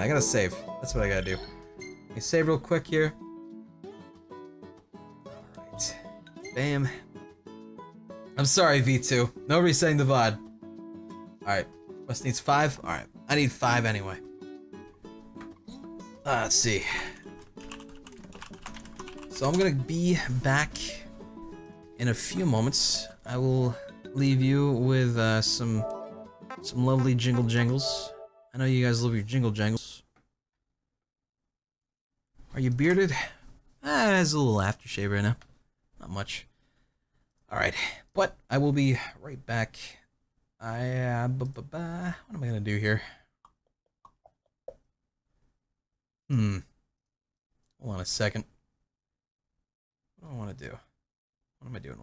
man, I gotta save. That's what I gotta do. Let me save real quick here. Alright. Bam. I'm sorry, V2. Nobody sang the VOD. Alright. Wes needs 5? Alright. I need 5 anyway. Let's see. So I'm gonna be back in a few moments. I will leave you with some lovely jingle jangles. I know you guys love your jingle jangles. Are you bearded? Ah, there's a little aftershave right now. Not much. Alright, but I will be right back. What am I gonna do here? Hold on a second. What do I want to do? What am I doing?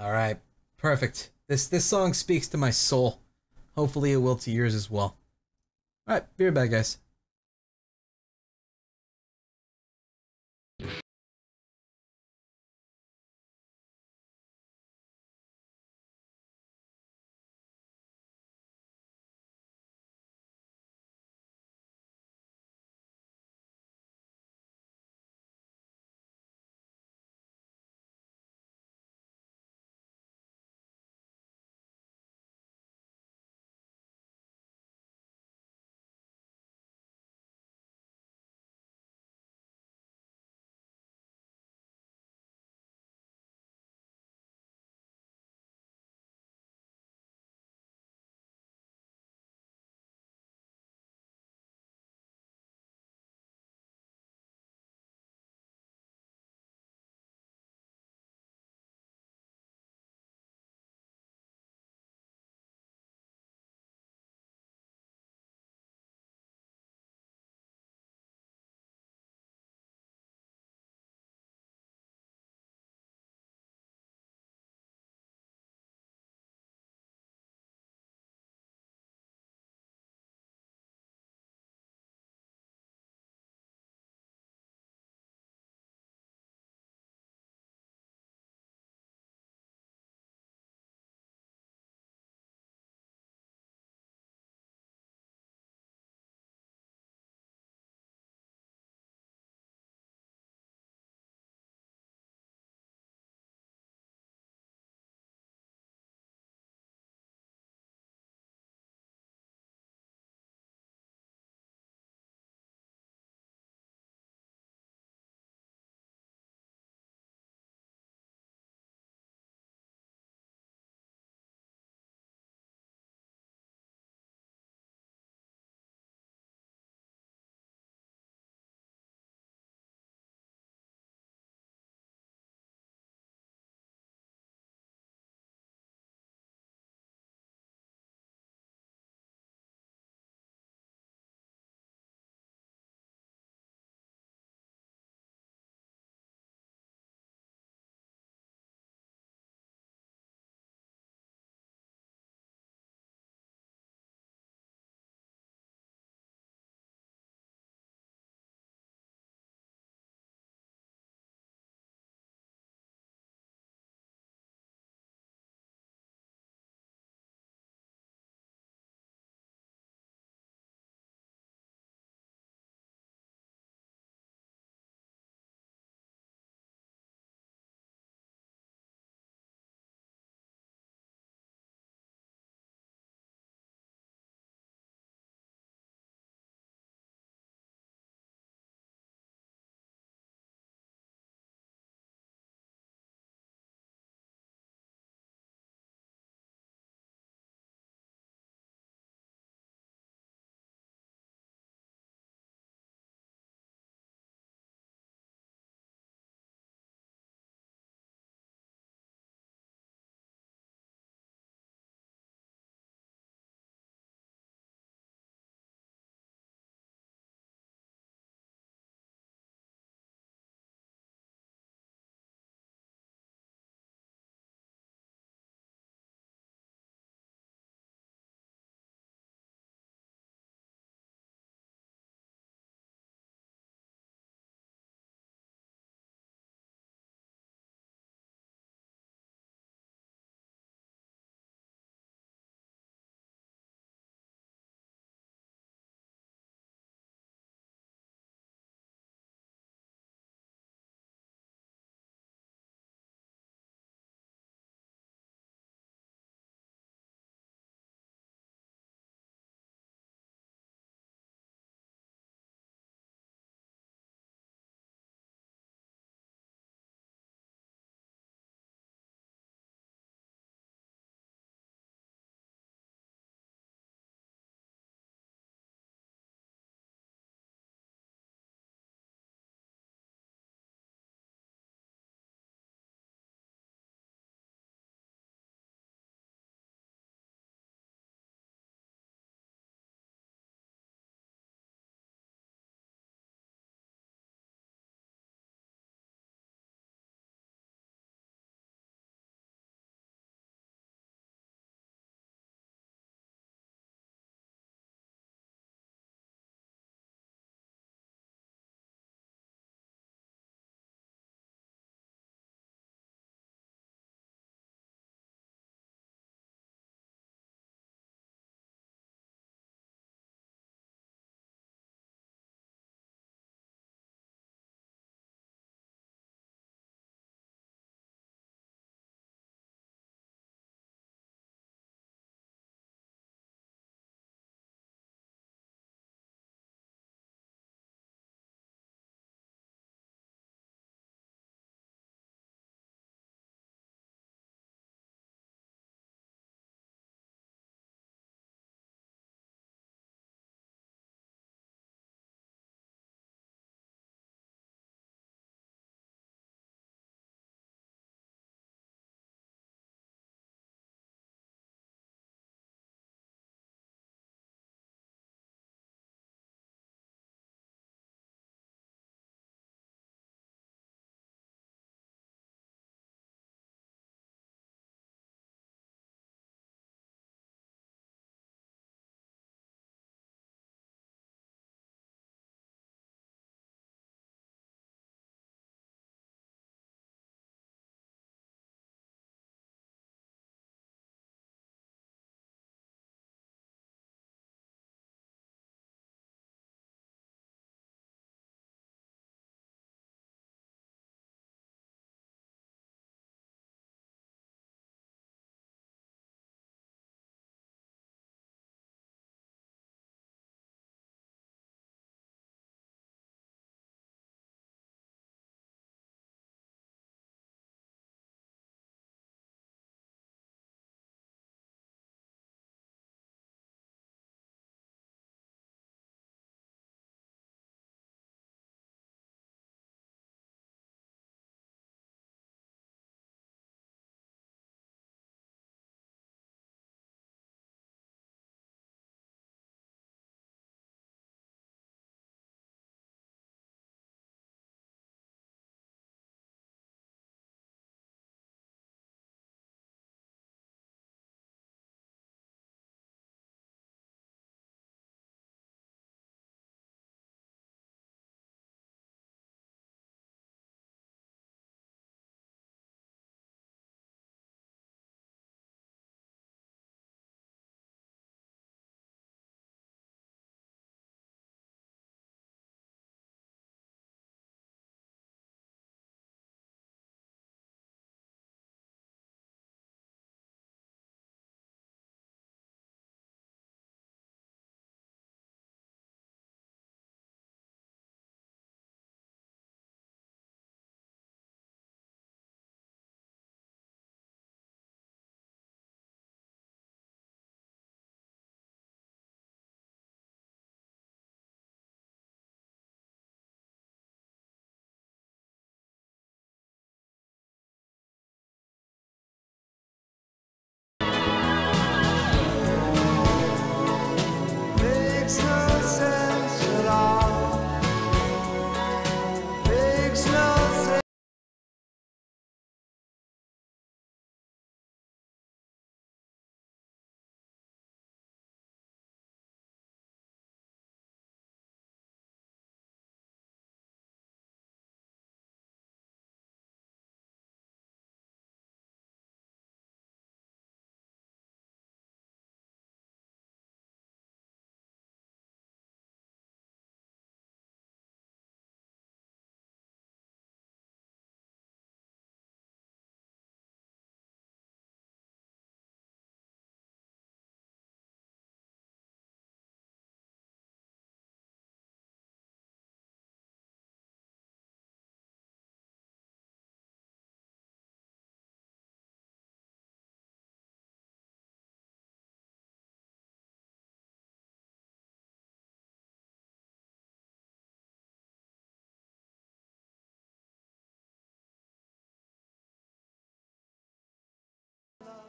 All right, perfect. This song speaks to my soul. Hopefully it will to yours as well. All right, be right back, guys.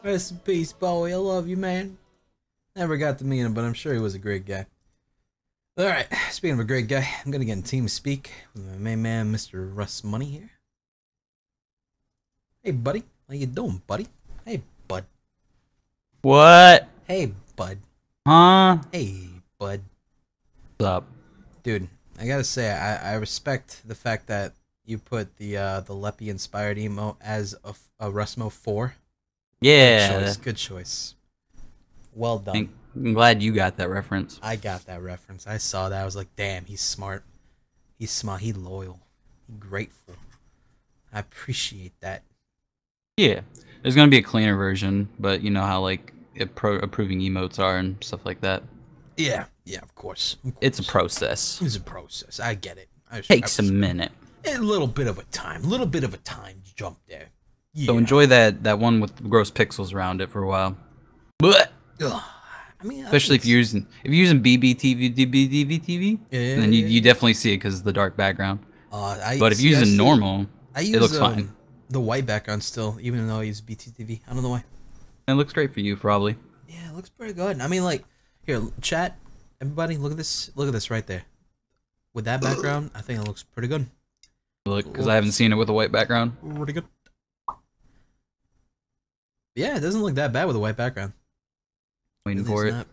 Rest in peace, Bowie. I love you, man. Never got to meet him, but I'm sure he was a great guy. Alright, speaking of a great guy, I'm gonna get in team speak with my main man, Mr. Russ Money here. Hey, buddy. How you doing, buddy? Hey, bud. What? Hey, bud. Huh? Hey, bud. What's up? Dude, I gotta say, I respect the fact that you put the Leppy-inspired emote as a Russmo 4. Yeah. Good choice. Good choice. Well done. I'm glad you got that reference. I got that reference. I saw that. I was like, damn, he's smart. He's smart. He's loyal. He's grateful. I appreciate that. Yeah. There's going to be a cleaner version, but you know how, like, approving emotes are and stuff like that. Yeah. Yeah, of course. It's a process. It's a process. I get it. Takes a minute. A little bit of a time. A little bit of a time jump there. Yeah. So enjoy that one with gross pixels around it for a while. But I mean, especially if you're using BBTV, yeah, then you definitely see it because of the dark background. But if you're using normal, it looks fine. The white background still, even though I use BTTV. I don't know why. It looks great for you, probably. Yeah, it looks pretty good. I mean, like, here, chat, everybody, look at this. Look at this right there. With that background, I think it looks pretty good. Look, because I haven't seen it with a white background. Pretty good. Yeah, it doesn't look that bad with a white background. Waiting for it.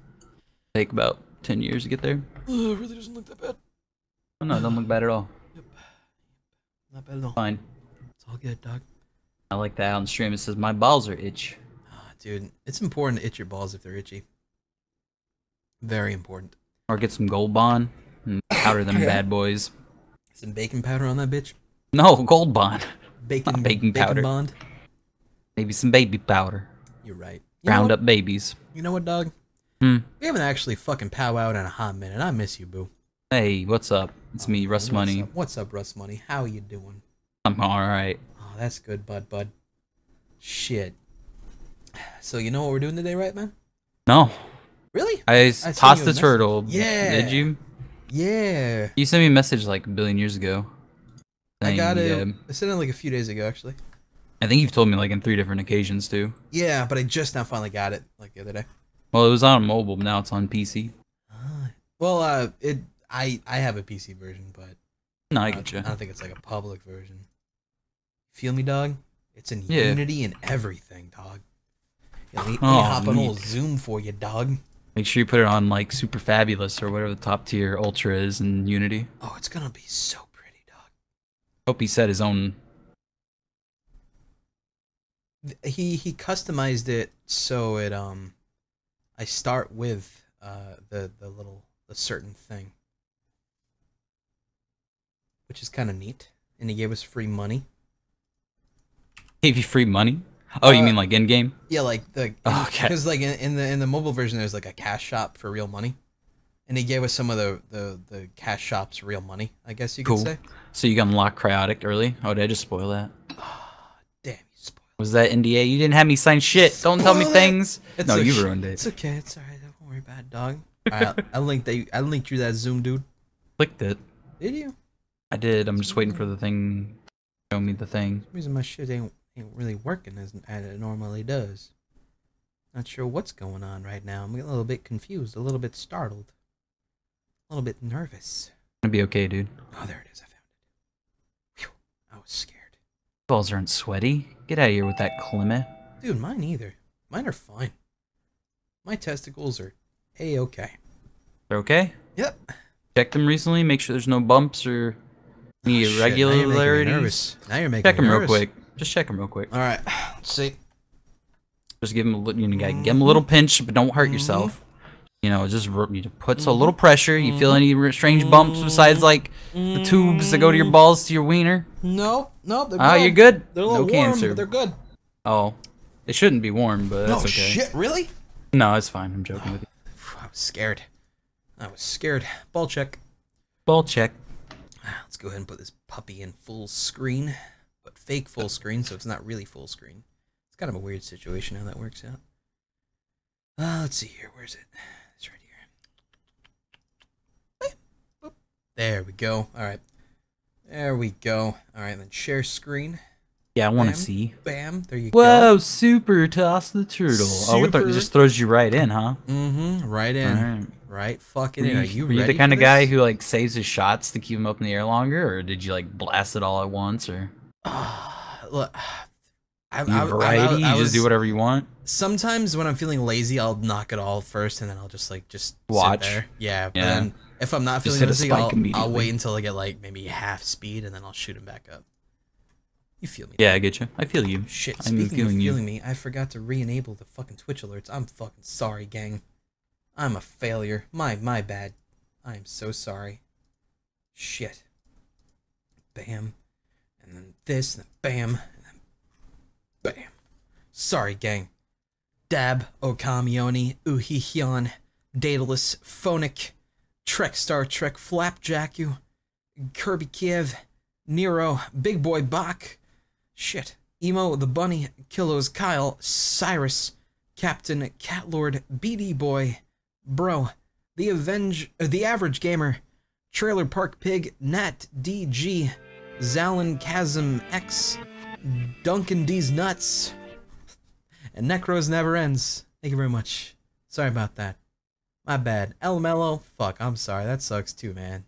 Take about 10 years to get there. It really doesn't look that bad. Oh, no, it doesn't look bad at all. Yep. Not bad at all. Fine. It's all good, dog. I like that on the stream. It says, my balls are itch. Oh, dude, it's important to itch your balls if they're itchy. Very important. Or get some Gold Bond and powder them bad boys. Some baking powder on that bitch? No, Gold Bond. Baking powder. Bacon Bond. Maybe some baby powder. You're right. Round up babies. You know what, dog? We haven't actually fucking powwowed in a hot minute. I miss you, boo. Hey, what's up? It's me, Russ Money. What's up, Russ Money? How are you doing? I'm alright. Oh, that's good, bud. Shit. So you know what we're doing today, right, man? No. Really? I tossed the turtle. Yeah. Did you? Yeah. You sent me a message like a billion years ago. I got it. I sent it like a few days ago, actually. I think you've told me like in 3 different occasions too. Yeah, but I just now finally got it like the other day. Well, it was on mobile, but now it's on PC. Well, I have a PC version, but no, I get you. I don't think it's like a public version. Feel me, dog? It's in Unity and everything, dog. Yeah, let me hop on old Zoom for you, dog. Make sure you put it on like Super Fabulous or whatever the top tier Ultra is in Unity. Oh, it's gonna be so pretty, dog. Hope he set his own. He customized it so it I start with the certain thing, which is kind of neat. And he gave us free money. Gave you free money? Oh, you mean like in game? Yeah, like the because like in the mobile version there's like a cash shop for real money, and he gave us some of the cash shop's real money. I guess you could say. So you can unlock Cryotic early. Oh, did I just spoil that? Was that NDA? You didn't have me sign shit. Don't tell me things. No, okay. You ruined it. It's okay. It's alright. Don't worry about it, dog. Alright, I linked you that Zoom, dude. Clicked it. Did you? I did. I'm just waiting for the thing. Show me the thing. For some reason my shit ain't really working as it normally does. Not sure what's going on right now. I'm getting a little bit confused, a little bit startled, a little bit nervous. It'll be okay, dude. Oh, there it is. I found it. Whew. I was scared. Balls aren't sweaty. Get out of here with that Clement. Dude, mine either. Mine are fine. My testicles are A-okay. They're okay? Yep. Checked them recently. Make sure there's no bumps or any irregularities. Now you're making me nervous. Check them real quick. Just check them real quick. All right. Let's see. Just give them a little. You know, give them a little pinch, but don't hurt yourself. You know, just puts a little pressure. You feel any strange bumps besides like the tubes that go to your balls to your wiener? No, no. They're you're good. They're a little warm, but they're good. Oh, it shouldn't be warm, but that's okay. Shit, really? No, it's fine. I'm joking with you. I was scared. Ball check. Let's go ahead and put this puppy in full screen, but fake full screen, so it's not really full screen. It's kind of a weird situation how that works out. Let's see here. Where's it? It's right here. Boop. There we go. All right. There we go. All right, then share screen. Yeah, I want to see. Bam, there you go. Whoa, super toss the turtle. Super. Oh, it just throws you right in, huh? Mm-hmm, right in. Right fucking in. Are you ready? Are you the kind of guy who, like, saves his shots to keep him up in the air longer, or did you, like, blast it all at once, or? Look, variety, you just do whatever you want? Sometimes when I'm feeling lazy, I'll knock it all first, and then I'll just, like, watch. Sit there. Yeah, but then if I'm not feeling lazy, I'll wait until I get, like, maybe half speed, and then I'll shoot him back up. You feel me? Yeah, I get you. I feel you. Shit, speaking of feeling me, I forgot to re-enable the fucking Twitch alerts. I'm fucking sorry, gang. I'm a failure. My bad. I am so sorry. Shit. Bam. And then this, and then bam. And then bam. Sorry, gang. Dab, Okamioni, Uhihion, Daedalus, Phonic, Trek Star Trek, Flapjacku, Kirby Kiev, Nero, Big Boy Bach, shit, Emo the Bunny, Kilos Kyle, Cyrus, Captain Catlord, BD Boy, Bro, the Average Gamer, Trailer Park Pig, Nat DG, Zalan Chasm X, Duncan D's Nuts, and Necros Never Ends. Thank you very much. Sorry about that. My bad. LMLO, fuck, I'm sorry. That sucks too, man.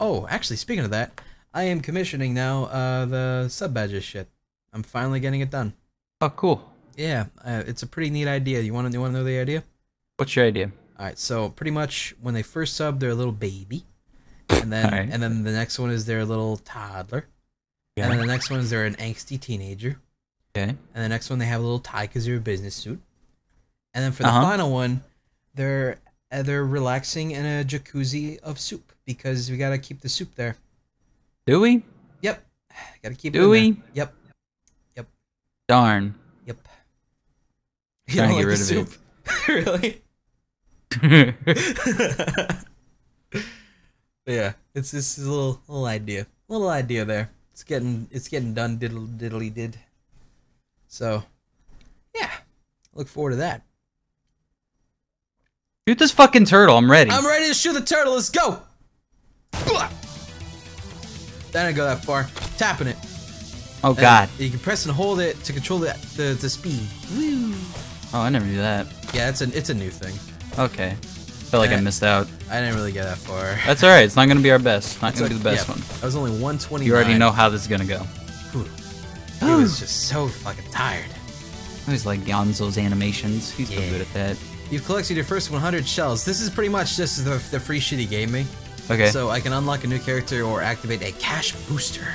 Oh, actually, speaking of that, I am commissioning now the sub-badges shit. I'm finally getting it done. Oh, cool. Yeah, it's a pretty neat idea. You want to know the idea? What's your idea? All right, so pretty much when they first sub, they're a little baby. And then and then the next one is their little toddler. Yeah. And then the next one is they're an angsty teenager. Okay. And the next one, they have a little tie because they're a business suit. And then for the final one, they're relaxing in a jacuzzi of soup. Because we gotta keep the soup there. Do we? Yep. Gotta keep it in there. Yep. Yep. Darn. Yep. You don't like the soup? Really? Yeah. It's just a little idea. Little idea there. It's getting done, diddle diddly did. So yeah. Look forward to that. Shoot this fucking turtle, I'm ready. I'm ready to shoot the turtle, let's go! That didn't go that far. Tapping it. Oh god. You can press and hold it to control the speed. Woo. Oh, I never knew that. Yeah, it's a new thing. Okay. Felt like I missed out. I didn't really get that far. That's alright. It's not gonna be our best. Not gonna be the best one. I was only 129. You already know how this is gonna go. He was just so fucking tired. I always like Gonzo's animations. He's so good at that. You've collected your first 100 shells. This is pretty much just the free shit he gave me. Okay. So I can unlock a new character or activate a cash booster.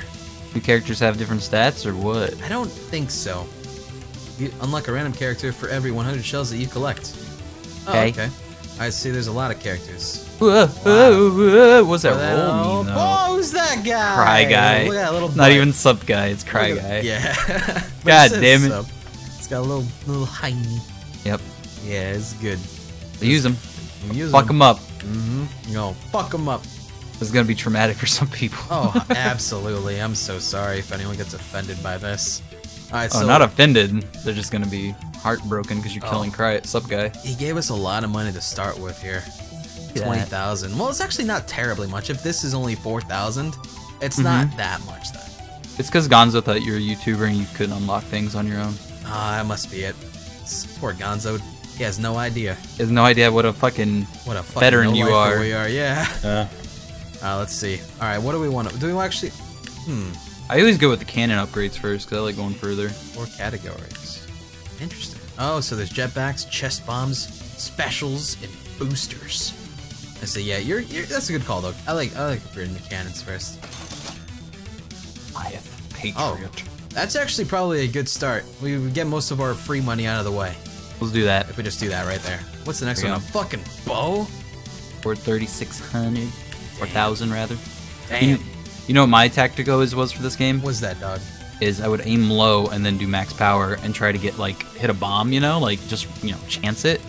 Do characters have different stats or what? I don't think so. You unlock a random character for every 100 shells that you collect. Oh, okay. I see there's a lot of characters. Whoa, whoa, whoa. What's that roll mean, though? Oh, who's that guy? Cry guy. Look at that little bite. Not even sub guy, it's Cry guy. Yeah. God damn it. It's got a little hiney. Yep. Yeah, it's good. Use them. Fuck them up. Mm-hmm. No, fuck them up. This is gonna be traumatic for some people. Oh, absolutely. I'm so sorry if anyone gets offended by this. All right, so not offended. They're just gonna be heartbroken because you're killing Cry. Sup, guy? He gave us a lot of money to start with here. 20,000. Well, it's actually not terribly much. If this is only 4,000, it's not that much then. It's because Gonzo thought you were a YouTuber and you couldn't unlock things on your own. Ah, that must be it. Poor Gonzo. He has no idea. He has no idea what a fucking veteran you are. We are, yeah. Let's see. All right, what do we want? Do we actually? I always go with the cannon upgrades first because I like going further. 4 categories. Interesting. Oh, so there's jetpacks, chest bombs, specials, and boosters. I say, yeah, you're. That's a good call though. I like upgrading the cannons first. I am a patriot. Oh, that's actually probably a good start. We would get most of our free money out of the way. Let's do that. If we just do that right there. What's the next one? A fucking bow? Or 3,600. Or 1,000, rather. Damn. You know what my tactic always was for this game? What's that, dog? Is I would aim low and then do max power and try to get, like, hit a bomb, you know? Like, just, you know, chance it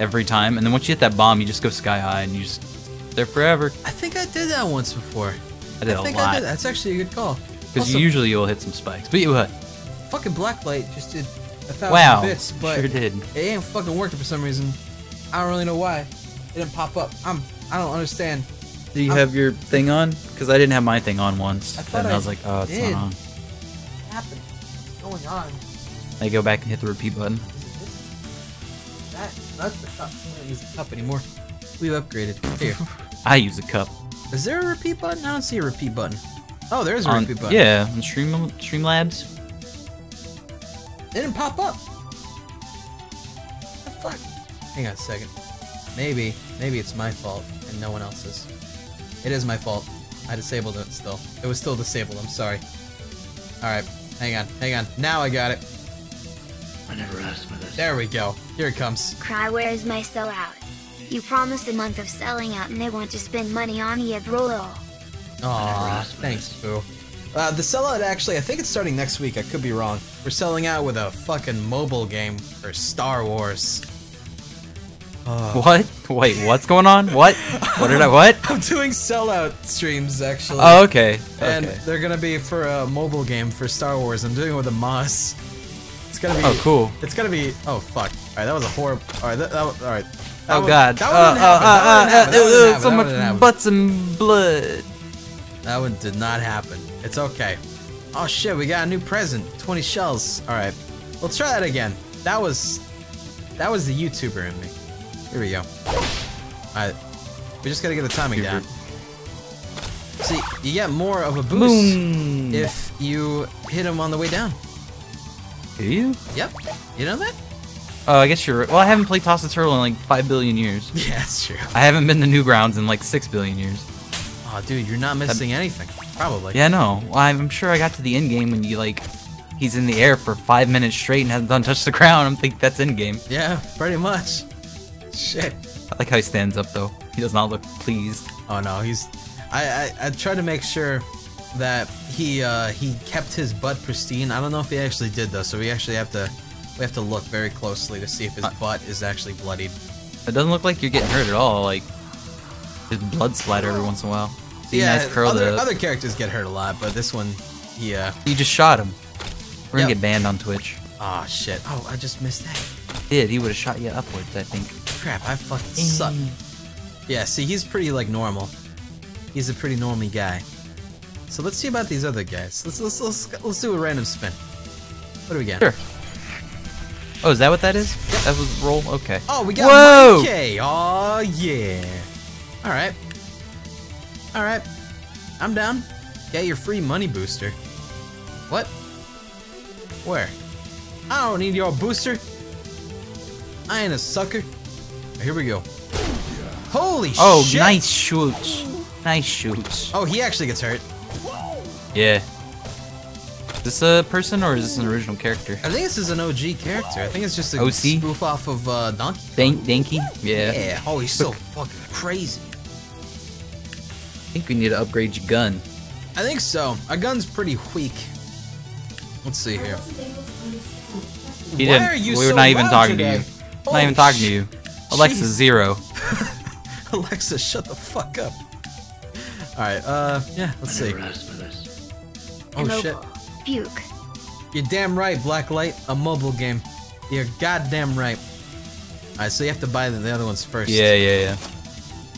every time. And then once you hit that bomb, you just go sky high and you just... There forever. I think I did that once before. I did a lot. That's actually a good call. Because usually you'll hit some spikes. But you what? Fucking Blacklight just did... 1,000 bits, but sure did. It ain't fucking working for some reason. I don't really know why. It didn't pop up. I don't understand. Do you have your thing on? Because I didn't have my thing on once. I was like, oh, it's not on. happening? What's going on? I go back and hit the repeat button. That's the cup. I don't use the cup anymore. We've upgraded. Here. I use a cup. Is there a repeat button? I don't see a repeat button. Oh, there is a repeat button. Yeah, on Streamlabs. It didn't pop up. What the fuck? Hang on a second. Maybe it's my fault and no one else's. It is my fault. I disabled it still. It was still disabled, I'm sorry. Alright, hang on. Now I got it. I never asked for this. There we go. Here it comes. Cryware is my sellout. You promised a month of selling out and they want to spend money on you, bro. Aw, thanks, boo. The sellout actually, I think it's starting next week. I could be wrong. We're selling out with a fucking mobile game for Star Wars. What? Wait, what's going on? What? What did I what? I'm doing sellout streams actually. Oh, okay. And they're gonna be for a mobile game for Star Wars. I'm doing it with a Moss. It's gonna be. Oh, cool. It's gonna be. Oh, fuck. All right, that was a horrible. All right, all right. That oh God. So much butts and blood. That one did not happen. It's okay. Oh shit, we got a new present. 20 shells. All right, we'll try that again. That was the YouTuber in me. Here we go. Alright. We just gotta get the timing down. See, you get more of a boost if you hit him on the way down. Do you? Yep. You know that? Oh, I guess you're right. Well, I haven't played Toss the Turtle in like 5 billion years. Yeah, that's true. I haven't been to Newgrounds in like 6 billion years. Oh, dude, you're not missing anything. Probably. Yeah, no. Well, I'm sure I got to the end game when you like... He's in the air for 5 minutes straight and hasn't touched the ground. I'm thinking that's end game. Yeah, pretty much. Shit. I like how he stands up though. He does not look pleased. Oh no, he's... I tried to make sure that he kept his butt pristine. I don't know if he actually did though, so we have to look very closely to see if his butt is actually bloodied. It doesn't look like you're getting hurt at all. Like there's blood splatter every once in a while. See, yeah, nice curl other characters get hurt a lot, but this one, yeah. You just shot him. We're gonna get banned on Twitch. Ah, oh, shit. Oh, I just missed that. He would have shot you upwards, I think. Crap, I fucking suck. Yeah, see, he's pretty, like, normal. He's a pretty normy guy. So let's see about these other guys. Let's do a random spin. What do we got? Sure. Oh, is that what that is? Yep. That was roll? Okay. Oh, we got 1K! Aw, yeah. Alright. Alright. I'm down. Get your free money booster. What? Where? I don't need your booster. I ain't a sucker. Here we go. Holy shit! Oh, nice shoots. Nice shoots. Oh, he actually gets hurt. Yeah. Is this a person or is this an original character? I think this is an OG character. I think it's just a spoof off of Donkey Kong. Donkey? Yeah. Yeah. Oh, he's so fucking crazy. I think we need to upgrade your gun. I think so. Our gun's pretty weak. Let's see here. We were not even talking to you. Alexa, zero. Alexa, shut the fuck up. Alright, yeah, let's see. Oh, shit. Puke. You're damn right, Blacklight. A mobile game. You're goddamn right. Alright, so you have to buy the other ones first. Yeah.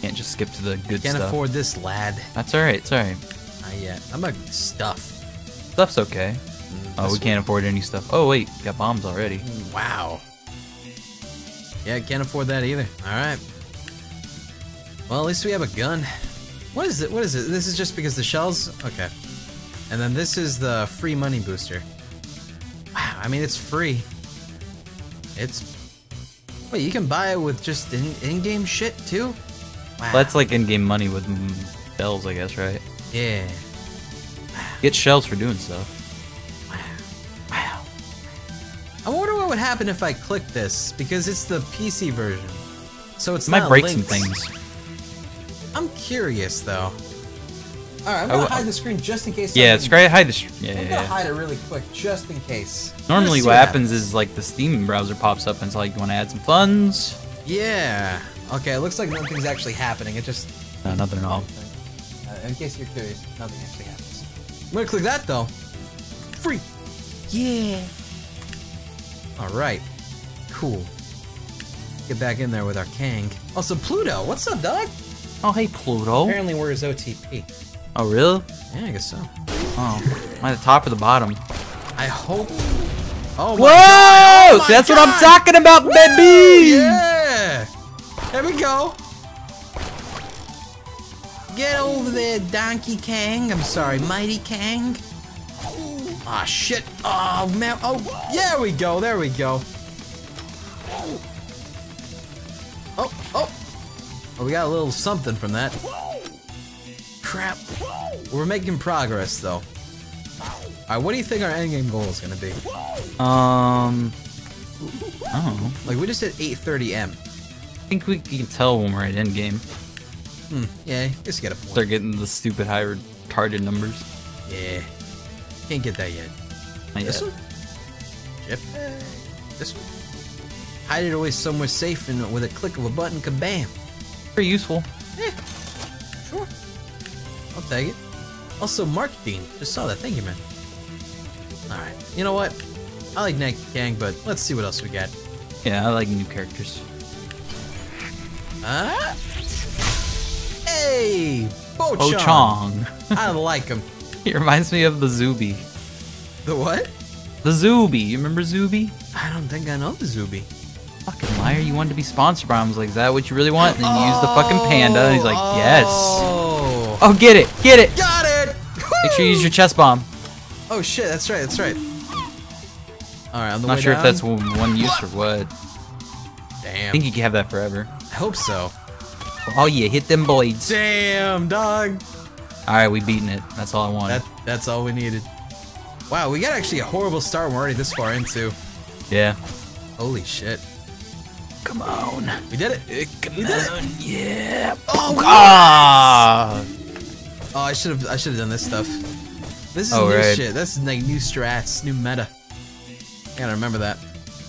Can't just skip to the good stuff. Can't afford this, lad. That's alright, it's alright. Not yet. I'm a stuff. Stuff's okay. Oh, we can't afford any stuff. Oh, wait. Got bombs already. Wow. Yeah, can't afford that either. Alright. Well, at least we have a gun. What is it? What is it? This is just because the shells? Okay. And then this is the free money booster. Wow, I mean, it's free. It's... Wait, you can buy it with just in-game shit, too? Wow. That's like in-game money with bells, I guess, right? Yeah. Get shells for doing stuff. Wow. I wonder what would happen if I clicked this, because it's the PC version. So it's not linked. Might break some things. I'm curious, though. Alright, I'm gonna hide the screen just in case. Yeah, it's great. Hide the screen. Yeah, I'm gonna hide it really quick, just in case. Normally what happens is, like, the Steam browser pops up and it's like, you wanna add some funds? Yeah. Okay, it looks like nothing's actually happening. It just... No, nothing at all. In case you're curious, nothing actually happens. I'm gonna click that, though. Free! Yeah. All right. Cool. Get back in there with our Kang. Also, Pluto. What's up, dog? Oh, hey, Pluto. Apparently, we're his OTP. Oh, really? Yeah, I guess so. Oh, am I the top or the bottom? I hope. Oh my God. Oh my that's God. What I'm talking about, woo! Baby. Yeah. There we go. Get over there, Donkey Kong. I'm sorry, Mighty Kong. Ah, shit. Oh, man. Oh, yeah, we go. There we go. Oh, oh. Oh, we got a little something from that. Crap. We're making progress, though. Alright, what do you think our endgame goal is gonna be? I don't know. Like, we just hit 8:30 AM. I think we can tell when we're at endgame. Hmm, yeah, just get a point. Start getting the stupid high retarded numbers. Yeah. Can't get that yet. Not this yet. One? Yep. This one? Hide it away somewhere safe and with a click of a button, kabam. Pretty useful. Yeah. Sure. I'll take it. Also, Mark Dean. Just saw that. Thank you, man. Alright. You know what? I like Nike Kang, but let's see what else we got. Yeah, I like new characters. Huh? Hey! Bo-Chong. I like him. He reminds me of the Zuby. The what? The Zuby. You remember Zuby? I don't think I know the Zuby. Fucking liar. You wanted to be sponsored by him. I was like, is that what you really want? And then you use the fucking panda. And he's like, yes. Oh, get it. Get it. Got it. Make sure you use your chest bomb. Oh shit, that's right, that's right. Alright, on the way down. Not sure if that's one use or what. Damn. I think you can have that forever. I hope so. Oh yeah, hit them blades. Damn, dog. Alright, we beaten it. That's all I wanted. That's all we needed. Wow, we got actually a horrible start and we're already this far into. Yeah. Holy shit. Come on. We did it. Come on. Yeah. Oh god. Oh, I should have done this stuff. This is new shit. This is like new strats, new meta. I gotta remember that.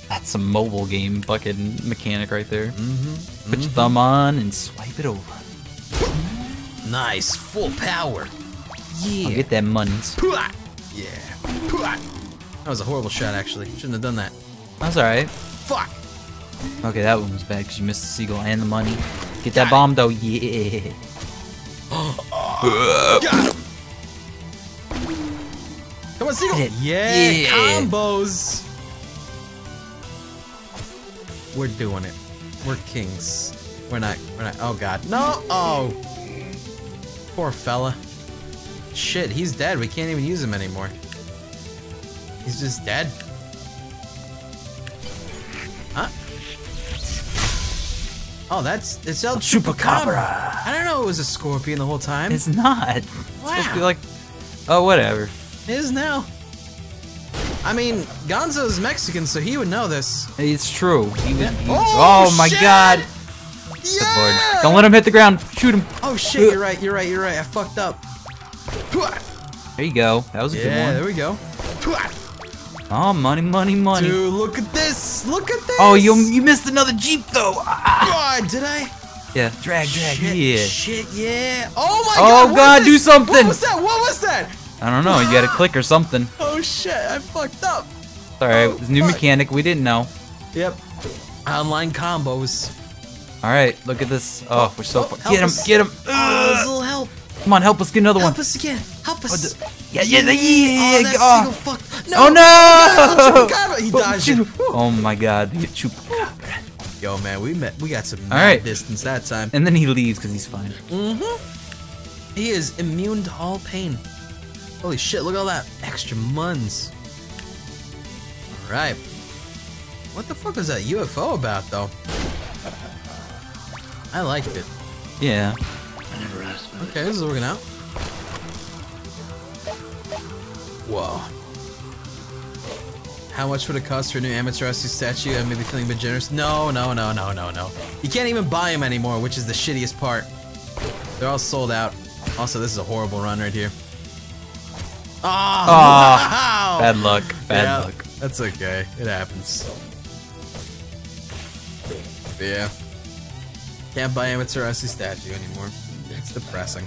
That's a mobile game fucking mechanic right there. Mm-hmm. Put your thumb on and swipe it over. Nice, full power. Yeah. I'll get that money. Yeah. That was a horrible shot, actually. Shouldn't have done that. That's alright. Fuck. Okay, that one was bad because you missed the seagull and the money. Get that bomb, though. Yeah. Got him. Come on, Seagull! Yeah, yeah! Combos! We're doing it. We're kings. We're not. Oh god. No! Oh! Poor fella. Shit, he's dead. We can't even use him anymore. He's just dead. Huh? Oh, it's El Chupacabra! I don't know it was a scorpion the whole time. It's not. It's supposed to be like, oh, whatever. Is now. I mean, Gonzo's Mexican, so he would know this. It's true. Oh my god! Yeah! Don't let him hit the ground. Shoot him. Oh shit! You're right. You're right. You're right. I fucked up. There you go. That was a good one. Yeah. There we go. Oh, money, money, money. Dude, look at this. Look at this. Oh, you missed another jeep though. Ah. God, did I? Yeah. Drag. Shit, yeah. Shit. Yeah. Oh my god. Oh god, do something. What was that? What was that? I don't know, you gotta click or something. Oh shit, I fucked up. Alright, it's new mechanic, we didn't know. Yep. Online combos. Alright, look at this. Oh, we're so far. Get him, get him. Oh, this will help. Come on, help us get another one. Help us again, help us. Oh, yeah. Oh, fuck. No. Oh no! He dodged it. Oh my god, the Chupacabra. Yo man, we got some distance that time. And then he leaves because he's fine. Mm-hmm. He is immune to all pain. Holy shit, look at all that extra muns. Alright. What the fuck was that UFO about, though? I liked it. Yeah. I never asked about it. Okay, this is working out. Whoa. How much would it cost for a new amateur artist statue? I may be feeling a bit generous. No. You can't even buy them anymore, which is the shittiest part. They're all sold out. Also, this is a horrible run right here. Oh, wow. Bad luck. Bad luck. That's okay. It happens. But yeah. Can't buy amateur Rusty statue anymore. It's depressing.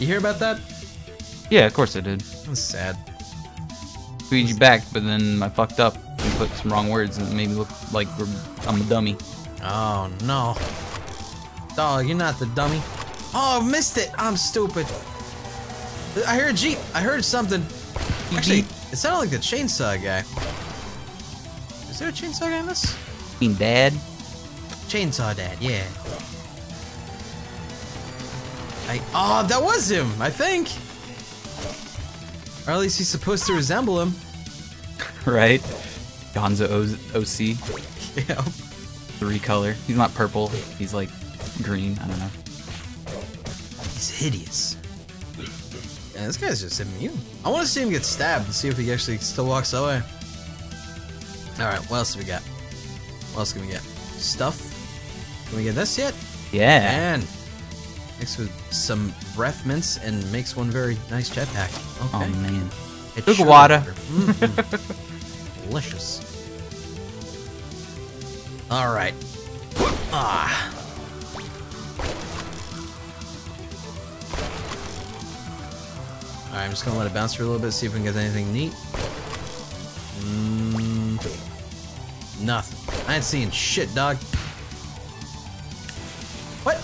You hear about that? Yeah, of course I did. It was sad. Tweeted you back, but then I fucked up and put some wrong words and it made me look like I'm a dummy. Oh no. Dog, you're not the dummy. Oh, I missed it. I'm stupid. I heard a jeep. I heard something. Actually, it sounded like the chainsaw guy. Is there a chainsaw guy in this? You mean Dad? Chainsaw Dad, yeah. Oh, that was him, I think. Or at least he's supposed to resemble him. Right? Gonzo OC. Yeah. The recolor. He's not purple. He's like green. I don't know. He's hideous. Yeah, this guy's just immune. I want to see him get stabbed and see if he actually still walks away. Alright, what else do we got? What else can we get? Stuff. Can we get this yet? Yeah. And mixed with some breath mints and makes one very nice jetpack. Okay. Oh man. It took water. Mm-hmm. Delicious. Alright. Ah. Alright, I'm just gonna let it bounce for a little bit, see if we can get anything neat. Nothing. I ain't seeing shit, dog. What?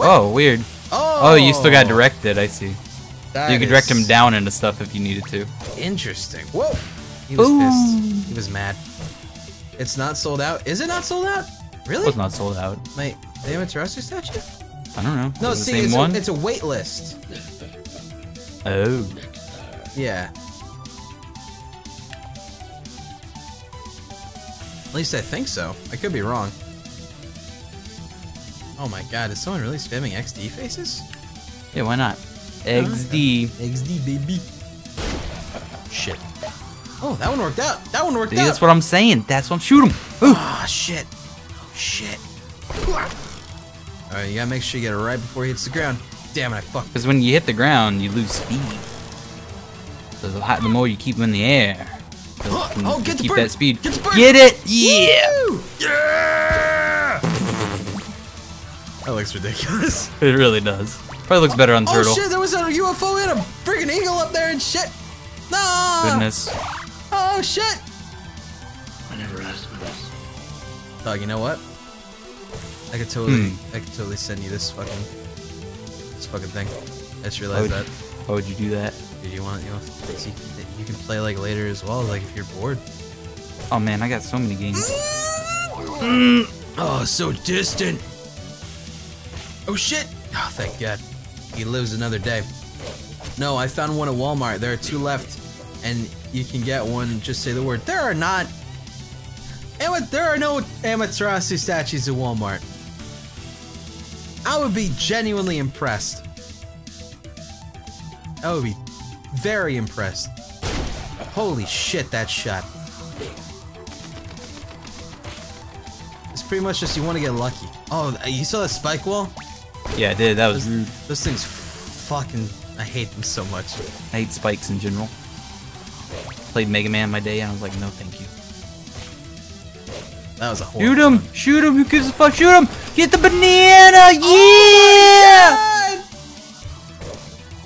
Oh, weird. Oh, you still got directed, I see. That you could direct him down into stuff if you needed to. Interesting. Whoa! He was pissed. He was mad. It's not sold out. Is it not sold out? Really? It was not sold out. Wait, they have a terrestrial statue? I don't know. No, see, it's a wait list. Oh. Yeah. At least I think so. I could be wrong. Oh my god, is someone really spamming XD faces? Yeah, why not? XD. XD, baby. Shit. Oh, that one worked out. That one worked out. That's what I'm saying. That's what I'm shooting. Ah, shit. Shit. Alright, you gotta make sure you get it right before he hits the ground. Damn it, I fucked. Because when you hit the ground, you lose speed. So the more you keep him in the air. Oh, get the bird! Keep that speed. Get the bird! Get it! Yeah! Woo! Yeah! That looks ridiculous. It really does. Probably looks better on Turtle. Oh shit, there was a UFO and a freaking eagle up there and shit! No! Goodness. Oh shit! I never asked for this. Dog, you know what? I could totally send you this fucking thing. I just realized that. Why would you do that? Dude, you want to, you can play like later as well, like if you're bored. Oh man, I got so many games. Oh, so distant. Oh shit. Oh, thank God. He lives another day. No, I found one at Walmart. There are two left, and you can get one. Just say the word. There are no Amaterasu statues at Walmart. I would be genuinely impressed. I would be very impressed. Holy shit, that shot. It's pretty much just you want to get lucky. Oh, you saw the spike wall? Yeah, I did. That was rude. Those things fucking... I hate them so much. I hate spikes in general. Played Mega Man my day and I was like, no thank you. That was a horrible one. Shoot him! Who gives a fuck? Shoot him! Get the banana! Yeah!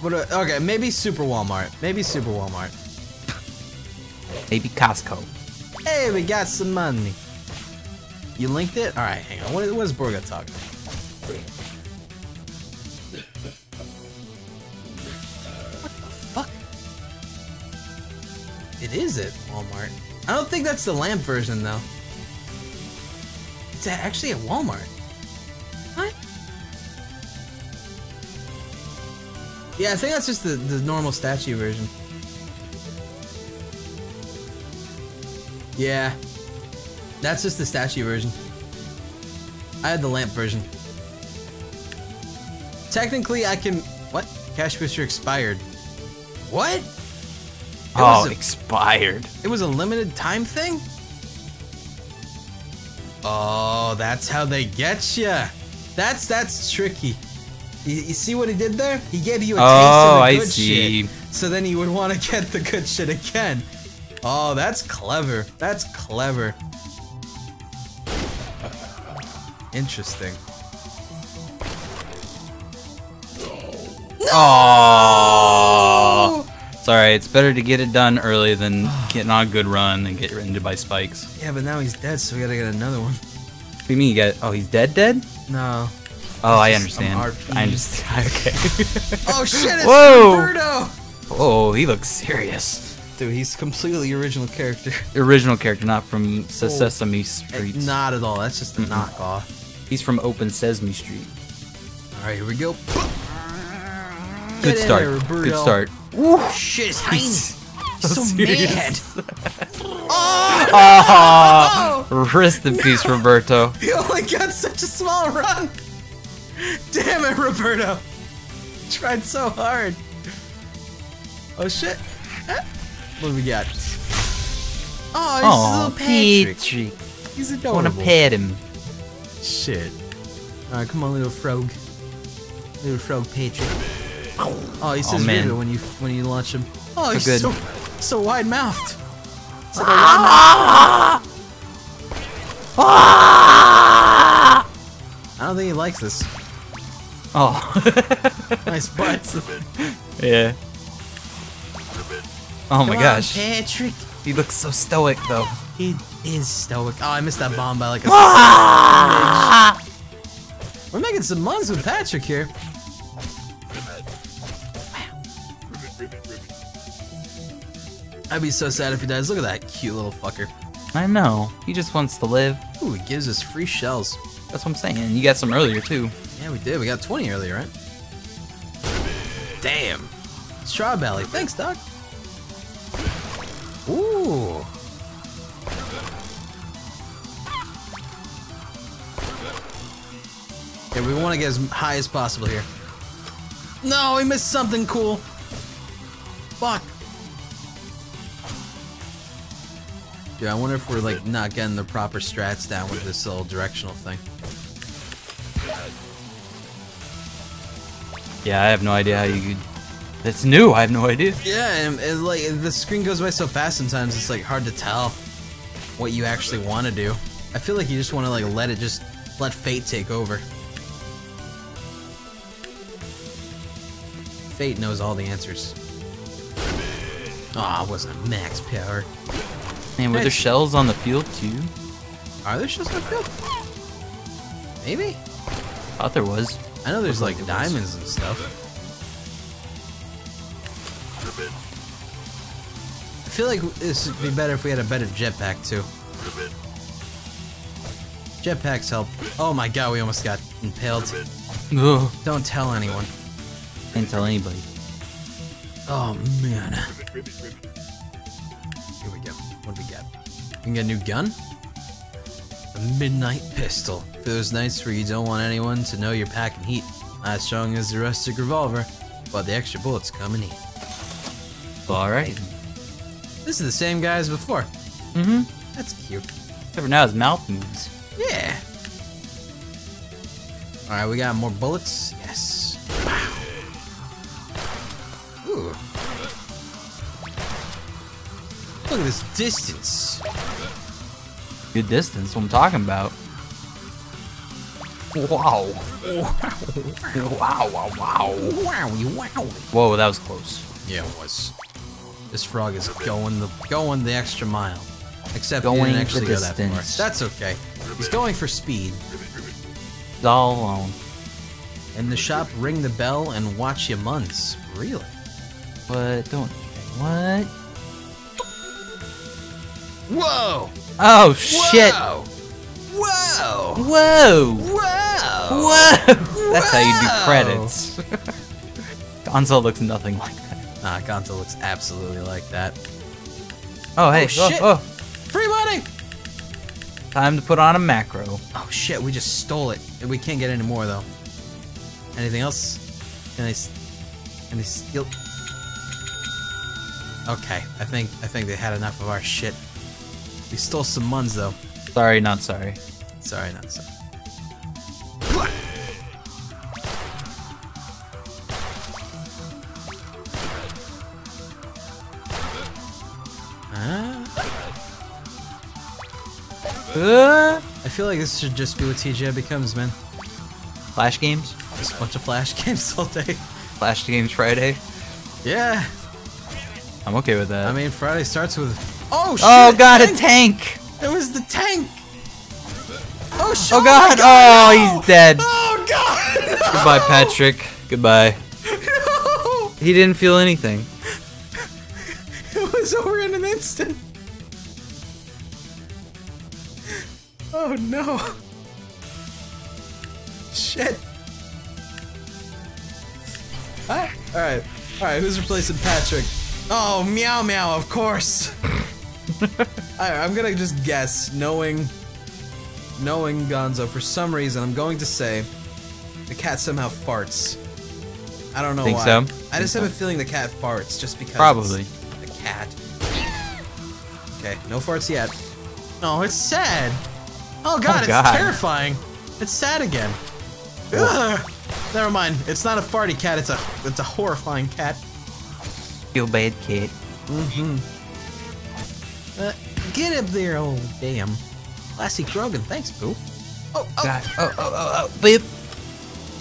Oh, okay, maybe Super Walmart. Maybe Super Walmart. Maybe Costco. Hey, we got some money. You linked it? Alright, hang on. What is Borga talking about? What the fuck? It is at Walmart. I don't think that's the lamp version, though. It's actually at Walmart. What? Yeah, I think that's just the normal statue version. Yeah. That's just the statue version. I had the lamp version. Technically, I can... What? Cash booster expired. What? Expired. It was a limited time thing? Oh, that's how they get ya. That's tricky. You see what he did there? He gave you a taste of the good shit. So then you would want to get the good shit again. Oh, that's clever. That's clever. Interesting. No! Oh! It's alright. It's better to get it done early than getting on a good run and get rendered by spikes. Yeah, but now he's dead, so we gotta get another one. What do you mean you got... Oh, he's dead? No. Oh, I understand. I understand. Okay. Oh shit! It's Birdo. Oh, he looks serious. Dude, he's completely original character. Original character, not from Sesame Street. Not at all. That's just a knockoff. He's from Open Sesame Street. All right, here we go. Good start. Good start. Ooh, shit, his hands. He's so mad. Oh! Rest in peace, Roberto. He only got such a small run. Damn it, Roberto. He tried so hard. Oh shit. What do we got? Oh, this is little Patrick. He's adorable. I want to pet him. Shit. Alright, come on, little frog. Little frog Patrick. Oh, he says ribbit when you launch him. Oh, he's so wide-mouthed. It's like a wide-mouthed. I don't think he likes this. Oh. Nice butt. Yeah. Oh my gosh. Patrick. He looks so stoic though. He is stoic. Oh, I missed that bomb by like a... We're making some months with Patrick here. Wow. I'd be so sad if he dies. Look at that cute little fucker. I know. He just wants to live. Ooh, he gives us free shells. That's what I'm saying. You got some earlier too. Yeah, we did. We got 20 earlier, right? Damn. Straw belly. Thanks, Doc. Ooh. Yeah, we want to get as high as possible here. No, we missed something cool. Fuck. Dude, I wonder if we're like not getting the proper strats down with this little directional thing. Yeah, I have no idea how you could... It's new, I have no idea. Yeah, and like the screen goes by so fast sometimes it's like hard to tell what you actually want to do. I feel like you just want to like let fate take over. Fate knows all the answers. Aw, it wasn't max power. Man, were there shells on the field too? Are there shells on the field? Maybe? I thought there was. I know there's like diamonds and stuff. I feel like this would be better if we had a better jetpack too. Jetpacks help. Oh my god, we almost got impaled. Ugh. Don't tell anyone. Can't tell anybody. Oh man. Here we go. What do we got? We can get a new gun? A midnight pistol. For those nights where you don't want anyone to know you're packing heat. Not as strong as the rustic revolver, but the extra bullets come in handy. Alright. This is the same guy as before. Mm-hmm. That's cute. Except for now his mouth moves. Yeah. Alright, we got more bullets. Yes. Wow. Ooh. Look at this distance. Good distance, what I'm talking about. Wow. Wow, wow, wow. Wowie, wow. Whoa, that was close. Yeah, it was. This frog is going the extra mile. Except he didn't actually go that far. That's okay. He's going for speed. It's all alone. In the shop, ring the bell and watch your months. Really? But don't. What? Whoa! Oh shit! Whoa! Whoa! Whoa! Whoa! Whoa! That's how you do credits. Gonzo looks nothing like that. Nah, Gonzo looks absolutely like that. Oh, hey. Oh, shit. Oh, oh. Free money! Time to put on a macro. Oh, shit. We just stole it. We can't get any more, though. Anything else? Can they steal? Okay. I think they had enough of our shit. We stole some muns, though. Sorry, not sorry. Sorry, not sorry. I feel like this should just be what TGI becomes, man. Flash games? Just a bunch of flash games all day. Flash games Friday? Yeah. I'm okay with that. I mean, Friday starts with... Oh, shit! Oh, God, a tank! It was the tank! Oh, shit! Oh, God! Oh, no! He's dead. Oh, God! No! Goodbye, Patrick. Goodbye. No! He didn't feel anything. was over in an instant. Oh no. Shit. Huh? Alright. Alright, who's replacing Patrick? Oh, meow meow, of course. Alright, I'm gonna just guess, knowing Gonzo, for some reason, I'm going to say the cat somehow farts. I don't know why. So? I just have a feeling the cat farts, just because. Probably. The cat. Okay, no farts yet. No, it's sad. Oh god, it's terrifying. It's sad again. Ugh. Never mind. It's not a farty cat. It's a horrifying cat. Feel bad, cat. Mm-hmm. Get up there, old damn. Classic Grogan, thanks, boo. Oh, oh, god. Oh, beep.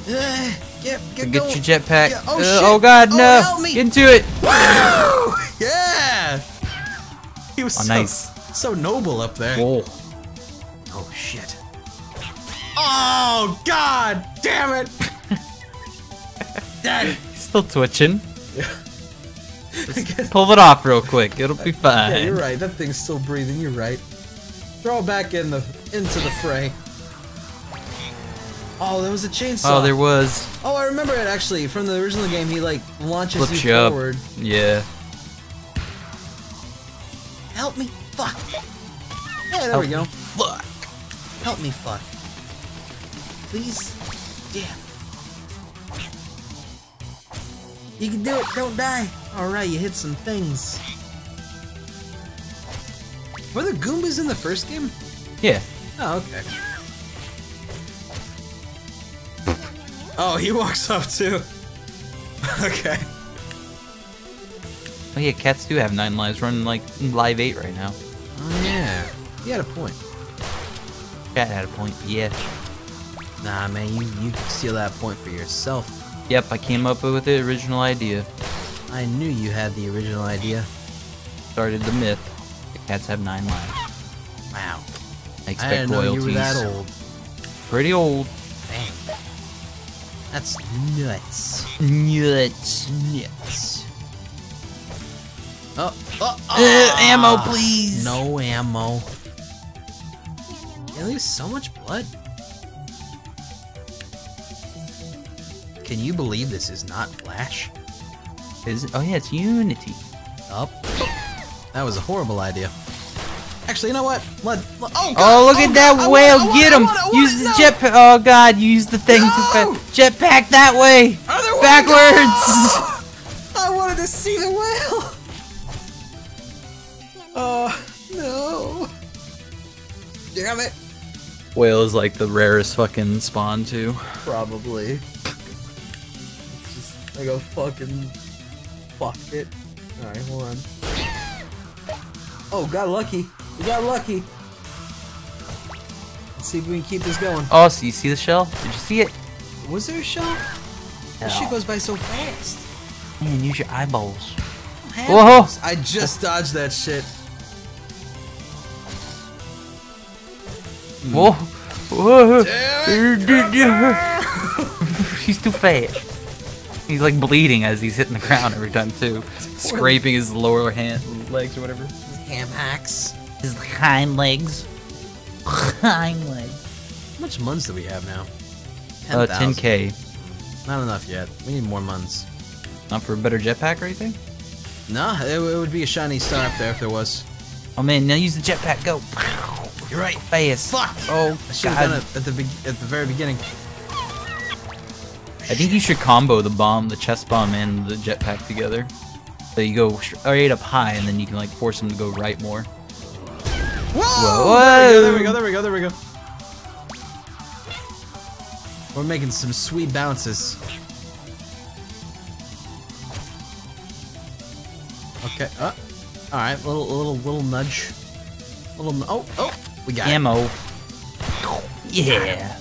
Yeah, get your jetpack. Yeah, oh, shit. Oh god, oh, no! Help me. Get into it! Woo! Yeah! He was so noble up there. Whoa. Oh shit. Oh god damn it! Dad. Still twitching. Yeah. Just pull it off real quick, it'll be fine. Yeah, you're right, that thing's still breathing, you're right. Throw back into the fray. Oh, there was a chainsaw. Oh, there was. Oh, I remember it actually from the original game. He like launches you forward. Up. Yeah. Help me, fuck. Yeah, there we go. Fuck. Help me, fuck. Please. Yeah. You can do it. Don't die. All right, you hit some things. Were there Goombas in the first game? Yeah. Oh, okay. Oh, he walks up too. Okay. Oh yeah, cats do have 9 lives. Running like live 8 right now. Oh yeah, he had a point. Cat had a point. Yeah. Nah, man, you steal that point for yourself. Yep, I came up with the original idea. I knew you had the original idea. Started the myth. The cats have 9 lives. Wow. I expect royalties. I didn't know you were that old. Pretty old. Dang. That's nuts. Nuts. Oh. Ammo, please. No ammo. They lose so much blood. Can you believe this is not Flash? Is it? Oh yeah, it's Unity. Up. Oh. That was a horrible idea. Actually, you know what? Oh, god. Oh, look at that whale! Get him! Use the jetpack! Oh god, use the thing to jetpack that way! Backwards! I wanted to see the whale! Oh, no. Damn it. Whale is like the rarest fucking spawn, too. Probably. It's just like a fucking. Fuck it. Alright, hold on. Oh, got lucky. We got lucky. Let's see if we can keep this going. Oh, so you see the shell? Did you see it? Was there a shell? This shit goes by so fast. Man, use your eyeballs. Whoa! I just dodged that shit. Whoa! Whoa! He's too fast. He's like bleeding as he's hitting the ground every time too, scraping his lower legs or whatever. Ham hacks. His hind legs. Hind legs. How much muns do we have now? 10K. Not enough yet. We need more muns. Not for a better jetpack or anything? No, it would be a shiny star up there if there was. Oh man, now use the jetpack. Go. You're right. Fast. Fuck. Oh, I should have done it at the very beginning. I think you should combo the bomb, the chest bomb, and the jetpack together. So you go straight up high, and then you can like force him to go right more. Whoa! Whoa. There we go. We're making some sweet bounces. Okay. All right. Little nudge. We got ammo. Yeah.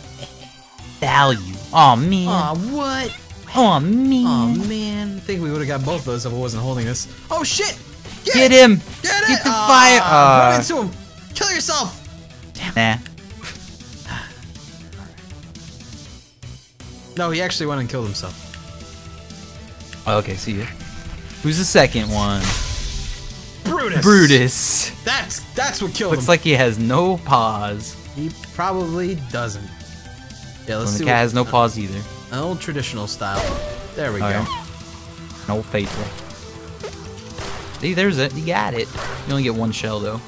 Value. Aw, man. Aw, what? Aw, man. Aw, man. I think we would have got both those if I wasn't holding this. Oh, shit! Get him! Get it! Get the fire! Run into him! Kill yourself! Damn. Nah. No, he actually went and killed himself. Oh, okay, see ya. Who's the second one? Brutus. Brutus. That's what killed him. Looks like he has no paws. He probably doesn't. Yeah, let's see. The cat has no paws either. An old traditional style. There we go. An old faithful. See, there's it. You got it. You only get one shell though.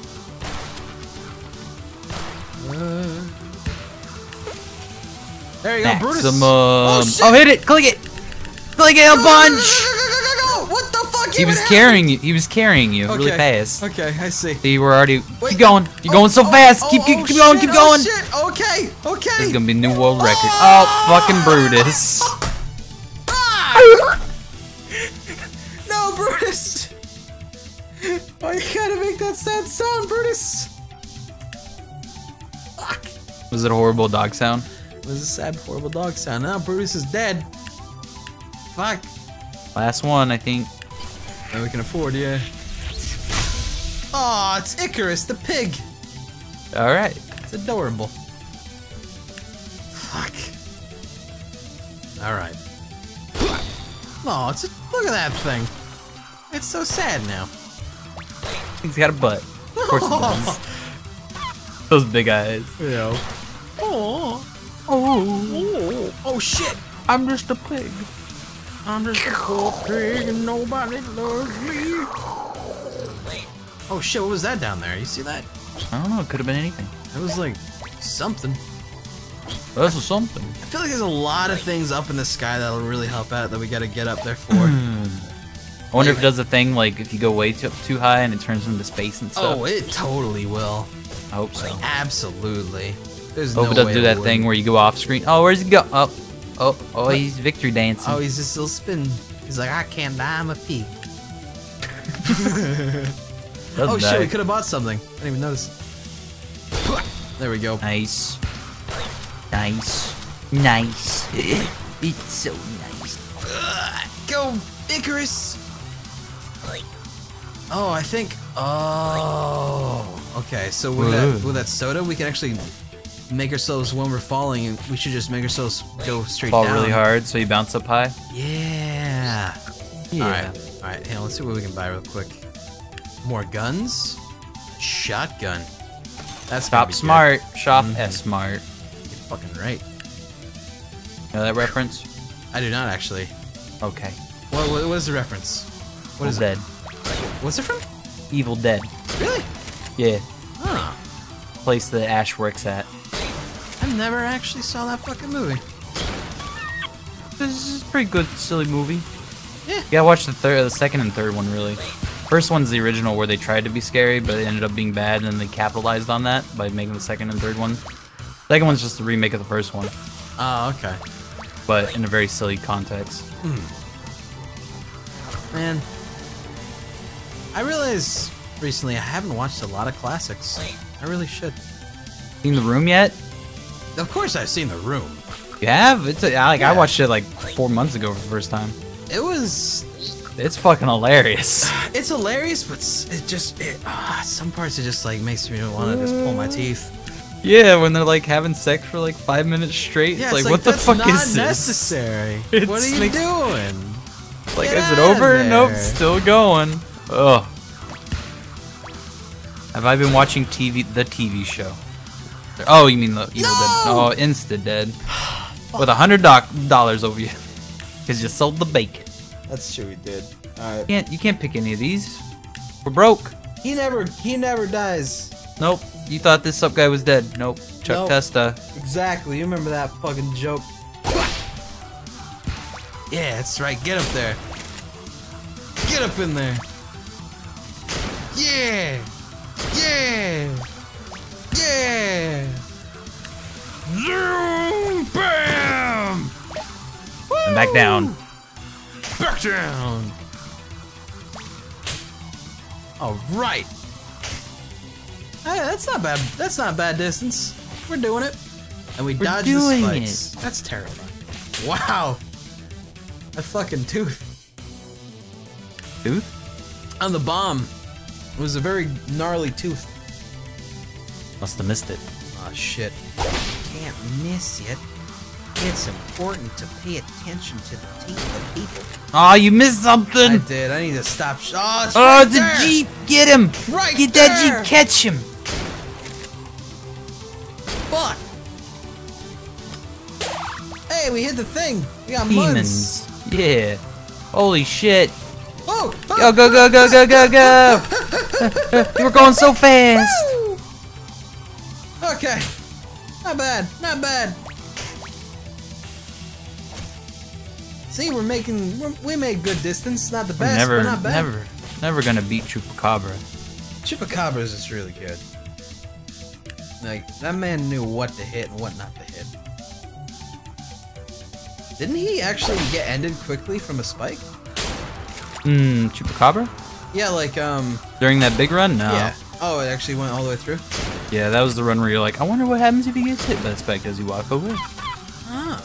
There you go, Brutus. Oh, shit. Oh, hit it! Click it! Click it a bunch! What the fuck? He was carrying you. He was carrying you really fast. Okay, I see. So you were already. Wait, keep going. You're going so fast. Keep going. Keep going. Oh, shit. Okay. Okay. This is gonna be a new world record. Oh, fucking Brutus. No, Brutus. Why you gotta make that sad sound, Brutus? Fuck. Was it a horrible dog sound? It was a sad, horrible dog sound. Now Brutus is dead. Fuck. Last one, I think. That we can afford, yeah. Aw, it's Icarus, the pig. Alright. It's adorable. Fuck. Alright. Aw, it's look at that thing. It's so sad now. He's got a butt. Of course he does. Those big eyes. Yeah. Oh. Oh. Oh, shit. I'm just a pig. I'm just a poor pig and nobody loves me. Oh shit, what was that down there? You see that? I don't know, it could have been anything. It was like something. That's something. I feel like there's a lot of things up in the sky that'll really help out that we gotta get up there for. I wonder if it does a thing like if you go way too high and it turns into space and stuff. Oh, it totally will. I hope so. Absolutely. There's no way it doesn't do that thing where you go off screen. Oh, where's he go? Oh. Oh, he's victory dancing. Oh, he's just still spinning. He's like, I can't die, I'm a pig. Oh shit, we could have bought something. I didn't even notice. There we go. Nice. Nice. Nice. It's so nice. Go, Icarus! Oh, I think... Oh... Okay, so with that soda, we can actually... make ourselves when we're falling, and we should just make ourselves go straight down. Fall really hard, so you bounce up high. Yeah. All right. Hey, let's see what we can buy real quick. More guns. Shotgun. That's gonna be smart. Good. Shop as smart. You're fucking right. You know that reference? I do not actually. Okay. What is the reference? What is it? What's it from? Evil Dead. Really? Yeah. Huh. Place that Ash works at. I never actually saw that fucking movie. This is a pretty good, silly movie. Yeah. You gotta watch the second and third one, really. First one's the original where they tried to be scary, but it ended up being bad, and then they capitalized on that by making the second and third one. Second one's just a remake of the first one. Oh, okay. But in a very silly context. Man. I realize recently I haven't watched a lot of classics. I really should. Seen The Room yet? Of course I've seen The Room. You have? It's I watched it like 4 months ago for the first time. It's fucking hilarious. It's hilarious, but it just... some parts it just like makes me want to just pull my teeth. Yeah, when they're like having sex for like 5 minutes straight. Yeah, it's like what the fuck is this? It's not necessary. What are you doing? Like, is it over? Nope, still going. Ugh. Have I been watching the TV show? Oh, you mean the Evil Dead? Oh, Insta Dead. With $100 over you, because you sold the bacon. That's true, we did. All right. You can't pick any of these. We're broke. He never dies. Nope. You thought this sub guy was dead. Nope. Chuck Testa. Exactly. You remember that fucking joke? Yeah, that's right. Get up there. Get up in there. Yeah. Yeah! Yeah! Zoom! Bam! Woo! And back down. Back down! Alright! Hey, that's not bad. That's not a bad distance. We're doing it. And we dodged the spikes. That's terrifying. Wow! A fucking tooth. Tooth? On the bomb. It was a very gnarly tooth. Must have missed it. Oh shit. Can't miss it. It's important to pay attention to the people. Oh, you missed something! I did. I need to stop. Oh, it's right there. The Jeep! Get him! Right Get there. That Jeep! Catch him! Fuck! Hey, we hit the thing! We got demons. Muds. Yeah. Holy shit. Oh! Go, go, go, go, go, go, go! You were going so fast! Okay. Not bad. Not bad. See, we're making... we made good distance. Not the best, but not bad. Never gonna beat Chupacabra. Chupacabras is really good. Like, that man knew what to hit and what not to hit. Didn't he actually get ended quickly from a spike? Hmm, Chupacabra? Yeah, like, during that big run? No. Yeah. Oh, it actually went all the way through? Yeah, that was the run where you're like, I wonder what happens if he gets hit by a spike as you walk over. Huh.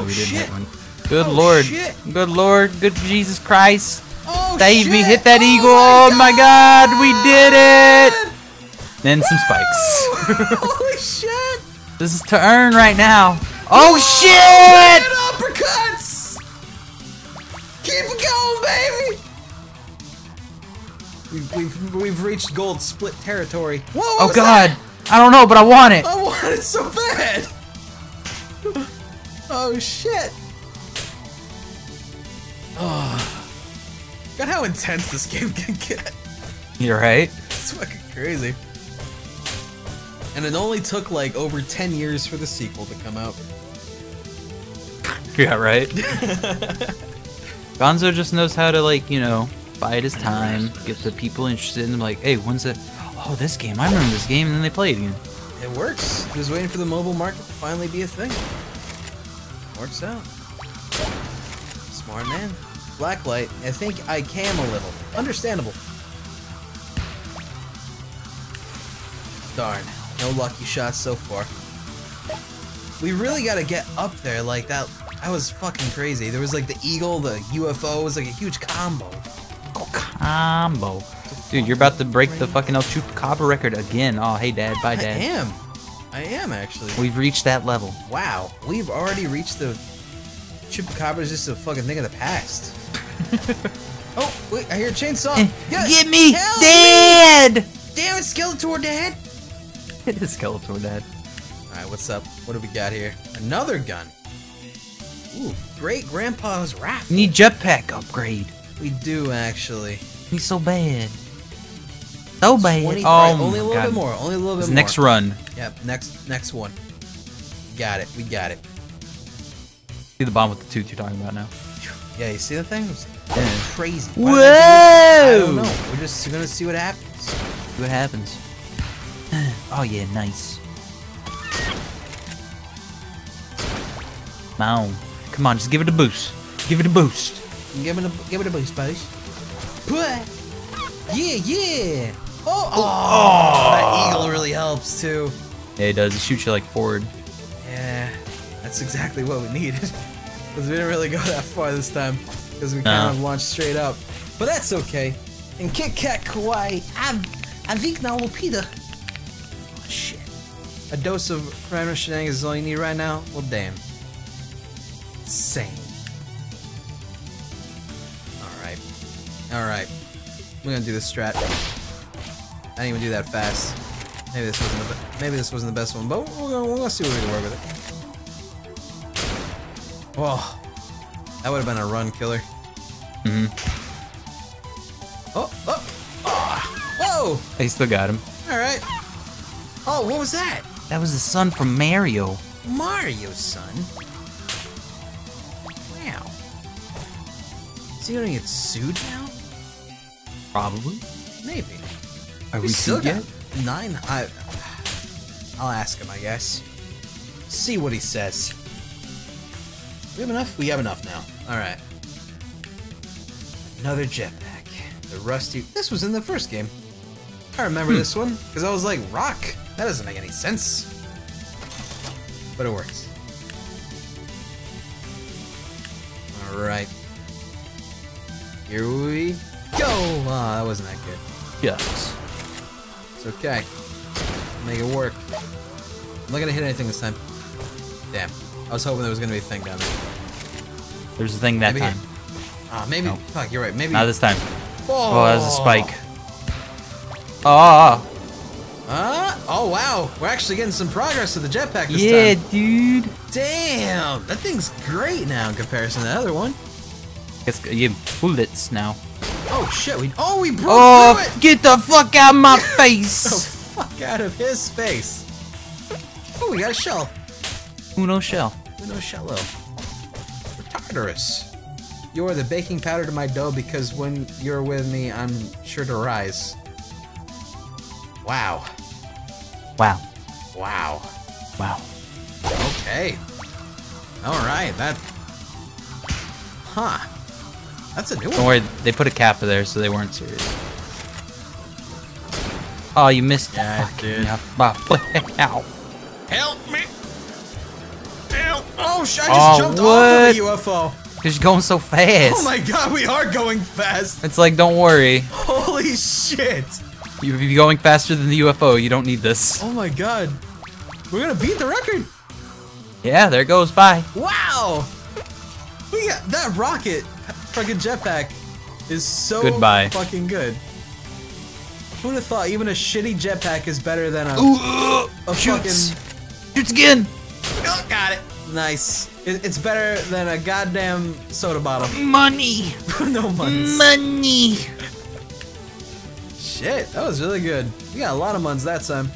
Oh, we didn't hit one. Good lord. Shit. Good lord. Good Jesus Christ. Oh, save me. Hit that eagle. Oh, my God. We did it. Then some spikes. Holy shit. This is to earn right now. Oh, shit. Man, uppercuts. Keep it going, baby. We've reached gold split territory. Whoa, oh God! That? I don't know, but I want it. I want it so bad. Oh shit! Oh, God, how intense this game can get. You're right. It's fucking crazy. And it only took like over 10 years for the sequel to come out. Yeah, right. Gonzo just knows how to, like, you know, bide his time, get the people interested in them, like, hey, when's that? Oh, this game, I remember this game, and then they play it again. It works. Just waiting for the mobile market to finally be a thing. Works out. Smart man. Blacklight, I think I cam a little. Understandable. Darn. No lucky shots so far. We really gotta get up there like that. That was fucking crazy. There was like the eagle, the UFO, it was like a huge combo. Combo. Dude, you're about to break the fucking El Chupacabra record again. Oh, hey, Dad. Bye, Dad. I am, actually. We've reached that level. Wow. We've already reached the... Chupacabra is just a fucking thing of the past. Oh, wait. I hear a chainsaw. Yes. Get me! Help Dad! Me. Damn it, Skeletor, Dad! It is Skeletor, Dad. Alright, what's up? What do we got here? Another gun. Ooh, great grandpa's rifle. Need jetpack upgrade. We do, actually. He's so bad. So bad. Oh, only a little bit more. Only a little bit more. Next run. Yep. Next one. Got it. We got it. See the bomb with the tooth you're talking about now. Yeah, you see the thing? It's crazy. Whoa! I don't know. We're just gonna see what happens. See what happens. Oh yeah, nice. Boom. Come on, just give it a boost. Give it a boost. Give it a boost, buddies. Yeah, yeah. Oh, oh, that eagle really helps too. Yeah, it does. It shoots you like forward. Yeah, that's exactly what we needed. Because we didn't really go that far this time. Because we kind of launched straight up. But that's okay. And Kit Kat Kawaii, Avigna Lupita. Oh shit. A dose of primer shenanigans is all you need right now. Well, damn. Same. Alright, we're gonna do this strat. I didn't even do that fast. Maybe this wasn't the best one, but we're gonna see what we can work with it. Oh, that would have been a run killer. Mm-hmm. Oh! Whoa! They still got him. Alright. Oh, what was that? That was the son from Mario. Mario's son? Wow. Is he gonna get sued now? Probably. Maybe. Are we still got 9? I'll ask him, I guess. See what he says. We have enough? We have enough now. Alright. Another jetpack. The rusty... This was in the first game. I remember this one, because I was like, rock! That doesn't make any sense. But it works. Alright. Here we go! Ah, that wasn't that good. Yes. It's okay. Make it work. I'm not gonna hit anything this time. Damn. I was hoping there was gonna be a thing down there. There's a thing that maybe time. Ah, maybe. Nope. Fuck, you're right. Maybe. Not this time. Oh, that was a spike. Oh. Oh wow, we're actually getting some progress to the jetpack this time. Yeah, dude. Damn, that thing's great now in comparison to the other one. Guess you bullets now. Oh shit, we broke through it! Get the fuck out of my face! The fuck out of his face! Oh, we got a shell. Uno shell. Uno shello. We're Tartarus. You are the baking powder to my dough because when you're with me, I'm sure to rise. Wow. Wow. Wow. Wow. Okay. Alright, that... Huh. That's a new one. Don't worry, they put a cap there so they weren't serious. Oh, you missed that. Ow. Help me! Help! Oh, shit, I just jumped off of the UFO. Because you're going so fast. Oh my god, we are going fast. It's like, don't worry. Holy shit. You'd be going faster than the UFO. You don't need this. Oh my god. We're gonna beat the record. Yeah, there it goes. Bye. Wow. We got that rocket fucking jetpack is so fucking good. Who would have thought even a shitty jetpack is better than a, Shoots again. Oh, got it. Nice. It's better than a goddamn soda bottle. Money. No money. Money. Shit, that was really good. We got a lot of muns that time.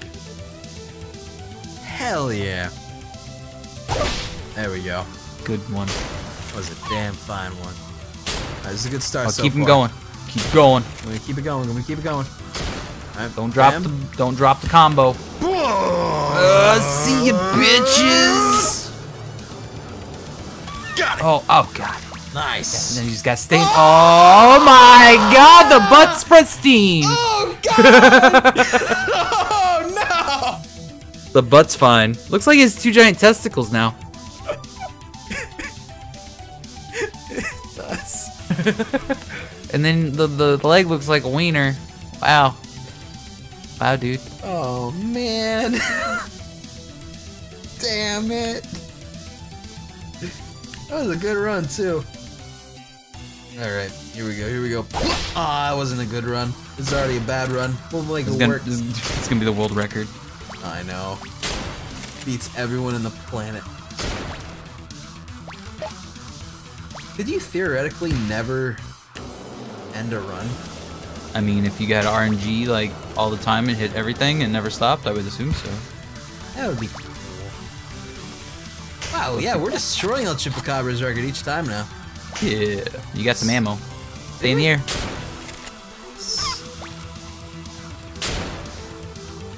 Hell yeah. There we go. Good one. That was a damn fine one. Right, this is a good start so far. Keep them going. Keep going. I'm gonna keep it going. I'm gonna keep it going. Right, don't drop the combo. See you, bitches. Got it. Oh god. Nice. Yeah, and then you just got stained. Oh my god, the butt's pristine. Oh god. Oh no. The butt's fine. Looks like it's two giant testicles now. It does. And then the leg looks like a wiener. Wow. Wow, dude. Oh man. Damn it. That was a good run too. Alright, here we go, here we go. Ah, that wasn't a good run. It's already a bad run. We'll make it work. It's gonna be the world record. I know. Beats everyone in the planet. Could you theoretically never end a run? I mean, if you got RNG like all the time and hit everything and never stopped, I would assume so. That would be cool. Wow, yeah, we're destroying El Chupacabra's record each time now. Yeah, you got some ammo. Stay in the air.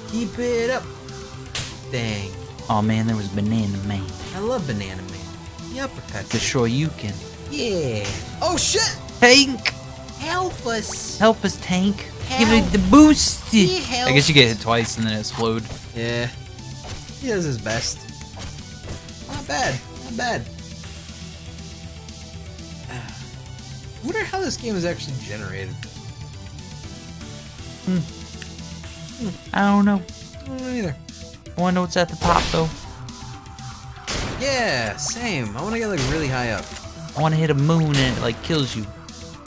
Keep it up. Dang. Oh man, there was Banana Man. I love Banana Man. The uppercut. The Shoryuken. Yeah. Oh shit! Tank! Help us. Help us, Tank. Help. Give it the boost. I guess you get hit twice and then explode. Yeah. He does his best. Not bad. Not bad. I wonder how this game is actually generated. I don't know. I don't know either. I want to know what's at the top, though. Yeah, same. I want to get, like, really high up. I want to hit a moon and it, like, kills you.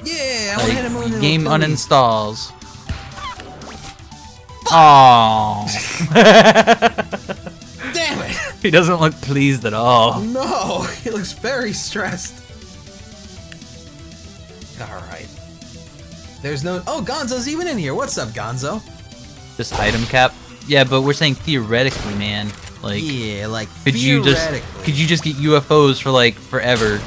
Yeah, I want to hit a moon and it game uninstalls. Aww. Damn it! He doesn't look pleased at all. No, he looks very stressed. Alright. There's no... Oh, Gonzo's even in here. What's up, Gonzo? Just item cap? Yeah, but we're saying theoretically, man. Like, yeah, like, could you just get UFOs for, like, forever?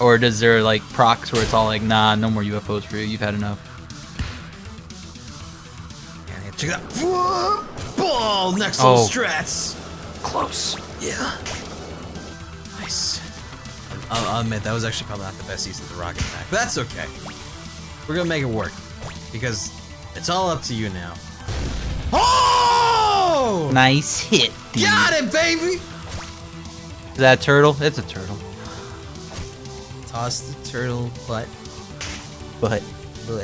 Or does there, like, procs where it's all like, nah, no more UFOs for you. You've had enough. Yeah, check it out. Whoa! Ball! Next level strats! Close. Yeah. Nice. I'll admit that was actually probably not the best use of the rocket pack, but that's okay. We're gonna make it work because it's all up to you now. Oh! Nice hit. Dude. Got it, baby. Is that a turtle? It's a turtle. Toss the turtle butt. Butt. Oh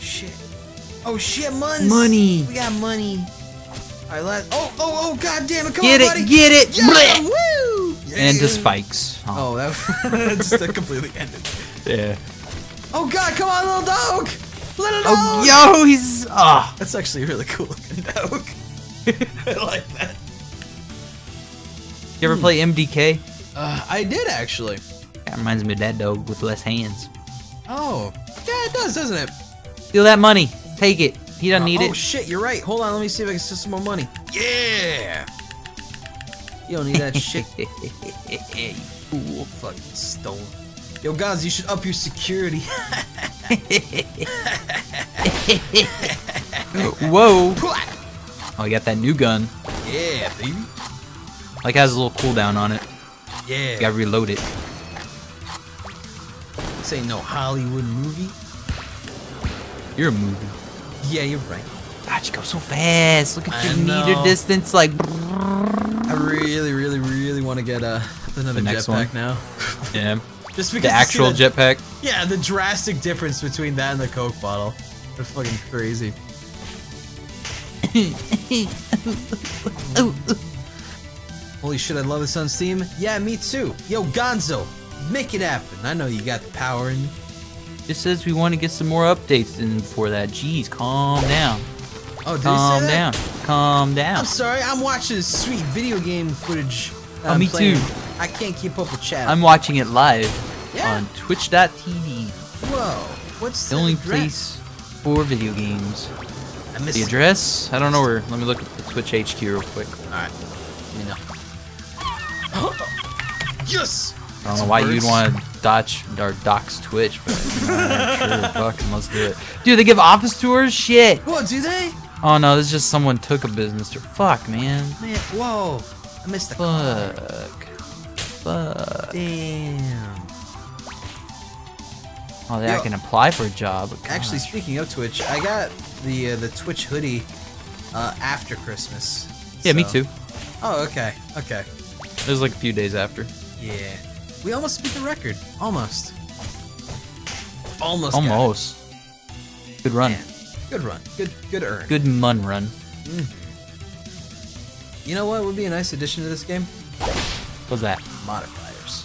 shit. Oh shit, money. Money. We got money. All right, last. Oh, god damn it. Come on, buddy. Get it. Yeah, woo! and into spikes. Oh, that just completely ended. Yeah. Oh god, come on, little dog! Little dog! Oh, yo, he's... ah. Oh. That's actually a really cool looking dog. I like that. You ever play MDK? I did, actually. That reminds me of that dog with less hands. Oh. Yeah, it does, doesn't it? Steal that money. Take it. He doesn't need it. Oh, shit, you're right. Hold on, let me see if I can steal some more money. Yeah! You don't need that shit. You fool. Fucking stone. Yo, guys, you should up your security. Whoa. Oh, I got that new gun. Yeah, baby. Like, it has a little cooldown on it. Yeah. You gotta reload it. This ain't no Hollywood movie. You're a movie. Yeah, you're right. God, you go so fast. Look at your meter distance, like... I really, really, really want to get another jetpack now. Yeah. Just because the actual jetpack. Yeah, the drastic difference between that and the Coke bottle. They're fucking crazy. Holy shit, I love this on Steam. Yeah, me too. Yo, Gonzo, make it happen. I know you got the power in you. It says we want to get some more updates in for that. Jeez, calm down. Oh, did you say that? Calm down. I'm sorry, I'm watching this sweet video game footage. Oh, me too. I can't keep up with chat. I'm watching it live on Twitch.tv. Whoa, what's the only place for video games? I missed the address? I don't know where. Let me look at the Twitch HQ real quick. Alright, let me know. Yes! I don't know why you'd want to dodge or dox Twitch, but sure, fucking let's do it. Dude, they give office tours? Shit. What, do they? Oh no, this is just someone took a business tour. Fuck, man. Man, whoa. I missed the car. Fuck. Damn. Oh, yeah, I can apply for a job. Gosh. Actually, speaking of Twitch, I got the Twitch hoodie after Christmas. Yeah, me too. Oh, okay. Okay. It was like a few days after. Yeah. We almost beat the record. Almost. Almost. Almost. Good run. Man. Good run. Good earn. Good mun run. Mm. You know what would be a nice addition to this game? What's that? Modifiers.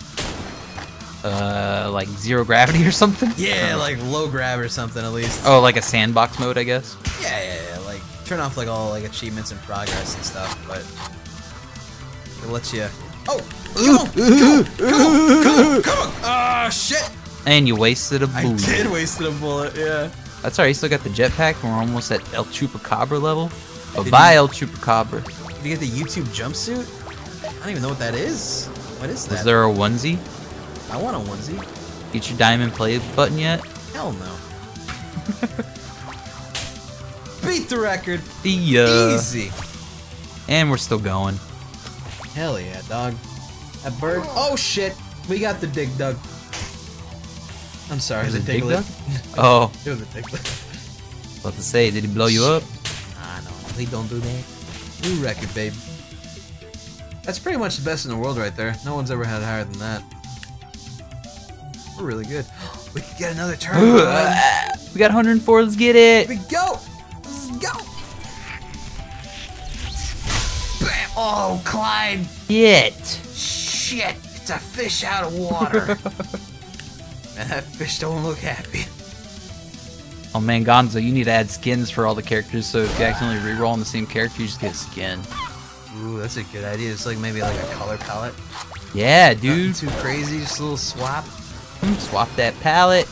Like zero gravity or something? Yeah, like low grav or something at least. Oh, like a sandbox mode, I guess? Yeah, yeah, yeah. Like, turn off like all like achievements and progress and stuff, but it lets you... Oh! Come on! Come on! Ah, shit! And you wasted a bullet. I did waste a bullet, yeah. That's alright, you still got the jetpack, and we're almost at El Chupacabra level. Bye-bye, El Chupacabra. Did you get the YouTube jumpsuit? I don't even know what that is. What is that? Is there a onesie? I want a onesie. Get your diamond play button yet? Hell no. Beat the record! Easy! And we're still going. Hell yeah, dog. That bird. Oh shit! We got the dig dug. I'm sorry. There's the dig dug? Oh. It was a dig dug. About to say, did he blow you up? Nah, no. He don't do that. New record, babe. That's pretty much the best in the world right there. No one's ever had higher than that. We're really good. We could get another turn. We got 104. Let's get it. Here we go. Let's go. Oh, Clyde! Shit! It's a fish out of water. Man, that fish don't look happy. Oh man, Gonzo, you need to add skins for all the characters, so if you accidentally reroll on the same character, you just get a skin. Ooh, that's a good idea. It's like maybe like a color palette. Yeah, dude. Nothing too crazy, just a little swap. Swap that palette.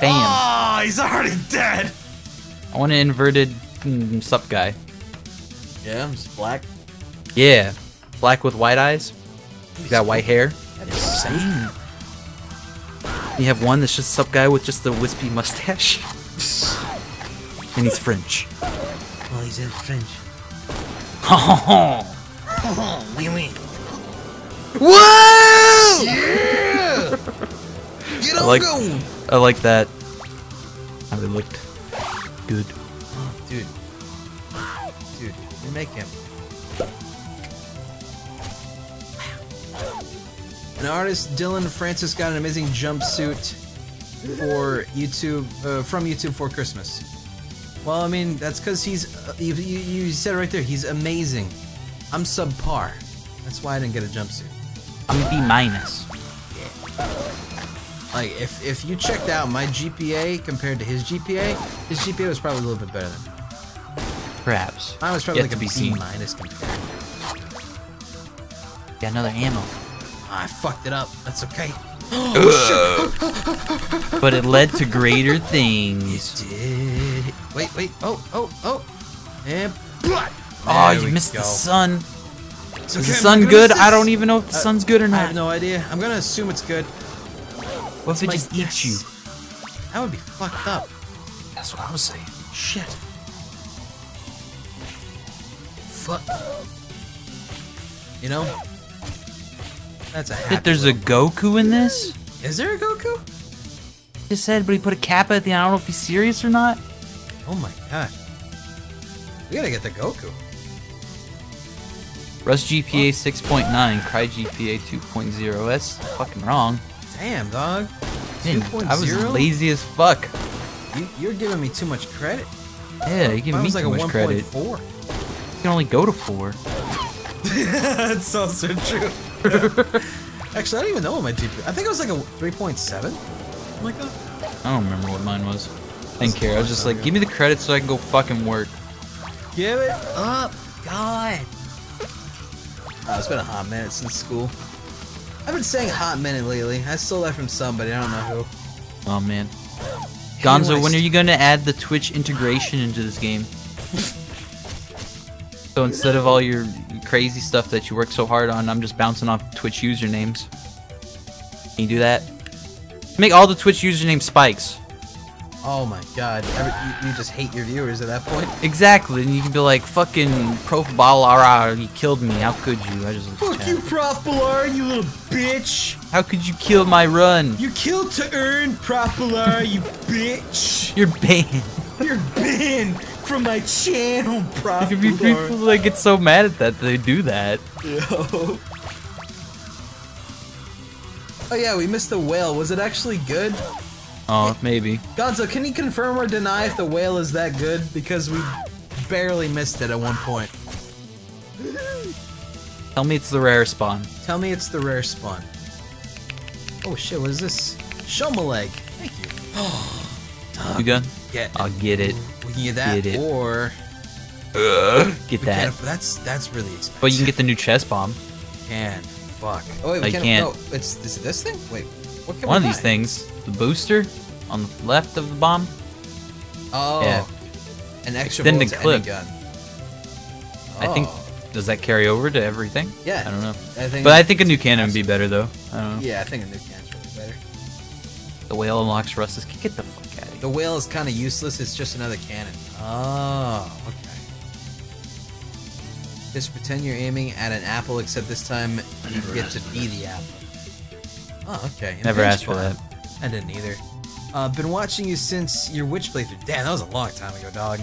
Bam! Oh, he's already dead. I want an inverted sup guy. Yeah, I'm just black. Yeah, black with white eyes. You got white hair. That is insane. You have one that's just some guy with just the wispy mustache, and he's French. Oh, he's in French. Ha ha ha! Ha ha! We win. Whoa! Yeah! Get on going. I like that. How they looked good. Dude, you make him. And artist Dylan Francis got an amazing jumpsuit for YouTube, from YouTube for Christmas. Well, I mean, that's because he's, you said it right there, he's amazing. I'm subpar. That's why I didn't get a jumpsuit. I'm B-. Yeah. Like, if you checked out my GPA compared to his GPA was probably a little bit better than mine. Perhaps. Mine was probably like a B- compared. Got another ammo. I fucked it up. That's okay. Oh, shit. But it led to greater things. It did. Wait, wait. Oh, oh, oh. And blood. Oh, you missed the sun. Is the sun good? I don't even know if the sun's good or not. I have no idea. I'm gonna assume it's good. What if it just eats you? That would be fucked up. That's what I was saying. Shit. Fuck. You know? That's a happy There's a Goku in this? Is there a Goku? He just said, but he put a kappa at the end. I don't know if he's serious or not. Oh my god. We gotta get the Goku. Russ GPA 6.9, Cry GPA 2.0. That's fucking wrong. Damn, dog. Man, I was lazy as fuck. You're giving me too much credit. Yeah, you're giving me too much credit. Mine was like a 1.4. You can only go to 4. That's also true. Yeah. Actually, I don't even know what my GPA. I think it was like a 3.7. Like that. I don't remember what mine was. I didn't care. I was just like, give me the credit so I can go fucking work. Give it up, God. Oh, it's been a hot minute since school. I've been saying hot minute lately. I stole that from somebody. I don't know who. Oh man. Gonzo, when are you going to add the Twitch integration into this game? So instead of all your crazy stuff that you work so hard on, I'm just bouncing off Twitch usernames. Can you do that? Make all the Twitch username spikes. Oh my god. You just hate your viewers at that point? Exactly, and you can be like, fucking Prof Balara, you killed me, how could you? I just fuck you, Prof Balara, you little bitch! How could you kill my run? You killed to earn, Prof Balara, you bitch! You're banned. You're banned from my channel, Prof Balara. There could be people that get so mad at that they do that. Yo. Oh yeah, we missed the whale. Was it actually good? Oh, maybe. Gonzo, can you confirm or deny if the whale is that good? Because we barely missed it at one point. Tell me it's the rare spawn. Tell me it's the rare spawn. Oh shit, what is this? Show my leg. Thank you. Oh, you good? Yeah. I'll get it. We can get that or... get that. That's really expensive. But you can get the new chest bomb. And fuck. Oh wait, we can't. No, is it this thing? Wait. What can One of these things. The booster on the left of the bomb. Oh, yeah. An extra bullet to any gun. Oh. I think. Does that carry over to everything? Yeah. I don't know. I think a new cannon would be better though. I don't know. Yeah, I think a new cannon's really better. The whale unlocks Russ's. Get the fuck out of here. The whale is kind of useless. It's just another cannon. Oh, okay. Just pretend you're aiming at an apple, except this time you get to be the apple. Oh, okay. Never asked for that. I didn't either. Been watching you since your Witch playthrough. Damn, that was a long time ago, dog.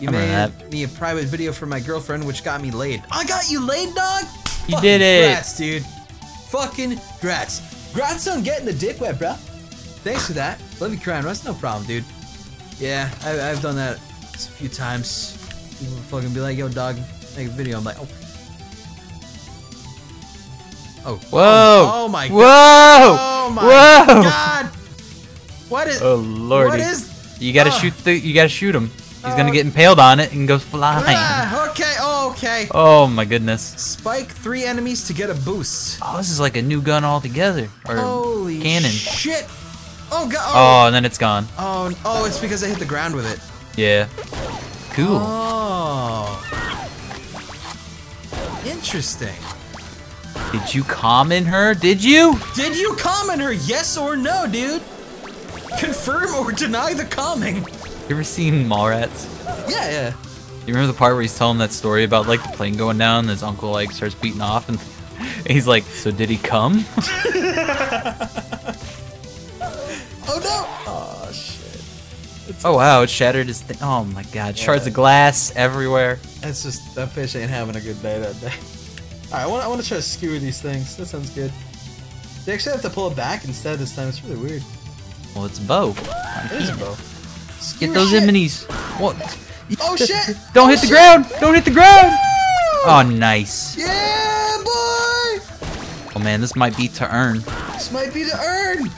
You made me a private video for my girlfriend, which got me laid. I got you laid, dog? You did it. Grats, dude. Fucking grats. Grats on getting the dick wet, bro. Thanks for that. Love you crying, Russ. No problem, dude. Yeah, I've done that a few times. People fucking be like, yo, dog, make a video. I'm like, oh. Oh. Whoa. Oh, my God. Whoa. Oh, my God. What is? Oh lordy! What is? You gotta shoot the. You gotta shoot him. He's gonna get impaled on it and go flying. Okay. Oh, okay. Oh my goodness! Spike 3 enemies to get a boost. Oh, this is like a new gun altogether. Or holy cannon. Shit! Oh god! Oh. Oh, and then it's gone. Oh, oh, it's because I hit the ground with it. Yeah. Cool. Oh. Interesting. Did you comment her? Did you? Did you comment her? Yes or no, dude? Confirm or deny the calming. You ever seen Mallrats? Yeah, yeah. You remember the part where he's telling that story about like the plane going down and his uncle like starts beating off and he's like, so did he come? Oh no! Oh shit. It's oh wow, it shattered his thing. Oh my god, yeah. Shards of glass everywhere. That's just, that fish ain't having a good day that day. Alright, I want to try to skewer these things. That sounds good. They actually have to pull it back instead this time. It's really weird. Well, it's a bow. It is a bow. Get those immunies. What? Oh shit! Don't hit the ground! Don't hit the ground! Oh, nice. Yeah, boy! Oh Oh man, this might be to earn. This might be to earn!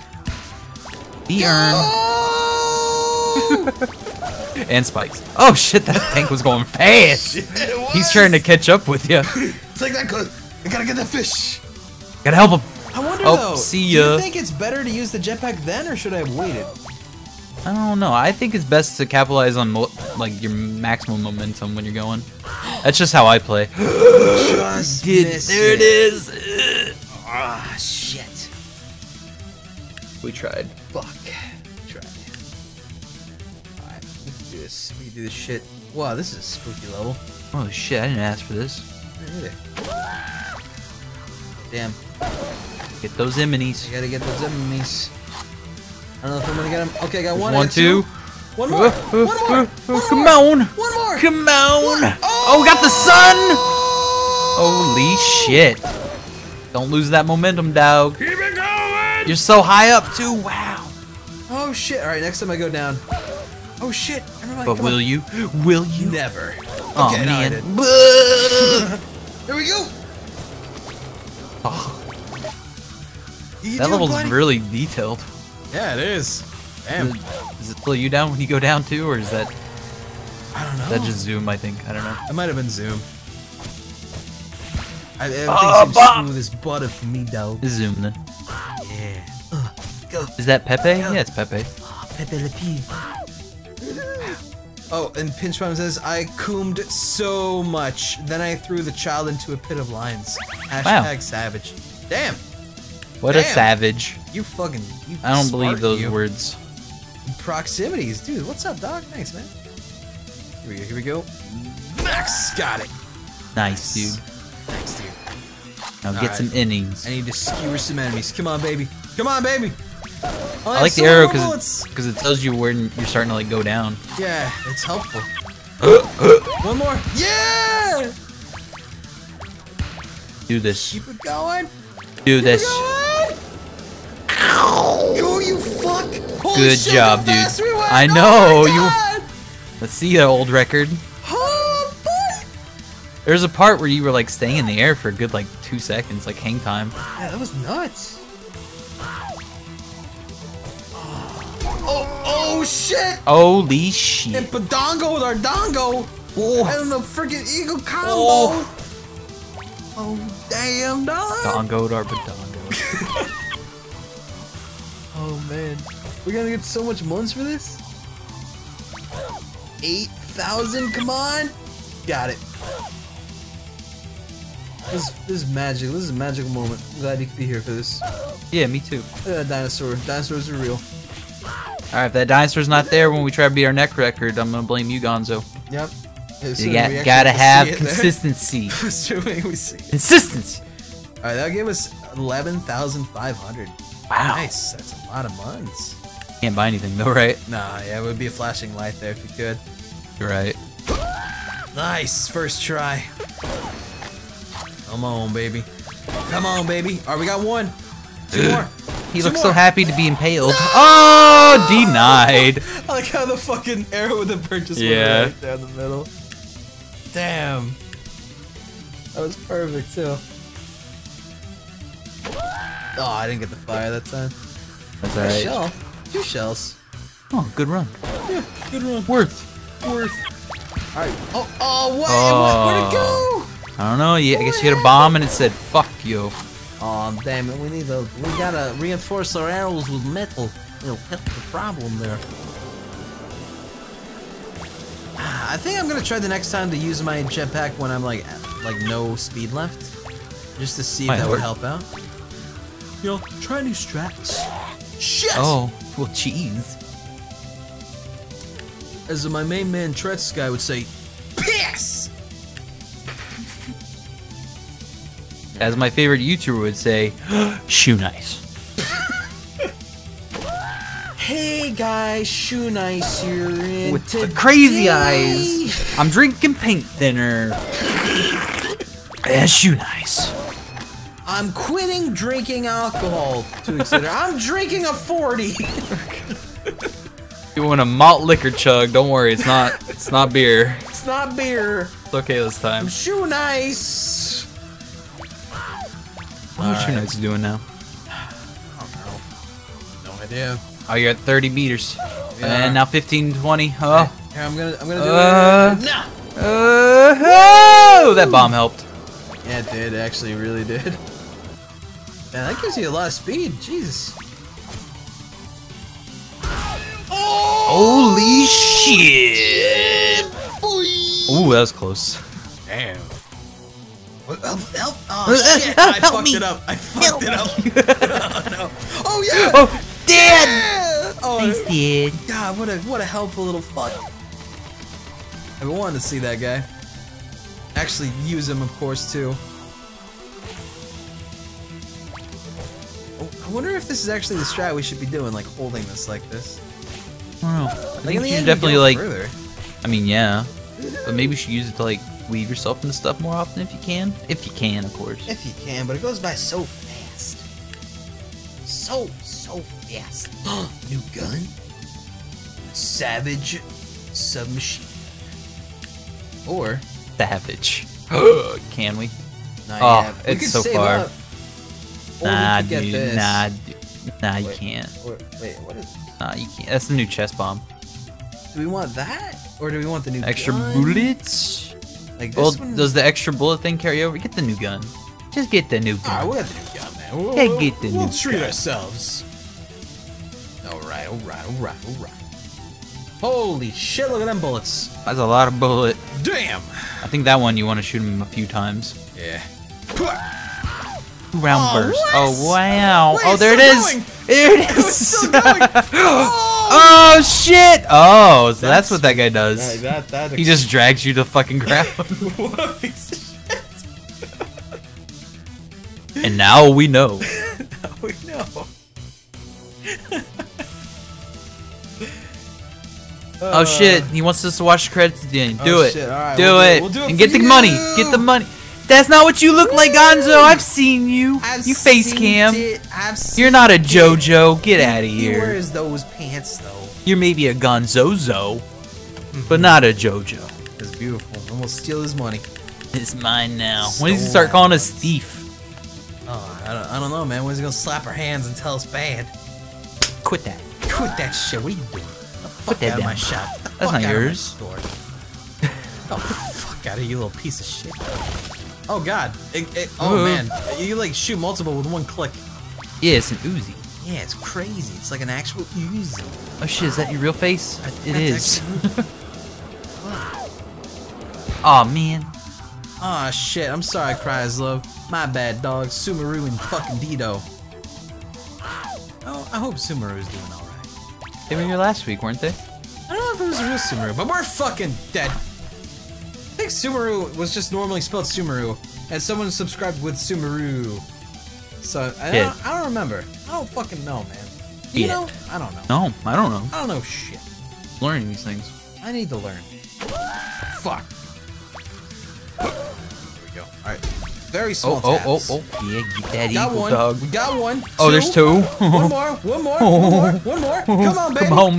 The earn. Oh! And spikes. Oh shit, that tank was going fast! Shit, it was. He's trying to catch up with you. It's like that, I gotta get that fish. Gotta help him. I wonder though, see ya. Do you think it's better to use the jetpack then, or should I have waited? I don't know. I think it's best to capitalize on like your maximum momentum when you're going. That's just how I play. Just there it is. Ah, oh, shit. We tried. Fuck. We tried. Alright, we can do this. We can do this shit. Wow, this is a spooky level. Oh shit, I didn't ask for this. Either. Damn. Get those immunies. I gotta get those immunies. I don't know if I'm gonna get him. Okay, I got one. One, two. One more. One more. Come on. One more. Come on. Oh, we got the sun. Holy shit. Don't lose that momentum, dog. Keep it going. You're so high up, too. Wow. Oh, shit. All right, next time I go down. Oh, shit. Everybody, but will you? Will you? Never. Oh, okay, man. Here we go. Oh. That level's really detailed. Yeah, it is. Damn. Does it slow you down when you go down too, or is that... I don't know. That just zoom, I think. I don't know. It might have been zoom. I think zoom with this butt of me, though. Zoom, then. Yeah. Go. Is that Pepe? Go. Yeah, it's Pepe. Pepe Le Pew. Oh, and Pinchpom says, I coomed so much, then I threw the child into a pit of lions. # wow. Savage. Damn. What a savage. You fucking... I don't believe those words. Proximities. Dude, what's up, Doc? Thanks, man. Here we go. Here we go. Max got it. Nice, dude. Thanks, dude. Now get some innings. I need to skewer some enemies. Come on, baby. Come on, baby. I like the arrow because it tells you where you're starting to like go down. Yeah, it's helpful. One more. Yeah! Do this. Keep it going. Do this. Oh, you fuck! Holy good shit, job, dude. I know you. Let's see that old record. Oh, boy. There's a part where you were like staying in the air for a good like 2 seconds, like hang time. Yeah, that was nuts. Oh, oh shit! Holy shit! And Badongo with our dongo. Oh. And the freaking eagle combo. Oh, oh damn, dog. Dongo with our Badongo. Oh man, we're gonna get so much months for this? 8,000, come on! Got it. This is magic, this is a magical moment. I'm glad you could be here for this. Yeah, me too. Look at that dinosaur, dinosaurs are real. Alright, if that dinosaur's not there when we try to beat our neck record, I'm gonna blame you, Gonzo. Yep. You gotta have consistency. Assuming we see it. Consistency! Alright, that'll give us 11,500. Wow. Nice, that's a lot of muns. Can't buy anything though, right? Nah, yeah, it would be a flashing light there if you could. You're right. Nice, first try. Come on, baby. Come on, baby. Alright, we got one. Two more. He looks so happy to be impaled. No! Oh, denied. I like how the fucking arrow with the bird just went right down the middle. Damn. That was perfect, too. Oh, I didn't get the fire that time. That's alright. A shell. 2 shells. Oh, good run. Yeah, good run. Worth. Alright. Oh, oh, what? Oh. Where'd it go? I don't know. Yeah, I guess you hit a bomb and it said, fuck you. Oh, damn it. We gotta reinforce our arrows with metal. It'll help the problem there. I think I'm gonna try the next time to use my jetpack when I'm like no speed left. Just to see if that would help out. Yo, try new strats. Shit! Oh, well, jeez. As my main man, Tretz guy, would say, piss! As my favorite YouTuber would say, shoe nice. Hey guys, shoe nice, you're in with today. The crazy eyes. I'm drinking paint thinner. Yeah, shoe nice. I'm quitting drinking alcohol to consider. I'm drinking a 40. You want a malt liquor chug? Don't worry, it's not beer. It's not beer. It's okay this time. I'm shoe nice. How much your nose doing now? I don't know. No idea. Oh, you're at 30 meters. Yeah. And now 15, 20. Oh. Hey, here, I'm gonna do it. No! Oh, that bomb helped. Yeah, it did. It actually really did. Man, that gives you a lot of speed. Jesus. Oh! Holy shit! Yeah, ooh, that was close. Damn. Help! Help! Oh shit! I fucked it up. I fucked it up. Oh no! Oh yeah! Oh, dead! Yeah. Oh, thanks, dude. God, what a helpful little fuck. I've been wanting to see that guy. Actually, use him, of course, too. Oh, I wonder if this is actually the strat we should be doing, like holding this like this. I don't know. I think you should definitely like. Further. I mean, yeah, but maybe you should use it to like. Weave yourself into stuff more often if you can. If you can, of course. If you can, but it goes by so fast. So fast. New gun? Savage submachine. Or savage. Can we? Not oh, yet. It's so far. Nah, dude. Nah, dude. Nah, wait, you can't. Wait, what is this? Nah, you can't. That's the new chest bomb. Do we want that? Or do we want the new extra gun? Bullets? Like well, one? Does the extra bullet thing carry over? Get the new gun. Just get the new gun. Alright, we'll get the new gun, man. We'll treat ourselves. Alright. Holy shit, look at them bullets. That's a lot of bullet. Damn! I think that one you want to shoot him a few times. Yeah. Round burst. Oh, wow. Wait, oh, there it is. Going. There it is. Still going. Oh. Oh, shit. Oh, so that's what that guy does. That he just drags you to the fucking ground. What a piece of shit. And now we know. Now we know. Oh, shit. He wants us to watch the credits again. Do it. And get the money. Get the money. That's not what you look like, Gonzo. I've seen you. You face cam. You're not a JoJo. Get out of here. He wears those pants, though. You're maybe a Gonzozo, but not a JoJo. That's beautiful. I'm gonna steal his money. It's mine now. When does he start calling us thief? Oh, I don't know, man. When's he gonna slap our hands and tell us bad? Quit that. Quit that shit. What are you doing? Quit that out of my shop. That's not yours. Oh, fuck out of you, little piece of shit. Oh god! Oh man! You like shoot multiple with one click. Yeah, it's an Uzi. Yeah, it's crazy. It's like an actual Uzi. Oh shit! Is that your real face? It is. Aw, oh, man. Aw, oh, shit! I'm sorry, Cryslove. My bad, dog. Sumeru and fucking Dido. Oh, I hope Sumeru's doing all right. They were here last week, weren't they? I don't know if it was a real Sumeru, but we're fucking dead. I think Sumeru was just normally spelled Sumeru, and someone subscribed with Sumeru. So, I don't remember. I don't fucking know, man. You know? I don't know. No, I don't know. I don't know shit. Learning these things. I need to learn. Fuck. There we go. Alright. Very small taps. Oh. Yeah, get that eagle, dog. We got one. Two. Oh, there's two. One more. Come on,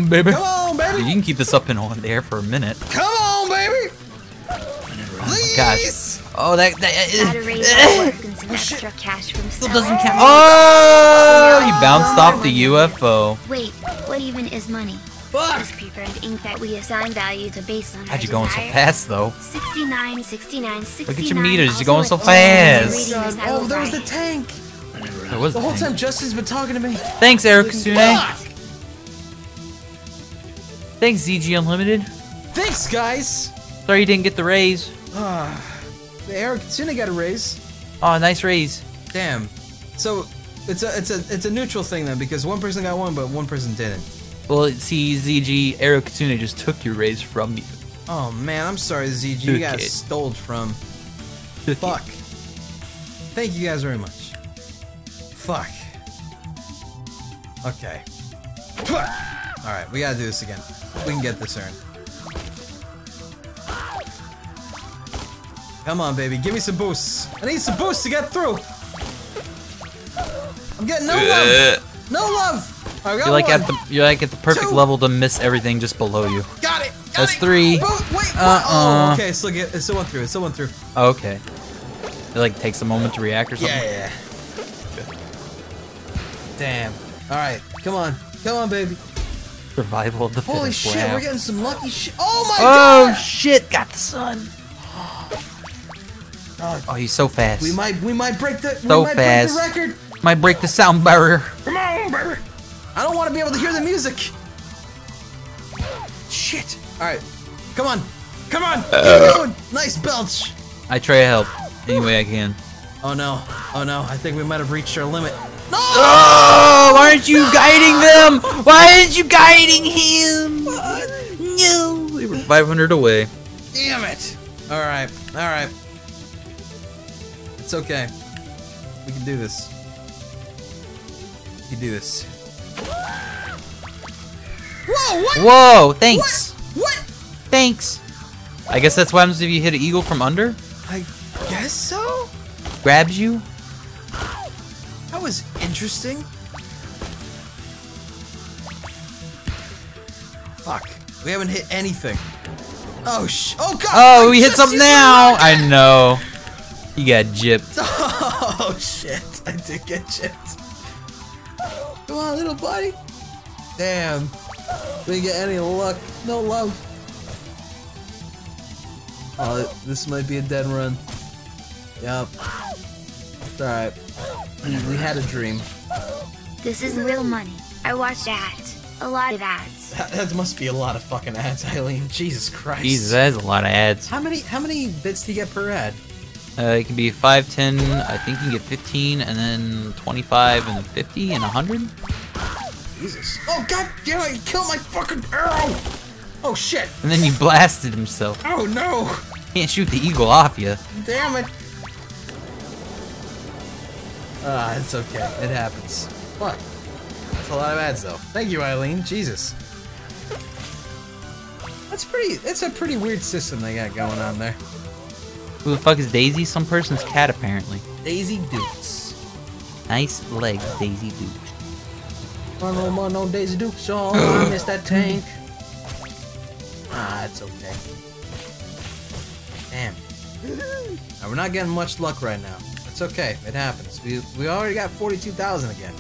baby. Come on, baby. You can keep this up and on there for a minute. Come on, baby. Oh, gosh. Oh, still doesn't count. Oh, he bounced off the UFO. Wait, what even is money? This paper and ink that we assign value to based on. How'd you going so fast, though? 69. Look at your meters. You're going so fast. Oh, there was the tank. There was the whole time Justin's been talking to me. Thanks, Eric Kasune. Thanks, ZG Unlimited. Thanks, guys. Sorry you didn't get the raise. Eric Kasune got a raise. Oh, nice raise. Damn. So it's a neutral thing then because one person got one but one person didn't. Well, see, ZG, Eric Kasune just took your raise from you. Oh man, I'm sorry, ZG, you got stole from. Fuck. Thank you guys very much. Fuck. Okay. All right, we gotta do this again. We can get this earned. Come on, baby, give me some boosts. I need some boosts to get through. I'm getting no love. No love. I got you're like at the perfect level to miss everything just below you. Got it. That's three. Wait. Oh, okay. It's still one through. Okay. It like takes a moment to react or something. Yeah. Damn. Alright, come on. Come on, baby. Survival of the holy shit, wow. We're getting some lucky shit. Oh my god! Oh shit, got the sun. Oh, he's so fast. We might break the record. Might break the sound barrier. Come on, baby. I don't want to be able to hear the music. Shit. All right, come on, come on. Keep going. Nice belch. I try to help any way I can. Oh no, I think we might have reached our limit. No! Oh, why aren't you guiding them? Why aren't you guiding him? What? No, we were 500 away. Damn it. All right, all right. It's okay. We can do this. We can do this. Whoa! What? Whoa! Thanks. What? Thanks. I guess that's what happens if you hit an eagle from under. I guess so. Grabs you. That was interesting. Fuck. We haven't hit anything. Oh sh. Oh god. Oh, we hit something now. I know. You got gypped. Oh shit, I did get gypped. Come on, little buddy. Damn. We didn't get any luck. No love. Oh, this might be a dead run. Yep. It's alright. We had a dream. This is real money. I watched ads. A lot of ads. That must be a lot of fucking ads, Eileen. Jesus Christ. Jesus, that's a lot of ads. How many bits do you get per ad? It can be 5, 10, I think you can get 15, and then 25, and 50, and 100? Jesus. Oh, god damn it, you killed my fucking arrow! Oh, shit! And then you blasted himself. Oh, no! Can't shoot the eagle off you. Damn it! Ah, it's okay. It happens. Fuck. That's a lot of ads, though. Thank you, Eileen. Jesus. That's a pretty weird system they got going on there. Who the fuck is Daisy? Some person's cat, apparently. Daisy Dukes. Nice legs, Daisy Dukes. Mono, mono, Daisy Dukes. Oh, I missed that tank. Ah, it's okay. Damn. Now, we're not getting much luck right now. It's okay. It happens. We already got 42,000 again.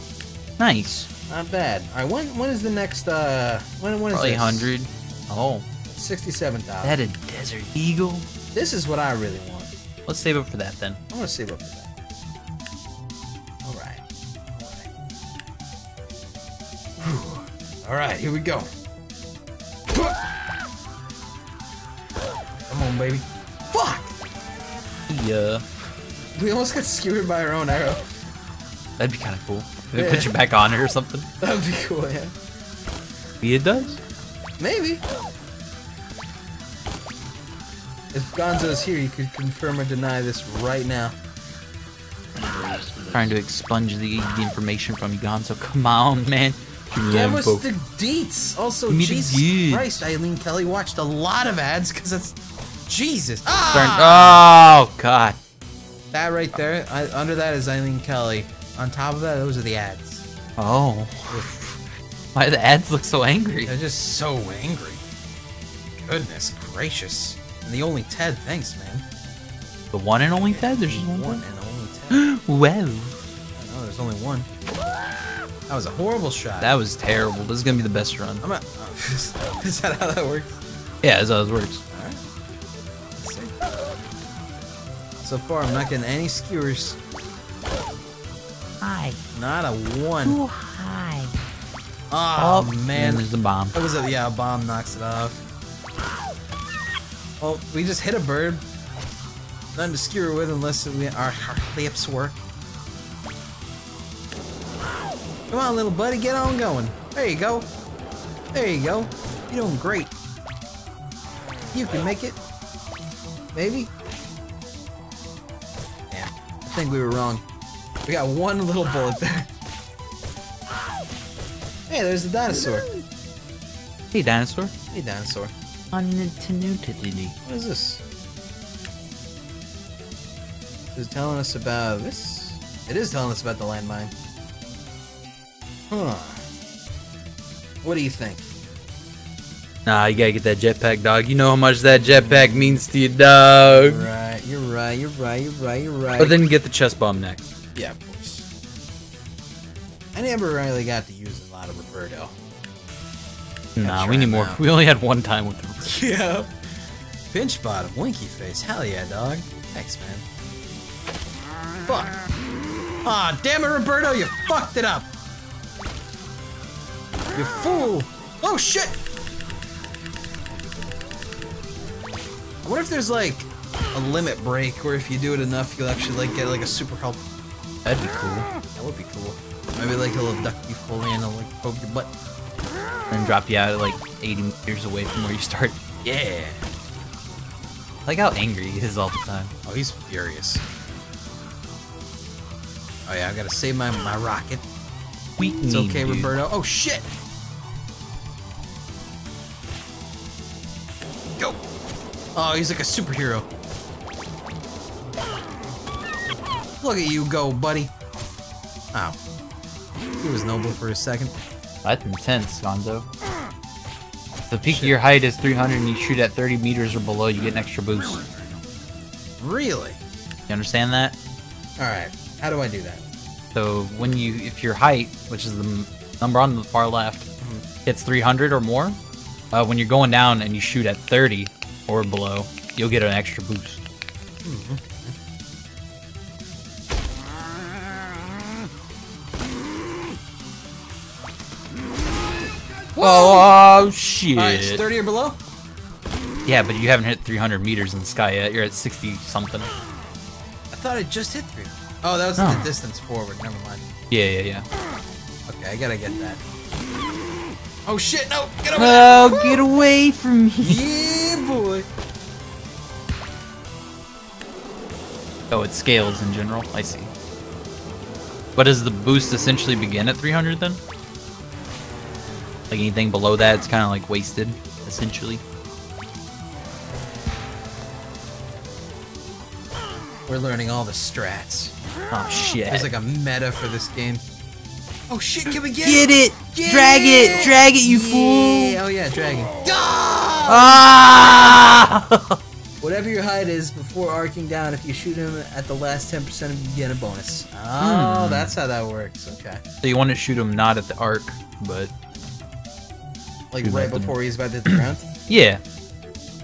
Nice. Not bad. All right, when is the next? When is probably 100. Oh. 67,000. That a desert eagle? This is what I really want. Let's save up for that, then. I want to save up for that. Alright. Alright. Alright, here we go. Come on, baby. Fuck! Yeah. We almost got skewered by our own arrow. That'd be kind of cool. They put you back on it or something. That'd be cool, yeah. Maybe it does? Maybe. If Gonzo's here, you could confirm or deny this right now. Trying to expunge the information from you, Gonzo. Come on, man. Give us the deets. Also, Jesus Christ, Eileen Kelly watched a lot of ads because that's Jesus. Ah! Oh god. That right there, under that is Eileen Kelly. On top of that, those are the ads. Oh. Why do the ads look so angry? They're just so angry. Goodness gracious. And the only Ted, thanks, man. The one and only Ted? There's just one and only Ted. Well. I know, there's only one. That was a horrible shot. That was terrible. This is going to be the best run. I'm not, is that how that works? Yeah, that's how it works. Alright. So far, I'm not getting any skewers. Hi. Not a one. Too high. Oh, man. There's the bomb. What was it? Yeah, a bomb knocks it off. Well, we just hit a bird. Nothing to skewer with unless our clips work. Come on, little buddy, get on going. There you go. There you go. You're doing great. You can make it. Maybe. Yeah, I think we were wrong. We got one little bullet there. Hey, there's the dinosaur. Hey, dinosaur. Hey, dinosaur. What is this? Is it telling us about this? It is telling us about the landmine. Huh. What do you think? Nah, you gotta get that jetpack, dog. You know how much that jetpack means to you, dog. Right, you're right, you're right, you're right, you're right. But then get the chest bomb next. Yeah, of course. I never really got to use a lot of Roberto. Nah, we need more. We only had one time with Roberto. Yeah. Pinch bottom, winky face. Hell yeah, dog. Thanks, man. Fuck. Aw, damn it, Roberto, you fucked it up. You fool. Oh, shit. I wonder if there's, like, a limit break where if you do it enough, you'll actually, like, get, like, a super help. That'd be cool. That would be cool. Maybe, like, he'll abduct you fully and he'll, like, poke your butt. And drop you out, like, 80 meters away from where you start. Yeah. I like how angry he is all the time. Oh, he's furious. Oh, yeah, I gotta save my rocket. It's okay, dude. Roberto. Oh, shit! Go! Oh, he's like a superhero. Look at you go, buddy. Ow. He was noble for a second. That's intense, Gonzo. The peak of your height is 300 and you shoot at 30 meters or below, you get an extra boost. Really? You understand that? Alright, how do I do that? So when you, if your height, which is the number on the far left, hits 300 or more, when you're going down and you shoot at 30 or below, you'll get an extra boost. Whoa. Oh shit! All right, it's 30 or below. Yeah, but you haven't hit 300 meters in the sky yet. You're at 60 something. I thought I just hit 300. Oh, that was the distance forward. Never mind. Yeah. Okay, I gotta get that. Oh shit! No, get away! Oh, get away from me! Yeah, boy. Oh, it scales in general. I see. But does the boost essentially begin at 300 then? Like anything below that, it's kind of like wasted, essentially. We're learning all the strats. Oh shit. There's like a meta for this game. Oh shit, can we get it? Get it! Drag it, you fool! Oh yeah, drag it. Ah! Whatever your height is, before arcing down, if you shoot him at the last 10% of you get a bonus. Oh, that's how that works, okay. So you want to shoot him not at the arc, but... like right before he's about to hit the ground? Yeah.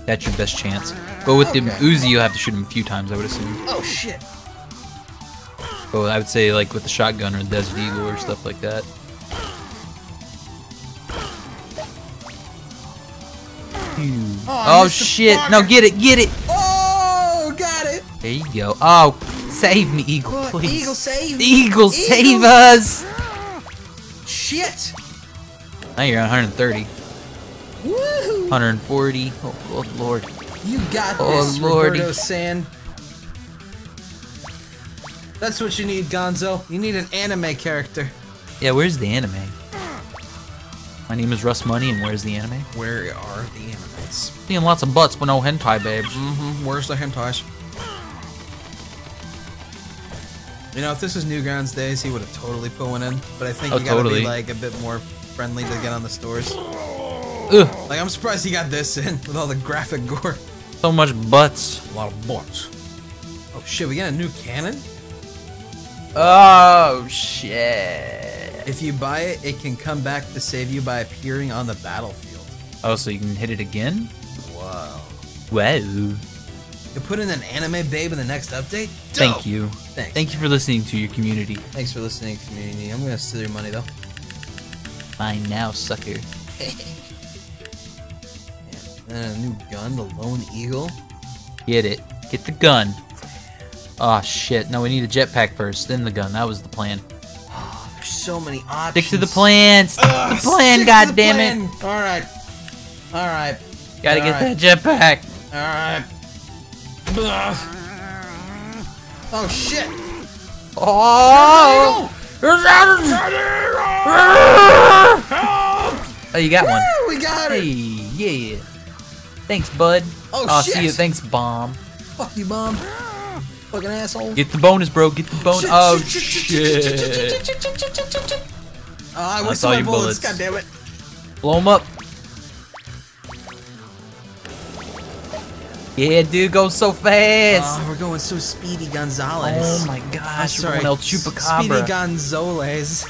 That's your best chance. But with the Uzi, you'll have to shoot him a few times, I would assume. Oh, shit. But I would say, like, with the shotgun or the Desert Eagle or stuff like that. Oh, shit. No, get it. Oh, got it. There you go. Oh, save me, Eagle, please. Eagle, save me. Eagle, save us. Shit. Now you're on 130. Woohoo! 140. Oh lord. You got this, Roberto San. That's what you need, Gonzo. You need an anime character. Yeah, where's the anime? My name is Russ Money, and where's the anime? Where are the animes? Seeing lots of butts, but no hentai, babes. Mm-hmm. Where's the hentais? You know, if this was Newgrounds days, he would have totally put one in. But I think you gotta be like a bit more friendly to get on the stores. Ugh. Like, I'm surprised he got this in with all the graphic gore. So much butts. A lot of butts. Oh shit, we got a new cannon? Oh shit. If you buy it, it can come back to save you by appearing on the battlefield. Oh, so you can hit it again? Whoa. Whoa. You put in an anime babe in the next update? Dope. Thank you. Thanks. Thank you for listening to your community. Thanks for listening, community. I'm gonna steal your money, though. Mine now, sucker. And a new gun, the Lone Eagle. Get it. Get the gun. Oh shit. No, we need a jetpack first, then the gun. That was the plan. Oh, there's so many options. Stick to the plan. Stick to the plan, goddammit. Alright. Alright. Gotta get that jetpack. Alright. Oh shit. Oh! Oh, you got one. Woo, we got it. Hey, yeah. Thanks, bud. Oh shit. See you. Thanks, bomb. Fuck you, bomb. Fucking asshole. Get the bonus, bro. Get the bonus. Oh shit. I wasted my bullets. God damn it. Blow him up. Yeah, dude, go so fast. We're going so speedy, Gonzalez. Oh my gosh, we're going El Chupacabra. Speedy Gonzales.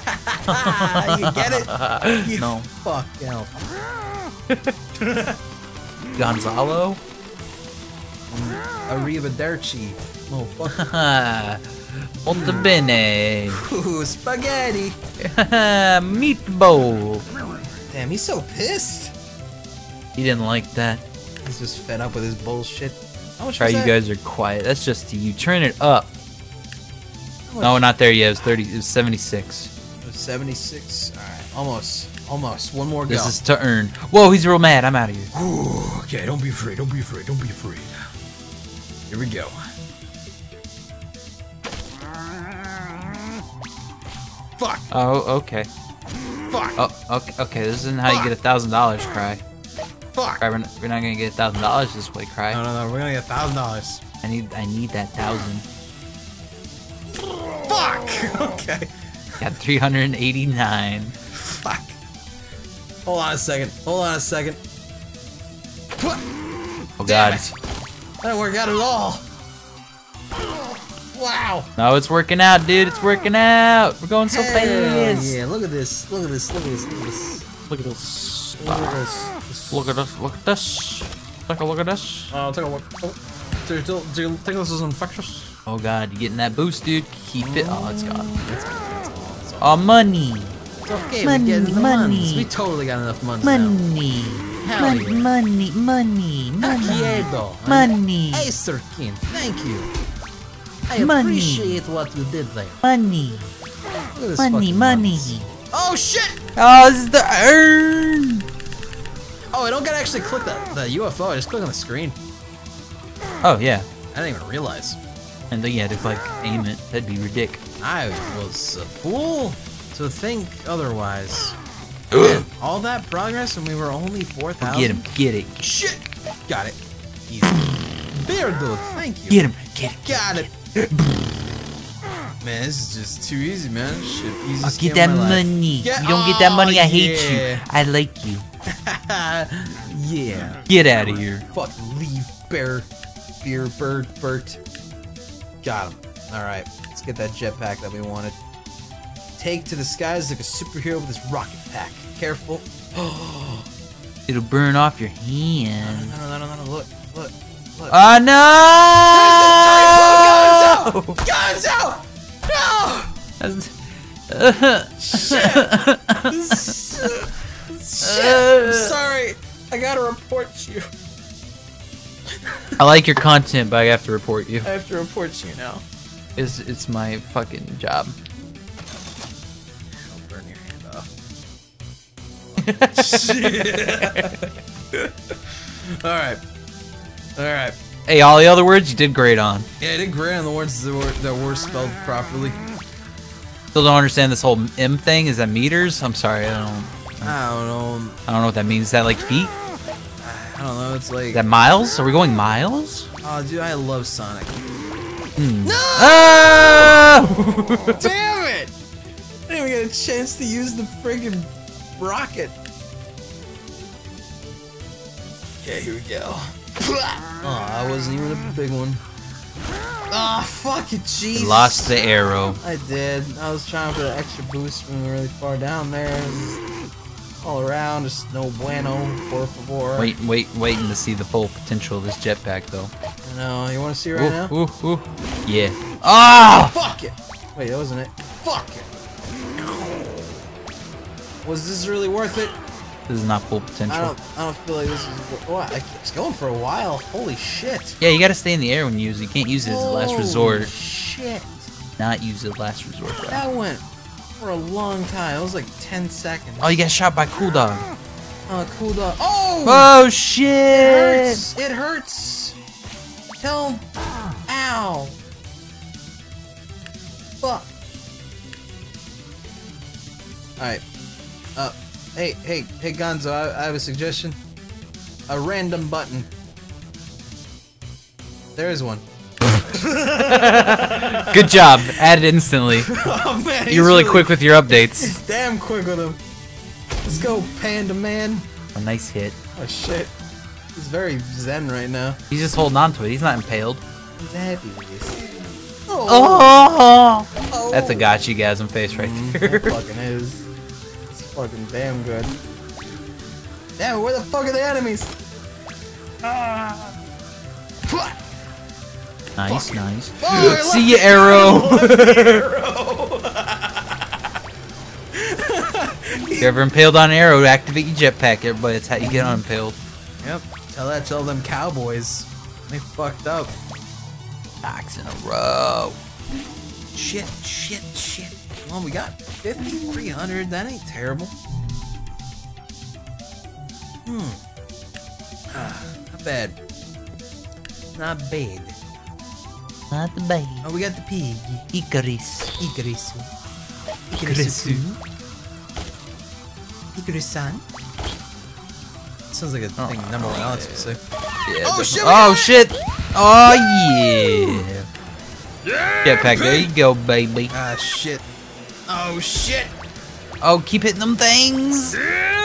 You get it? You no. Fuck hell. Gonzalo? Arrivederci. Oh, fuck. Molto bene. Ooh, spaghetti. Meatball. Damn, he's so pissed. He didn't like that. He's just fed up with his bullshit. How much was that? You guys are quiet. That's just to you. Turn it up. No, not there yet. It was 30. It was 76. It was 76. All right, almost. Almost. One more go. This is to earn. Whoa, he's real mad. I'm out of here. Ooh, okay, don't be afraid. Don't be afraid. Don't be afraid. Here we go. Fuck. Oh, okay. Fuck. Oh, okay. Okay, this isn't how you get $1,000, Cry. Fuck. Cry, we're not gonna get $1,000 this way, Cry. No, no, no. We're gonna get $1,000. I need that 1,000. Fuck. Okay. Got 389. Fuck. Hold on a second. Hold on a second. Oh god. That didn't work out at all. Wow. No, it's working out, dude. It's working out. We're going so fast. Yeah, look at this. Look at this. Look at this. Look at this. Look at this. Look at this. Look at this. Take a look at this. Take a look. Do you think this is infectious? Oh god, you getting that boost, dude? Keep it. Oh, it's gone. Oh, money. Okay, money, we get money. We totally got enough money. Money. Money, money, money. Hey, Sir King, thank you. I appreciate what you did there. Money. Money, money. Oh, shit! Oh, this is the urn. Oh, I don't gotta actually click the UFO. I just click on the screen. Oh, yeah. I didn't even realize. And then you had to, like, aim it. That'd be ridiculous. I was a fool to think otherwise. Man, all that progress and we were only 4,000. Get him, get it. Shit! Got it. Easy. Bear dude, thank you. Get him, get it. Got it. Man, this is just too easy, man. Shit, easiest game of my life. Money. Get that money. You don't get that money, I hate you. I like you. Yeah. Get out of here. Fuck, leave, bear. Beer, bird, Bert. Got him. Alright, let's get that jetpack that we wanted. Take to the skies like a superhero with this rocket pack. Careful. It'll burn off your hand. No, look. Oh, no! There's a typo, Gonzo! No! Shit! I'm sorry. I gotta report you. I like your content, but I have to report you. I have to report you now. It's my fucking job. Alright. Hey, all the other words you did great on. Yeah, I did great on the words that were spelled properly. Still don't understand this whole M thing. Is that meters? I'm sorry, I don't know. I don't know what that means. Is that like feet? I don't know, it's like... Is that miles? Are we going miles? Oh, dude, I love Sonic. No! Oh! Damn it! I didn't even get a chance to use the friggin' rocket. Okay, here we go. Oh, that wasn't even a big one. Ah, oh, fuck it, jeez. Lost the arrow. I did. I was trying for the extra boost when we were really far down there. All around, just no bueno, por favor. Waiting to see the full potential of this jetpack, though. I know. You want to see right now? Ooh. Yeah. Ah! Oh, fuck it. Wait, that wasn't it. Fuck it. Was this really worth it? This is not full potential. I don't feel like this is... Oh, it's going for a while. Holy shit. Yeah, you gotta stay in the air when you use it. You can't use it as a last resort. Holy shit. Not use it as a last resort. Bro. That went for a long time. It was like 10 seconds. Oh, you got shot by Cool Dog. Oh, Cool Dog. Oh! Oh, shit! It hurts. It hurts. Tell... Ow. Fuck. Alright. Hey, Gonzo, I have a suggestion. A random button. There is one. Good job. Add it instantly. Oh, man, you're really quick with your updates. He's damn quick with him. Let's go, Panda Man. A nice hit. Oh, shit. He's very zen right now. He's just holding on to it. He's not impaled. He's happy with this. Oh. Oh. Oh! That's a gotcha-gasm face right there. That fucking is. It's fucking damn good. Damn, where the fuck are the enemies? Ah. Nice, fuck. Nice. Oh, see you, arrow. If you're ever impaled on an arrow, activate your jetpack, everybody. That's how you get unimpaled. Yep. Tell that to all them cowboys. They fucked up. Knocks in a row. Shit, shit, shit. Well, we got 5,300. That ain't terrible. Not bad. Not bad. Not the bad. Oh, we got the pig. Icarus. Icarus. Icarus. Icarus-san. Sounds like a thing number one Alex would say. Yeah, oh, shit! Oh, shit! Oh, yeah! Yeah, get back. There you go, baby. Ah, shit. Oh, shit! Oh, keep hitting them things! Yeah.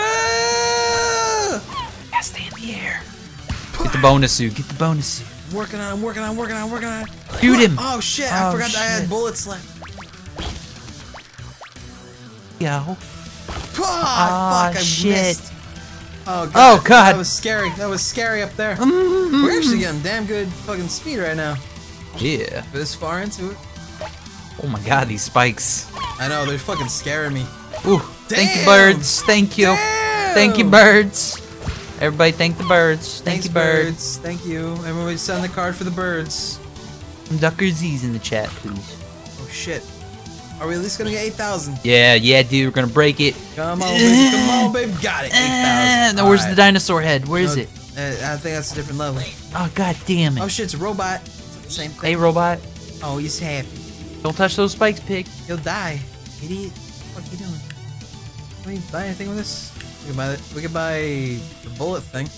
Yeah, stay in the air. Get the bonus suit. Get the bonus suit. Working on. Shoot him! Oh shit! Oh, I forgot that I had bullets left. Yo. Oh, oh fuck! Shit. I missed. Oh god. Oh god! That was scary. That was scary up there. We're actually getting damn good fucking speed right now. Yeah. This far into it. Oh my god! These spikes. I know they're fucking scaring me. Ooh! Damn. Thank you, birds. Thank you. Damn. Thank you, birds. Everybody thank the birds. Thank you, birds. Thank you. Everybody send the card for the birds. Ducker Z's in the chat, please. Oh, shit. Are we at least going to get 8,000? Yeah, yeah, dude. We're going to break it. Come on, baby. Come on, baby. Got it. 8,000. Now, where's the dinosaur head? Where is it? I think that's a different level. Oh, god damn it. Oh, shit. It's a robot. Same thing. Hey, robot. Oh, he's happy. Don't touch those spikes, pig. You'll die. Idiot. What are you doing? Can we buy anything with this? We could buy the, bullet thing,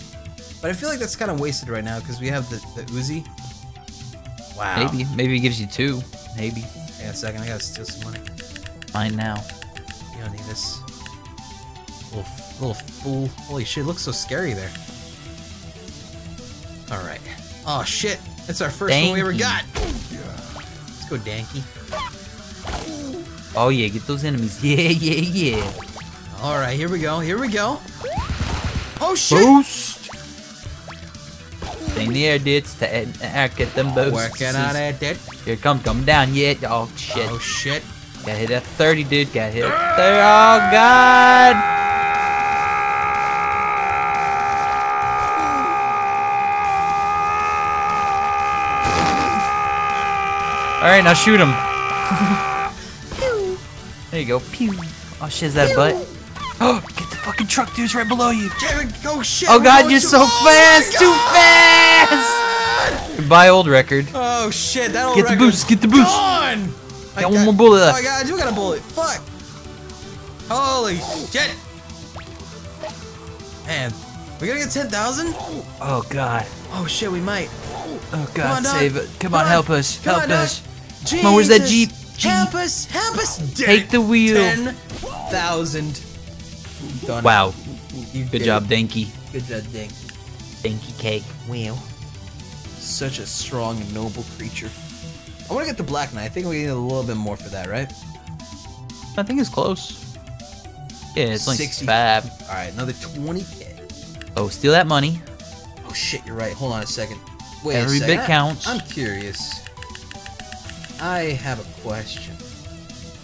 but I feel like that's kind of wasted right now because we have the Uzi. Wow. Maybe it gives you two. Maybe. Hang on a second, I gotta steal some money. Mine now. You don't need this. Little fool. Holy shit, it looks so scary there. All right. Oh shit, that's our first one we ever got. Let's go, Danky. Oh yeah, get those enemies. Yeah, yeah, yeah. All right, here we go. Here we go. Oh shit! Boost. Stay in the air, dudes. Get them boosts. Working on it, dude. Here, come down, yeah. Oh shit. Oh shit. Gotta hit a 30, dude. Gotta hit a 30. Oh god. All right, now shoot him. There you go. Pew. Oh shit, is that a butt? Oh, get the fucking truck, dude's right below you. Oh shit! Oh god, you're so fast, too fast. Goodbye, old record. Oh shit, that old record. Get the boost, get the boost. Gone. Got one more bullet left. Oh god, I do got a bullet. Fuck. Holy shit. Man, we gonna get 10,000? Oh god. Oh shit, we might. Oh god, save it. Come on, help us, help us. Come on, where's that jeep? Help us, help us. Take the wheel. 10,000. Done. Wow. Good job, Danky. Good job, Danky. Danky cake. Wow. Such a strong and noble creature. I want to get the Black Knight. I think we need a little bit more for that, right? I think it's close. Yeah, it's like 65. Alright, another 20k. Oh, steal that money. Oh shit, you're right. Hold on a second. Wait a second. Every bit counts. I'm curious. I have a question.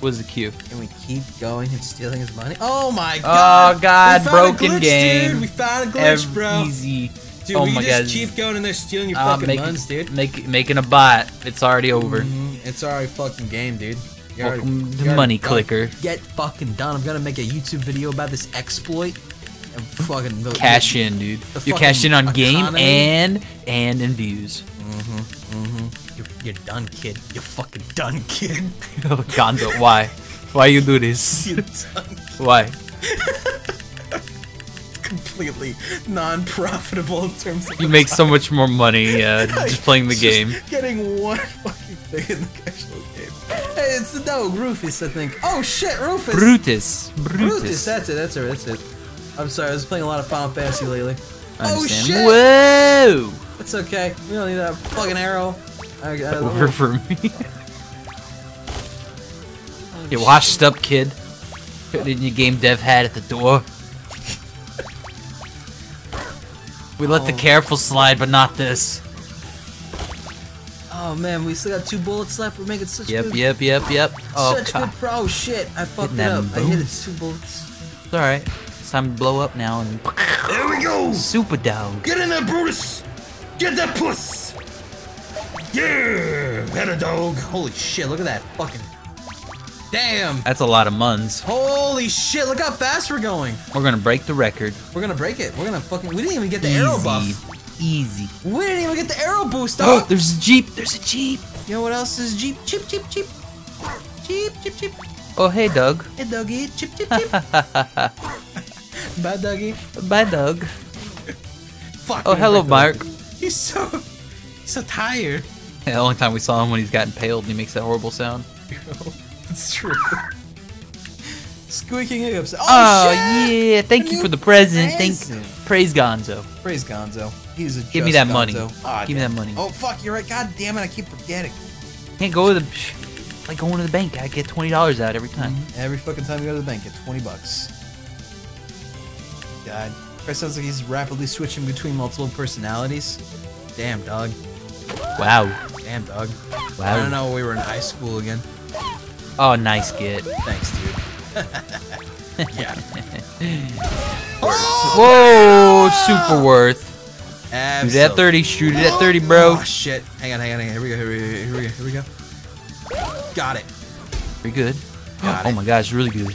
What's the cue? Can we keep going and stealing his money? Oh my god! Oh god, broken game. We found a glitch, bro. Easy. Dude, we just keep going and they're stealing your fucking guns, dude. Making a bot. It's already over. It's already fucking game, dude. Welcome to Money Clicker. Get fucking done. I'm gonna make a YouTube video about this exploit. And fucking cash in, dude. You cash in on game and in views. You're done, kid. You're fucking done, kid. Oh, Gonzo, why? Why you do this? You're done, kid. Why? Completely non-profitable in terms of... You make so much more money just playing the game. Getting one fucking thing in the actual game. Hey, it's the dog, Rufus, I think. Oh, shit, Rufus! Brutus. That's it, that's it, that's it. I'm sorry, I was playing a lot of Final Fantasy lately. Oh shit! Whoa! It's okay. We don't need that fucking arrow. I got it over for me. Oh, you washed up, kid. Putting your game dev hat at the door. We let the careful slide, but not this. Oh man, we still got 2 bullets left. We're making such good. Yep. Oh, such God. Good pro. Oh, shit, I fucked it up. Boom. I hit it 2 bullets. It's alright. It's time to blow up now and. There we go! Super dog. Get in there, Brutus! Get that puss! Yeah! Had a dog. Holy shit, look at that fucking. Damn! That's a lot of muns. Holy shit, look how fast we're going! We're gonna break the record. We're gonna break it. We're gonna fucking. We didn't even get the arrow buff. Easy. We didn't even get the arrow boost up! Oh, there's a Jeep! There's a Jeep! You know what else is Jeep? Jeep, Jeep, Jeep! Jeep, Jeep, Jeep! Oh, hey, Doug. Hey, Dougie. Chip, chip, chip. Bye, Dougie. Bye, Doug. Fuck. Oh, hello, Mark. He's so tired. Yeah, the only time we saw him when he's gotten paled and he makes that horrible sound. It's true. Squeaking hiccups. Oh shit! Yeah! Thank you for the present. Praise Gonzo. Praise Gonzo. He's a. Give me that Gonzo. Money. Oh, give me that money. Oh fuck! You're right. God damn it! I keep forgetting. Can't go to the. Like going to the bank, I get $20 out every time. Every fucking time you go to the bank, get 20 bucks. God, that sounds like he's rapidly switching between multiple personalities. Damn, dog. Wow. Damn, dog. Wow. I don't know. We were in high school again. Oh, nice get. Thanks, dude. Yeah. Oh! Whoa! Super worth. Absolutely. Shoot it at 30. Shoot it at 30, bro. Oh shit! Hang on. Here we go. Got it. Pretty good. Oh my gosh, really good.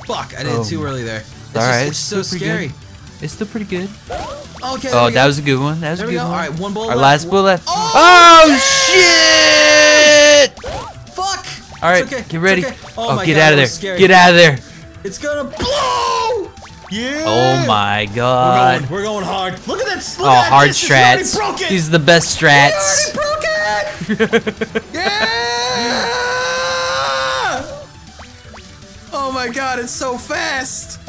Fuck, I did it too early there. Alright, it's so scary. Good. It's still pretty good. Okay. Oh, that was a good one. That was there a good one. Alright, one bullet. Our last bullet. Oh shit! Fuck! Alright, okay. Get ready. Okay. Oh, get out of there. Scary. Get out of there. It's gonna blow! Yeah! Oh my god. We're going hard. Look at that slow. Oh, hard strats. These are the best strats. Yeah! Oh my god, it's so fast!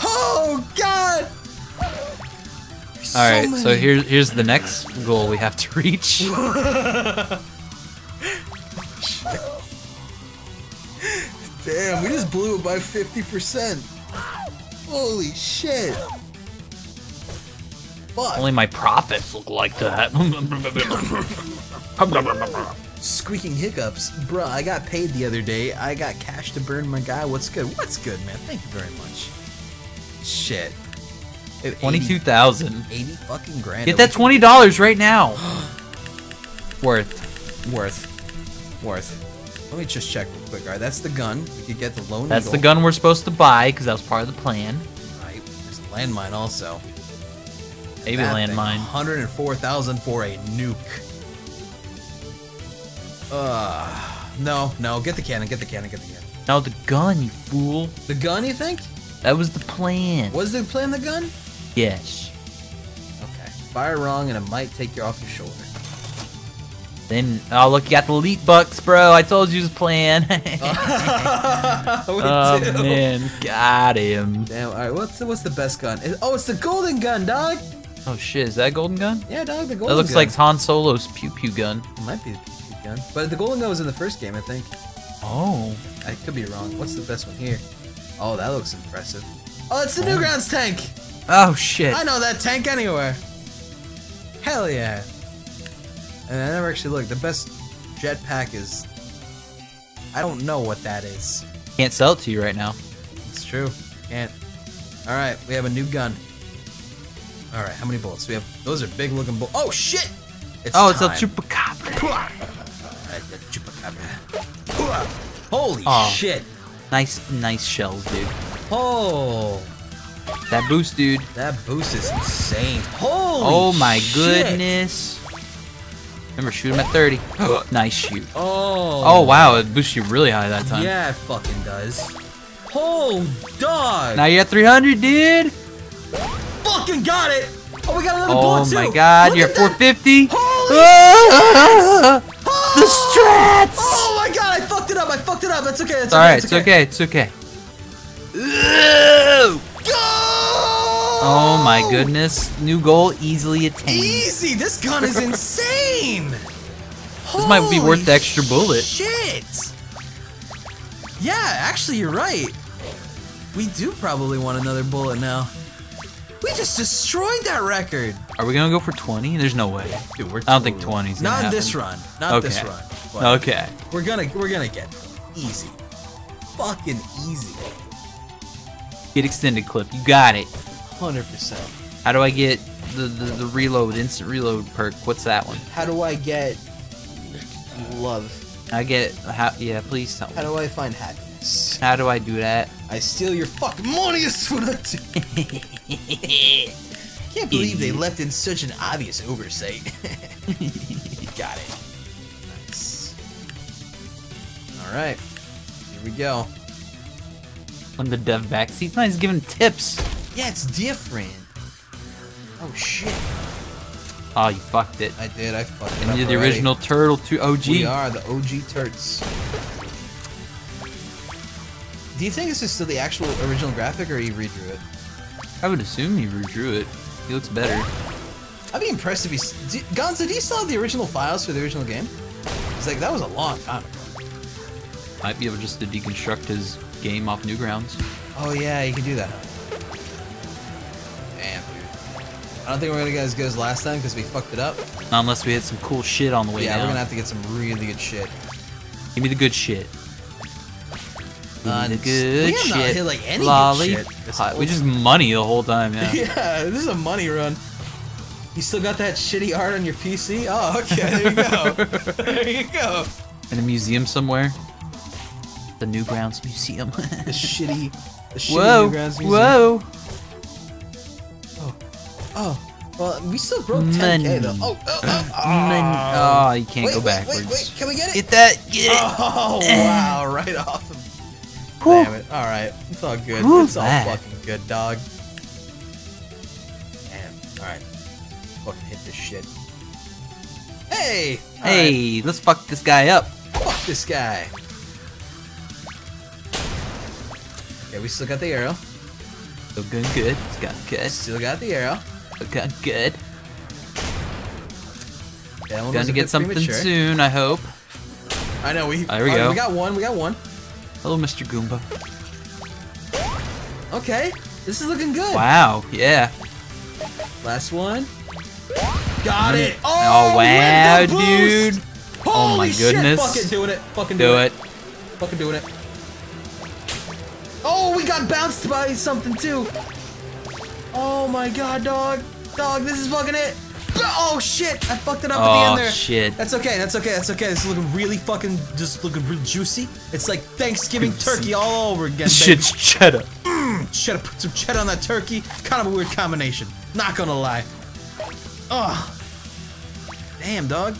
Oh god! Alright, so here's the next goal we have to reach. Damn, we just blew it by 50%. Holy shit! Fuck. Only my profits look like that. Squeaking hiccups. Bruh, I got paid the other day. I got cash to burn my guy. What's good? What's good, man? Thank you very much. Shit. 22,000. 80 fucking grand. Get that $20 right now. Worth. Let me just check real quick. Alright, that's the gun. We could get the lone. That's the gun we're supposed to buy because that was part of the plan. Alright, there's a landmine also. Maybe landmine. 104,000 for a nuke. No, get the cannon. No, the gun, you fool. The gun, you think? That was the plan. Was the plan the gun? Yes. Okay. Fire wrong and it might take you off your shoulder. Then, oh look, you got the elite bucks, bro. I told you it was plan. Oh, man. Got him. Damn, alright, what's the best gun? It's the golden gun, dog! Oh shit, is that a golden gun? Yeah, dog, the golden gun. That looks like Han Solo's pew-pew gun. It might be the pew-pew gun. But the golden gun was in the first game, I think. Oh. I could be wrong. What's the best one here? Oh, that looks impressive. Oh, it's the Newgrounds tank! Oh, shit. I know that tank anywhere. Hell yeah. And I never actually looked. The best jetpack is... I don't know what that is. Can't sell it to you right now. It's true. Can't. Alright, we have a new gun. All right, how many bullets? We have those are big looking bullets. Oh shit! It's a chupacabra. Holy shit! Nice shells, dude. Oh, that boost, dude. That boost is insane. Holy! Oh my goodness! Remember, shoot him at 30. Nice shoot. Oh. Oh wow, it boosts you really high that time. Yeah, it fucking does. Oh dog! Now you're at 300, dude. Fucking got it! Oh, we got another bullet too! Oh my god, you're at 450! Holy shit! The strats! Oh my god, I fucked it up! That's okay, that's alright, it's okay. It's okay. Go! Oh my goodness. New goal easily attained. Easy! This gun is insane! This might be worth the extra bullet. Shit! Yeah, actually you're right. We do probably want another bullet now. We just destroyed that record! Are we gonna go for 20? There's no way. Dude, we're I don't think 20's gonna happen. This run. Not okay. This run. But okay. We're gonna get easy. Fucking easy. Get extended clip. You got it. 100%. How do I get the reload, instant reload perk? What's that one? How do I get love? I get how? Yeah, please tell me. How do I find happiness? How do I do that? I steal your fucking money. That's what I do. I can't believe they left in such an obvious oversight. Got it. Nice. All right, here we go. When the dev back seats, nice giving tips. Yeah, it's different. Oh shit. Oh, you fucked it. I did. I fucked it. And you're the original turtle to OG. We are the OG turts. Do you think this is still the actual original graphic, or he redrew it? I would assume he redrew it. He looks better. I'd be impressed if he. Gonzo, do you still have the original files for the original game? It's like that was a long time ago. Might be able just to deconstruct his game off Newgrounds. Oh yeah, you can do that. Damn, dude. I don't think we're gonna get as good as last time because we fucked it up. Not unless we hit some cool shit on the way down. Yeah, we're gonna have to get some really good shit. Give me the good shit. Good shit. We have not hit like any good shit. We just money the whole time, yeah. Yeah, this is a money run. You still got that shitty art on your PC? Oh, okay, there you go. There you go. In a museum somewhere. The Newgrounds Museum. the shitty whoa, Newgrounds Museum. Whoa! Oh, well, we still broke 10K though. Oh, you can't go backwards. Wait, can we get it? Get that, get it! Oh, wow, right off. Damn it, alright, it's all good. It's all fucking good, dog. Damn, alright. Fucking hit this shit. Hey! Hey, let's fuck this guy up. Fuck this guy. Okay, we still got the arrow. Still good, good. Still got good. Still got the arrow. Still got good. Gonna get something soon, I hope. I know, there we go. We got one. Hello, Mr. Goomba. Okay, this is looking good. Wow, yeah. Last one. Got it! Oh, wow, dude! Holy shit, fucking doing it. Fucking doing it. Oh, we got bounced by something too. Oh my god, dog. Dog, this is fucking it. Oh shit, I fucked it up at the end there. Oh shit. That's okay. It's looking really fucking, just looking real juicy. It's like Thanksgiving turkey all over again, baby. Shit's cheddar. Cheddar, put some cheddar on that turkey. Kind of a weird combination. Not gonna lie. Oh. Damn, dog.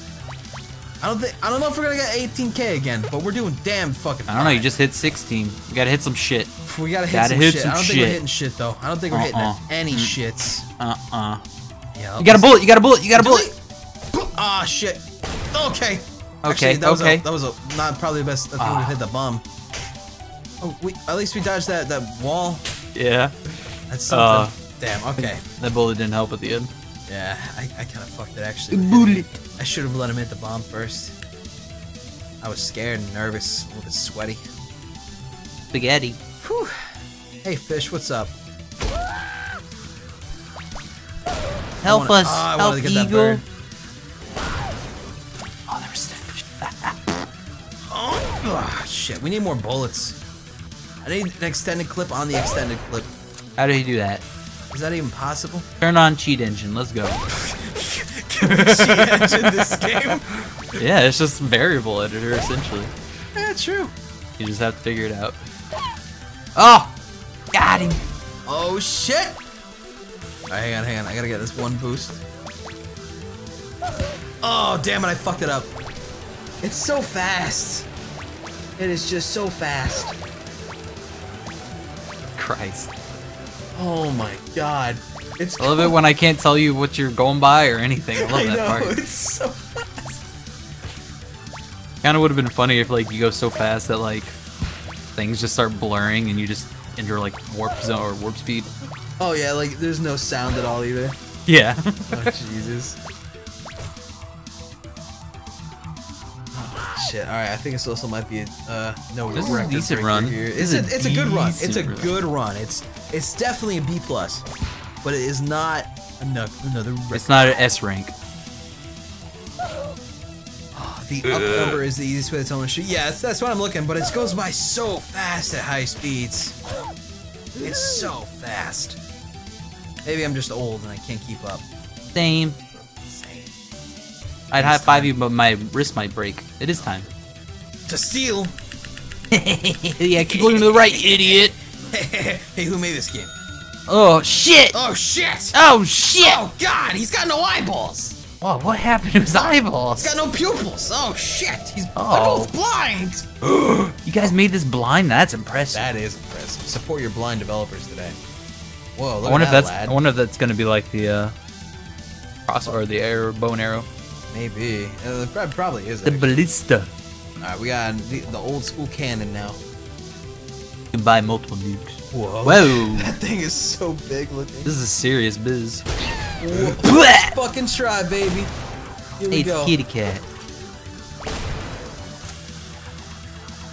I don't know if we're gonna get 18K again, but we're doing damn fucking fine. I don't know, you just hit 16. We gotta hit some shit. We gotta hit some shit. I don't think we're hitting shit though. I don't think we're hitting any shits. Yeah, you got a bullet! Ah, shit. Okay. Actually, that was not probably the best thing we hit the bomb. Oh, at least we dodged that wall. Yeah. That's something. Damn, okay. That bullet didn't help at the end. Yeah, I kind of fucked it actually. Bullet. I should have let him hit the bomb first. I was scared and nervous, a little bit sweaty. Spaghetti. Whew. Hey, fish, what's up? Help us, help Eagle. Oh, there was that. Oh, shit, we need more bullets. I need an extended clip on the extended clip. How do you do that? Is that even possible? Turn on cheat engine, let's go. Can we cheat engine this game? Yeah, it's just variable editor, essentially. Yeah, true. You just have to figure it out. Oh! Got him! Oh, shit! Alright, hang on, I gotta get this one boost. Oh, damn it, I fucked it up. It's so fast. It is just so fast. Christ. Oh my god. It's I love it when I can't tell you what you're going by or anything. I love that part. It's so fast. Kinda would've been funny if like you go so fast that like things just start blurring and you just enter like warp zone or warp speed. Oh yeah, like there's no sound at all either. Yeah. Oh Jesus. Oh, shit. All right, I think this also might be a no. This is a decent run. Here. It's a good run. It's a good run. It's definitely a B plus, but it is not another. It's not an S rank. The up number is the easiest way to tell them to shoot. Yeah, that's what I'm looking, but it goes by so fast at high speeds. It's so fast. Maybe I'm just old and I can't keep up. Same. I'd high five you, but my wrist might break. It is time. To steal! Yeah, keep looking to the right, idiot! Hey, who made this game? Oh, shit! Oh, shit! Oh, shit! Oh, God, he's got no eyeballs! Whoa, what happened to his eyeballs? He's got no pupils. Oh, shit. He's both blind. You guys made this blind? That's impressive. That is impressive. Support your blind developers today. Whoa, look at that, lad. I wonder if that's going to be like the cross or the arrow, bow and arrow. Maybe. It probably is. The ballista. All right, we got the old school cannon now. You can buy multiple nukes. Whoa. Whoa. That thing is so big looking. This is a serious biz. Let's fucking try, baby. Here we go. It's kitty cat.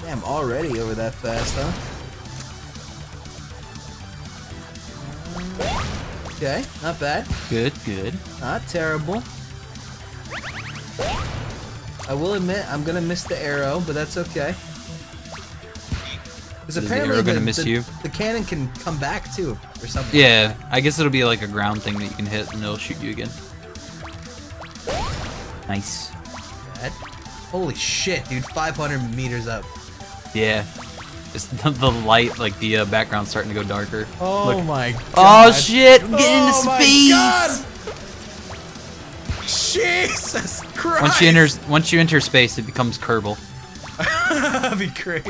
Damn, already over that fast, huh? Okay, not bad. Good, good. Not terrible. I will admit, I'm gonna miss the arrow, but that's okay. Is apparently the, miss you? The cannon can come back too, or something. Yeah, like that. I guess it'll be like a ground thing that you can hit, and it'll shoot you again. Nice. That, holy shit, dude! 500 meters up. Yeah. It's the light, like the background's starting to go darker. Oh look. My God! Oh shit! I'm getting into space. God. Jesus Christ! Once you enter space, it becomes Kerbal. That'd be great.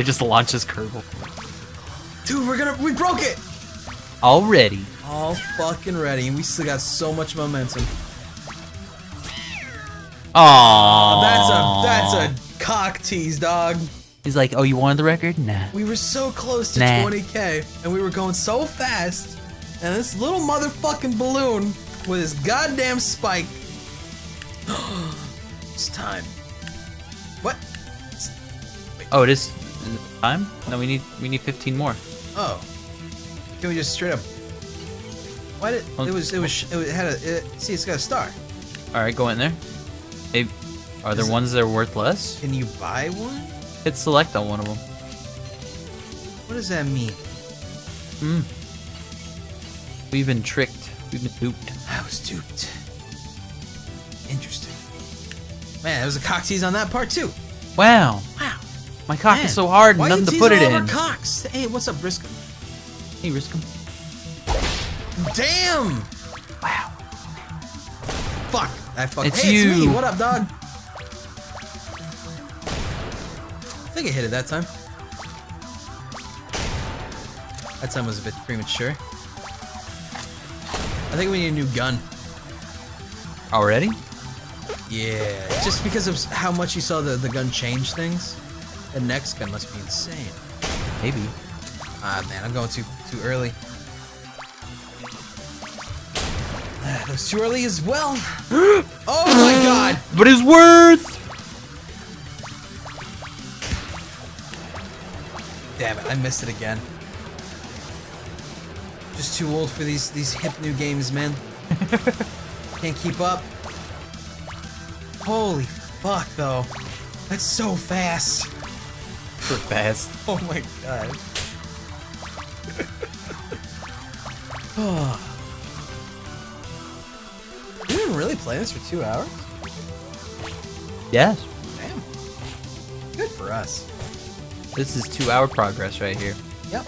It just launches Kerbal. Dude, we broke it! Already. All fucking ready, and we still got so much momentum. Aww. That's a cock tease, dog. He's like, oh, you wanted the record? Nah. We were so close to 20K, and we were going so fast, and this little motherfucking balloon with his goddamn spike. It's time. What? Wait. Oh, it is time? No, we need 15 more. Oh, can we just straight up? Why did it had a see? It's got a star. All right, go in there. Hey, are there ones that are worth less? Can you buy one? Hit select on one of them. What does that mean? We've been tricked. We've been duped. I was duped. Interesting. Man, there was a cock tease on that part too. Wow. Wow. My cock is so hard and nothing to put it in. Why are you teasing all over cocks? Hey, what's up, Riscom? Hey, Riscom. Damn! Wow. Fuck. It's hey, you. It's me. What up, dog? I think I hit it that time. That time was a bit premature. I think we need a new gun. Already? Yeah, just because of how much you saw the gun change things, the next gun must be insane. Maybe. Ah, man, I'm going too early. That was too early as well. Oh my God! But it's worth. Damn it! I missed it again. Just too old for these hip new games, man. Can't keep up. Holy fuck, though. That's so fast. So fast. Oh my God. Oh. You didn't really play this for 2 hours? Yes. Damn. Good for us. This is 2 hour progress right here. Yep.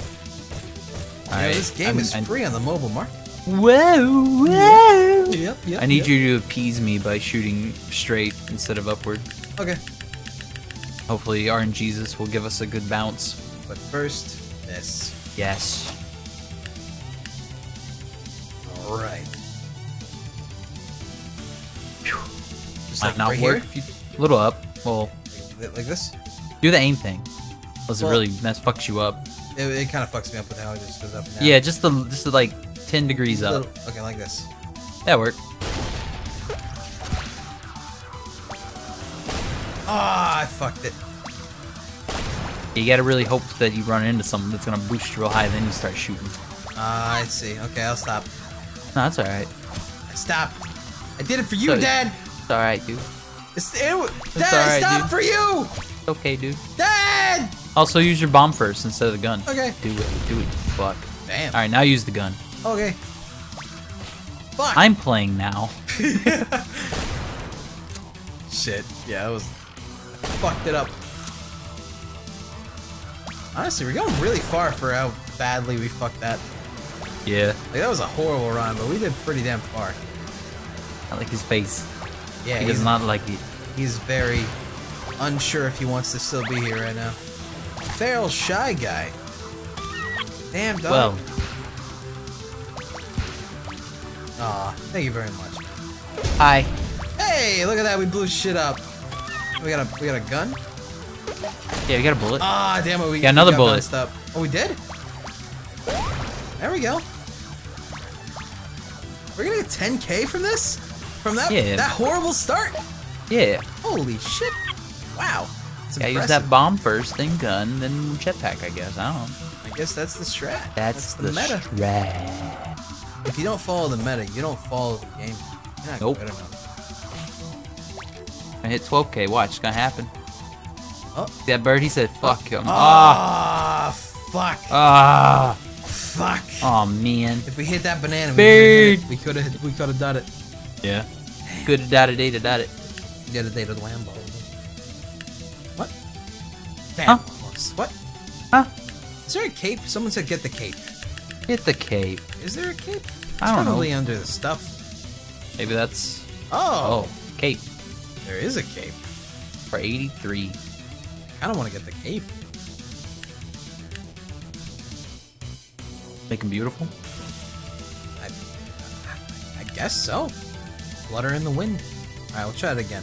Alright. This game is free on the mobile market. Whoa, whoa! Yep, I need you to appease me by shooting straight instead of upward. Okay. Hopefully RNGesus will give us a good bounce. But first, this. Yes. Alright. Might like not right work. A little up. Well, like this? Do the aim thing. Unless it really fucks you up. it kind of fucks me up with how it just goes up and down. Yeah, just the like 10 degrees up. Okay, like this. That worked. Ah, oh, I fucked it. You gotta really hope that you run into something that's gonna boost you real high, then you start shooting. Ah, I see. Okay, I'll stop. No, that's alright. I stopped. I did it for you, so, Dad! It's alright, dude. Dad, I stopped for you! It's okay, dude. Dad! Also, use your bomb first instead of the gun. Okay. Do it. Fuck. Damn. Alright, now use the gun. Okay. Fuck! I'm playing now. Shit. Yeah, that was... I fucked it up. Honestly, we're going really far for how badly we fucked that. Yeah. Like, that was a horrible run, but we did pretty damn far. I like his face. Yeah, he does not like it. He's very unsure if he wants to still be here right now. Feral shy guy. Damn dog. Well. Aw, thank you very much. Hi. Hey, look at that. We blew shit up. We got a gun. Yeah, we got a bullet. Ah, damn it. We got another bullet. Oh, we did? There we go. We're gonna get 10K from this? From that that horrible start? Yeah. Holy shit. Wow. Yeah, use that bomb first, then gun, then jetpack, I guess. I don't know. I guess that's the strat. That's the meta. Strat. If you don't follow the meta, you don't follow the game. You're not good enough. I hit 12K. Watch, it's gonna happen. Oh. That bird, he said, fuck him. Ah, fuck. Ah. Fuck. Oh man. If we hit that banana, we could have done it. Yeah. Could have done it. Yeah, the Lambo. What? Damn. Huh? What? Huh? Is there a cape? Someone said get the cape. Get the cape. Is there a cape? I don't know. Probably under the stuff. Maybe that's. Oh. Cape. There is a cape. For 83. I don't want to get the cape. Make him beautiful? I guess so. Flutter in the wind. Alright, we'll try it again.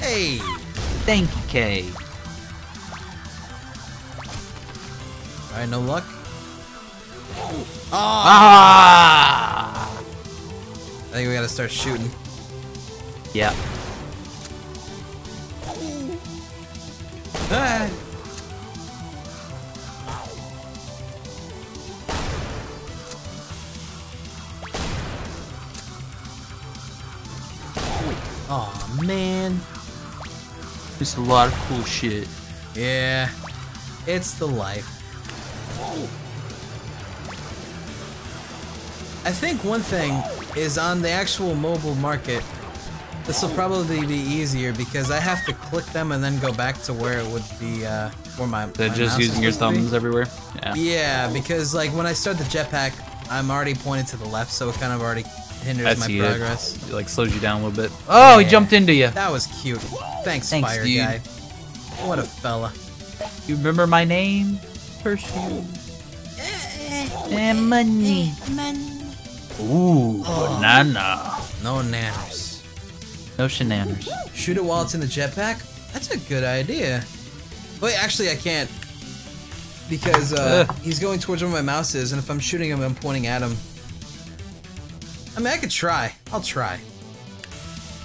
Hey! Thank you, Kay. Alright, no luck. Oh. Ah! I think we gotta start shooting. Yeah. Ah. Oh man, it's a lot of cool shit. Yeah, it's the life. I think one thing is on the actual mobile market. This will probably be easier because I have to click them and then go back to where it would be, where my They're just using your thumbs everywhere? Yeah. Yeah, because like when I start the jetpack, I'm already pointed to the left, so it kind of already hinders my progress. It like slows you down a little bit. Oh, yeah. He jumped into you. That was cute. Thanks fire dude. Guy. What a fella. You remember my name? Perfume. And money. Ooh, banana. No nanos. No shenanigans. Shoot it while it's in the jetpack? That's a good idea. Wait, actually I can't. Because he's going towards where my mouse is, and if I'm shooting him, I'm pointing at him. I mean, I could try. I'll try.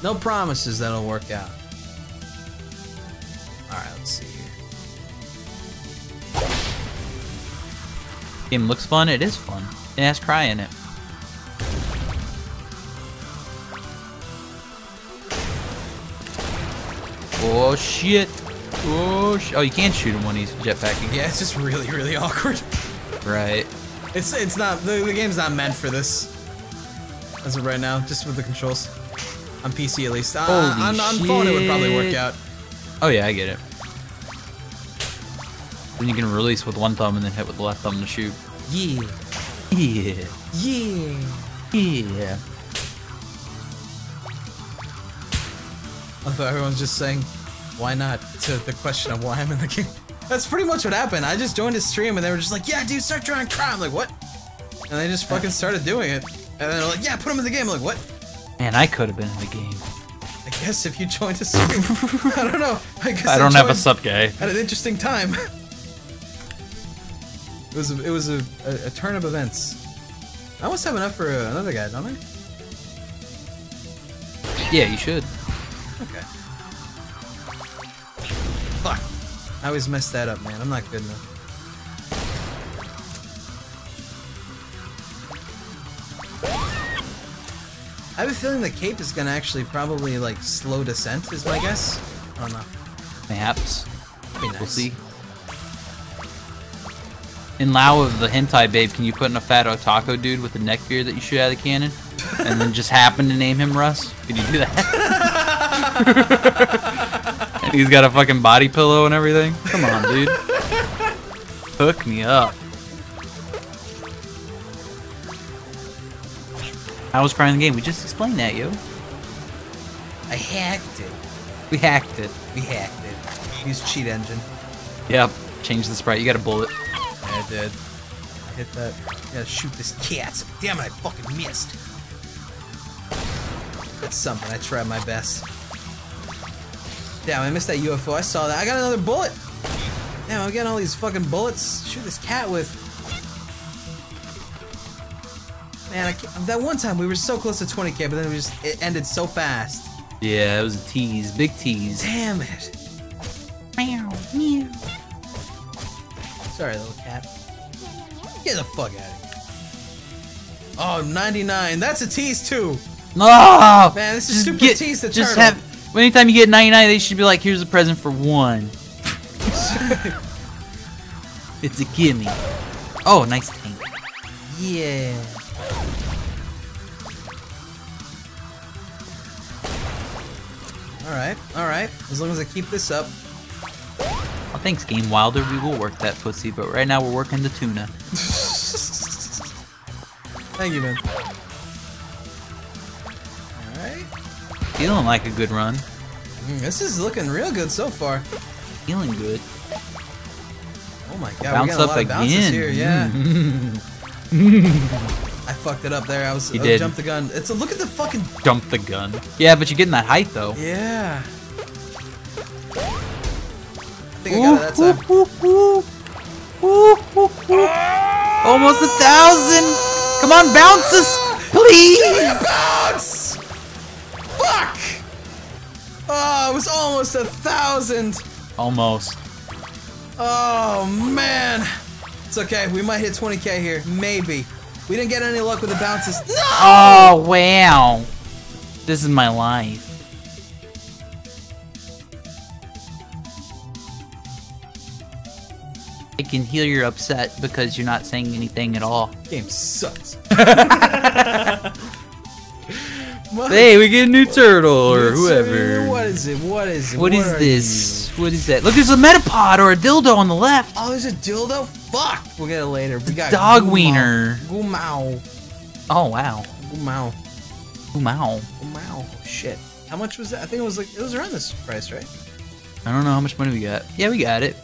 No promises that'll work out. Alright, let's see here. Game looks fun. It is fun. It has cry in it. Oh shit! Oh sh! Oh, you can't shoot him when he's jetpacking. Yeah, it's just really, really awkward. Right. It's not the game's not meant for this. As of right now, just with the controls. On PC at least. On phone it would probably work out. Oh yeah, I get it. Then you can release with one thumb and then hit with the left thumb to shoot. Yeah. Yeah. Yeah. Yeah. I thought everyone's just saying, why not? To the question of why I'm in the game. That's pretty much what happened. I just joined a stream and they were just like, yeah, dude, start drawing crime. I'm like, what? And they just fucking started doing it. And they're like, yeah, put him in the game. I'm like, what? Man, I could have been in the game. I guess if you joined a stream. I don't know. I don't have a sub guy. At an interesting time. It was a turn of events. I almost have enough for another guy, don't I? Yeah, you should. Okay. Fuck. I always mess that up, man. I'm not good enough. I have a feeling the cape is gonna actually probably like slow descent is my guess. I don't know. Perhaps. That'd be nice. We'll see. In lieu of the hentai babe, can you put in a fat otaku dude with a neckbeard that you shoot out of the cannon? And then just happen to name him Russ? Could you do that? And he's got a fucking body pillow and everything? Come on, dude. Hook me up. I was crying in the game. We just explained that, yo. I hacked it. We hacked it. We hacked it. Use cheat engine. Yep. Change the sprite. You got a bullet. I did. Hit that. Gotta shoot this cat. Damn it, I fucking missed. That's something. I tried my best. Damn, I missed that UFO. I saw that. I got another bullet. Damn, I'm getting all these fucking bullets. Shoot this cat with. Man, I can't. That one time we were so close to 20K, but then we just, it ended so fast. Yeah, it was a tease. Big tease. Damn it. Meow, meow. Sorry, little cat. Get the fuck out of here. Oh, 99. That's a tease, too. No! Oh, man, this is super tease the turtle. Just have... Anytime you get 99, they should be like, here's a present for one. It's a gimme. Oh, nice thing. Yeah. Alright, alright. As long as I keep this up. Well, thanks, Game Wilder. We will work that pussy, but right now we're working the tuna. Thank you, man. Alright. Feeling like a good run. This is looking real good so far. Feeling good. Oh my god, bounce we got a lot of bounces here, yeah. I fucked it up there. I jumped the gun. It's a look at the fucking dump the gun. Yeah, but you're getting that height though. Yeah. I think I got it that time. Almost 1,000. Come on, bounce us, please. Bounce. Fuck. Oh, it was almost 1,000. Almost. Oh man. It's okay. We might hit 20K here. Maybe. We didn't get any luck with the bounces. No! Oh, wow. This is my life. I can hear you're upset because you're not saying anything at all. Game sucks. Hey, we get a new turtle or whoever. What is it? What is it? What is this? What is that? Look, there's a metapod or a dildo on the left. Oh, there's a dildo? Fuck! We'll get it later. We got dog wiener. Goomow. Oh, wow. Goomow. Goomow. Goomow. Shit. How much was that? I think it was like, it was around this price, right? I don't know how much money we got. Yeah, we got it.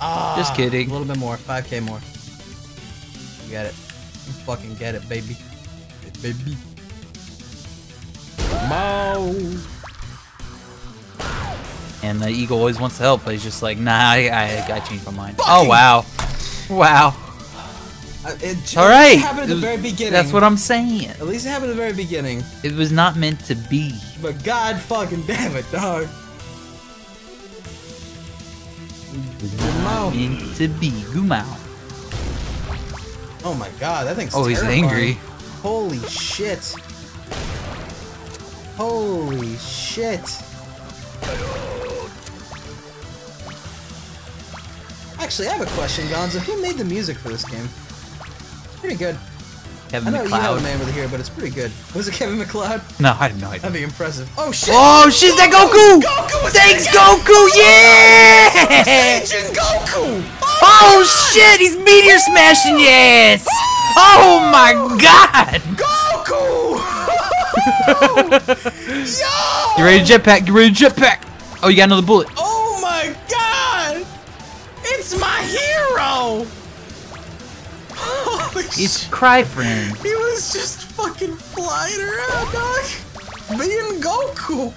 Ah. Just kidding. A little bit more. 5K more. We got it. We fucking get it, baby. Baby. Mo. And the eagle always wants to help, but he's just like, nah, I changed my mind. Fucking oh, wow. Wow. Alright. That's what I'm saying. At least it happened at the very beginning. It was not meant to be. But god fucking damn it, dog. It was not meant to be. Goomow. Oh my god, that thing's terrifying. He's angry. Holy shit. Holy shit. Actually, I have a question, Gonzo. Who made the music for this game? It's pretty good. Kevin MacLeod. I know you have a name over here, but it's pretty good. Was it Kevin MacLeod? No, I have no idea. That'd be impressive. Oh shit! Oh shit, that Goku! Goku! Thanks, Goku! Yeah! Saiyajin Goku! Oh shit, he's meteor smashing, yes! Oh my god! Goku! Yo! Get ready to jetpack, get ready to jetpack! Oh, you got another bullet. Oh my god! It's my hero! Holy shit. Cry friend. He was just fucking flying around, dog. Being Goku.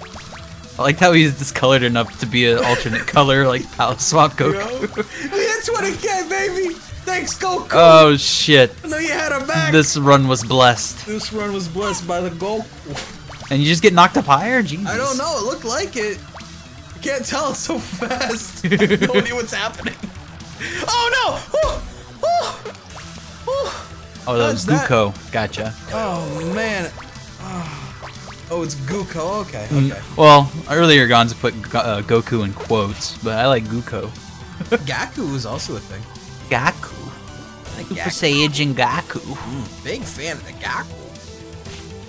I like how he's discolored enough to be an alternate color, like Palette Swap Goku. We hit 20K, baby! Thanks, Goku! Oh, shit. I know you had her back. This run was blessed. This run was blessed by the Goku. And you just get knocked up higher? Jesus. I don't know. It looked like it. I can't tell. It's so fast. I have no idea what's happening. Oh, no! Ooh! Ooh! Ooh! Oh, that was Goku. Gotcha. Oh, man. Oh, it's Goku. Okay, okay. Well, earlier Gonzo put Goku in quotes, but I like Goku. Gaku was also a thing. Gaku. Like Super Saiyajin Gaku. Big fan of the Gaku.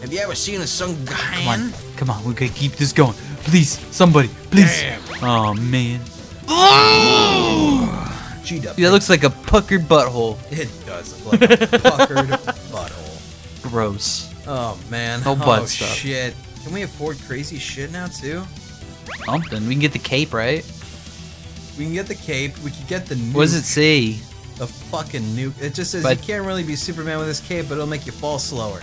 Have you ever seen a Son Gohan? Come on, we gotta keep this going. Please, somebody, please. Damn. Oh man. Oh! That looks like a puckered butthole. It does look like a puckered butthole. Gross. Oh man. No butt stuff. Oh shit. Can we afford crazy shit now too? Something. We can get the cape, right? We can get the cape. We can get the nuke. What does it say? The fucking nuke. It just says you can't really be Superman with this cape, but it'll make you fall slower.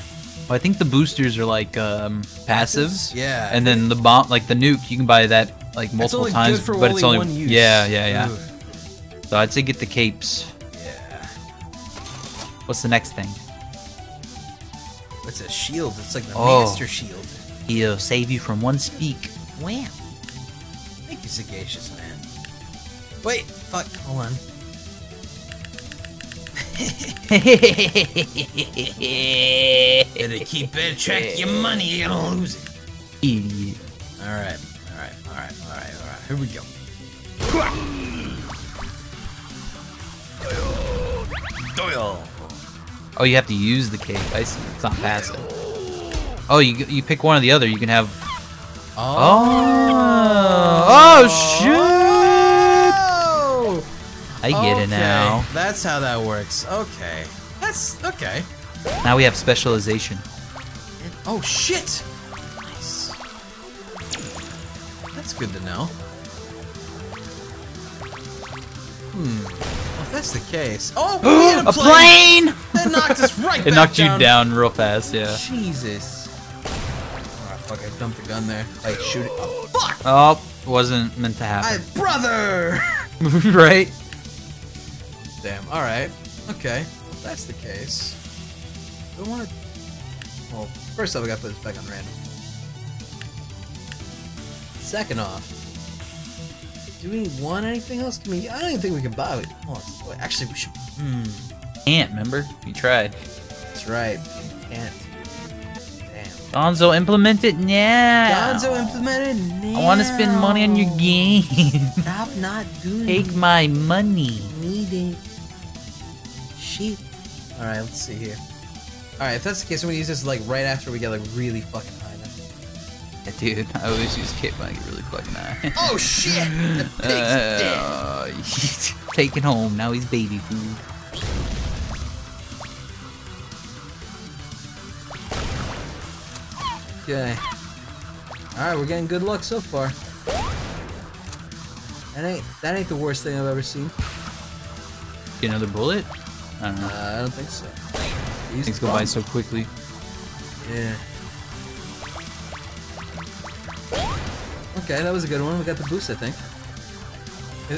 Well, I think the boosters are like passives. Yeah. And then the bomb, like the nuke, you can buy that like multiple times, but it's only one use. Yeah, yeah, yeah. Ooh. So I'd say get the capes. Yeah. What's the next thing? It's a shield. It's like the master shield. He'll save you from one speak. Wham! Thank you, sagacious man. Wait, fuck, hold on. Better keep it, track your money, you're gonna lose it. Idiot. Alright, alright, alright, alright, alright, here we go. Doyle. Oh, you have to use the cape, I see. It's not passive. Oh, you pick one or the other, you can have... Oh shit! I get it now. That's how that works. Okay. That's okay. Now we have specialization. And, oh shit! Nice. That's good to know. Well, if that's the case. Oh, we hit a plane! That knocked us right back down. It knocked you down real fast, yeah. Jesus. Oh, fuck, I dumped the gun there. Like, shoot it. Oh, fuck! Oh, wasn't meant to happen. My brother! Right? Damn, alright. Okay. If that's the case. Do I want to... Well, first off, we gotta put this back on random. Second off... Do we want anything else? Can we... I don't even think we can buy it. Oh, actually, we should... Can't, remember? We tried. That's right. We can't. Damn. Gonzo, implement it now! Gonzo, implement it now! I want to spend money on your game! Stop not doing it! Take my money! Need it. Alright, let's see here. Alright, if that's the case, I'm gonna use this like right after we get like really fucking high now. Yeah, dude, I always use cape when I get really fucking high. Oh shit! The pig's dead! He's taken home, now he's baby food. Okay. Alright, we're getting good luck so far. That ain't the worst thing I've ever seen. Get another bullet? I don't know. I don't think so. Things go by so quickly. Yeah. Okay, that was a good one. We got the boost, I think.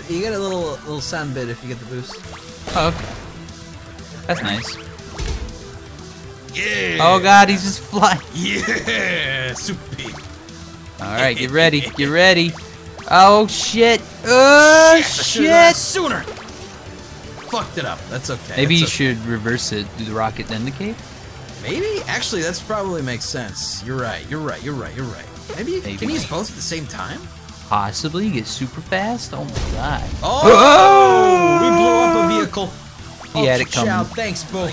You get a little sound bit if you get the boost. Oh, okay. That's nice. Yeah. Oh god, he's just flying. Yeah, super big. All right, get ready, get ready. Oh shit! Oh shit! Sooner. Fucked it up. That's okay. Maybe you should reverse it. Do the rocket then the cape? Maybe? Actually, that's probably makes sense. You're right. You're right. You're right. You're right. Maybe you can use both at the same time? Possibly. You get super fast? Oh my god. Oh! We blew up a vehicle. He had it coming. Thanks, Bo.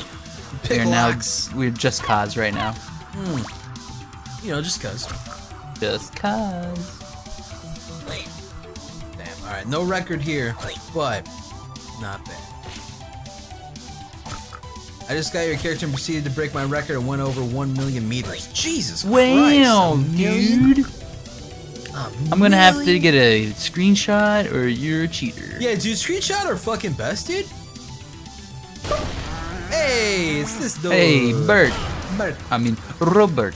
We're just cause right now. You know, just cause. Just cause. Damn. Alright, no record here, but not bad. I just got your character and proceeded to break my record and went over 1 million meters. Jesus Christ, dude! I'm gonna have to get a screenshot or you're a cheater. Yeah, dude, screenshot or fucking bested? Hey, it's this dude. Hey, Robert.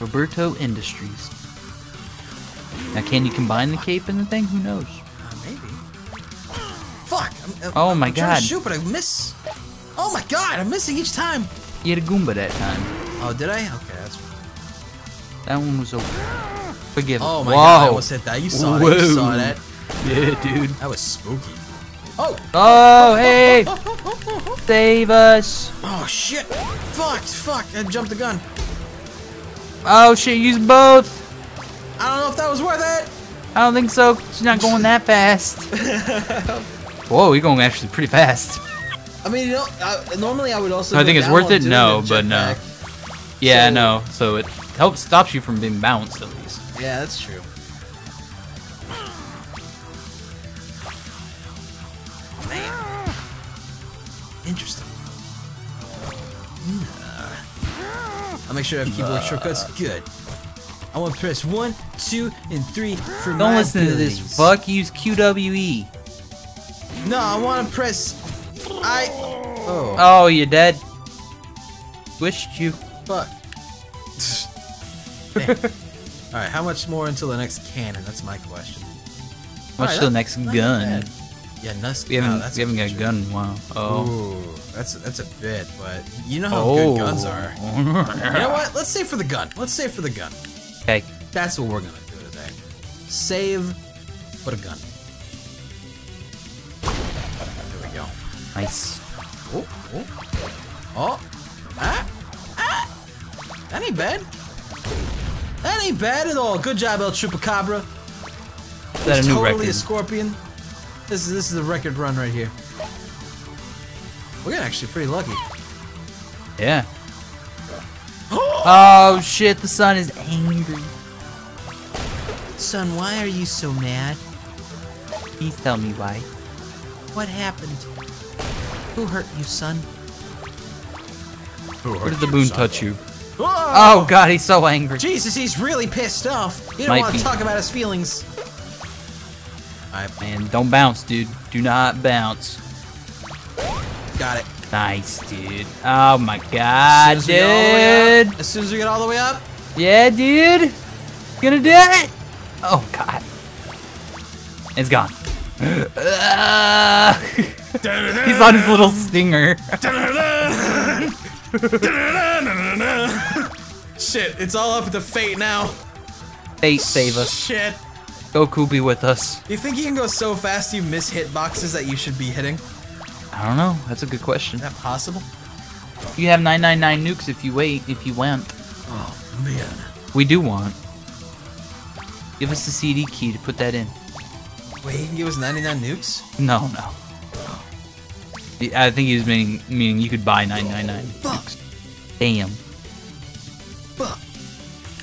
Roberto Industries. Now, can you combine the cape and the thing? Who knows? Maybe. Fuck! I'm trying to shoot, but I miss. Oh my god, I'm missing each time. You had a Goomba that time. Oh, did I? Okay, that's. That one was over. Forgive me. Oh my god, I almost hit that. You saw that. You saw that. Yeah, dude. That was spooky. Oh! Oh, hey! Save us! Oh, shit! Fuck! Fuck! I jumped the gun. Oh, shit! Use both! I don't know if that was worth it! I don't think so. She's not going that fast. Whoa, you're going actually pretty fast. I mean, you know, normally I would also... I think it's worth it? No, but no. Yeah, so, no. So it helps stops you from being bounced, at least. Yeah, that's true. Man. Interesting. I'll make sure I have keyboard shortcuts. Good. I want to press 1, 2, and 3 for my abilities. Don't listen to this fuck. Use QWE. No, I want to press... Oh. Oh, you're dead. Squished you. Fuck. Alright, how much more until the next cannon? That's my question. Much till the next gun? Yeah, we haven't got a gun in a while. Oh. Ooh, that's a bit, but you know how good guns are. You know what? Let's save for the gun. Let's save for the gun. Okay. That's what we're gonna do today. Save for the gun. There we go. Nice. Oh, oh. Oh. Ah. Ah. That ain't bad. That ain't bad at all. Good job, El Chupacabra. That's totally a scorpion. This is the record run right here. We're getting actually pretty lucky. Yeah. Oh shit! The sun is angry. Son, why are you so mad? Please tell me why. What happened? Who hurt you, son? Where did the moon touch you? Whoa! Oh god, he's so angry. Jesus, he's really pissed off. He didn't want to talk about his feelings. Man, don't bounce, dude. Do not bounce. Got it. Nice, dude. Oh my god, dude. As soon as we get all the way up. Yeah, dude. Gonna do it. Oh god. It's gone. He's on his little stinger. Shit, it's all up to fate now. Fate save us. Shit. Goku be with us. You think you can go so fast you miss hitboxes that you should be hitting? I don't know. That's a good question. Is that possible? You have 999 nukes if you wait, if you want. Oh, man. We do want. Give us the CD key to put that in. Wait, he can give us 99 nukes? No, no. I think he was meaning you could buy 999 nukes. Damn. Fuck.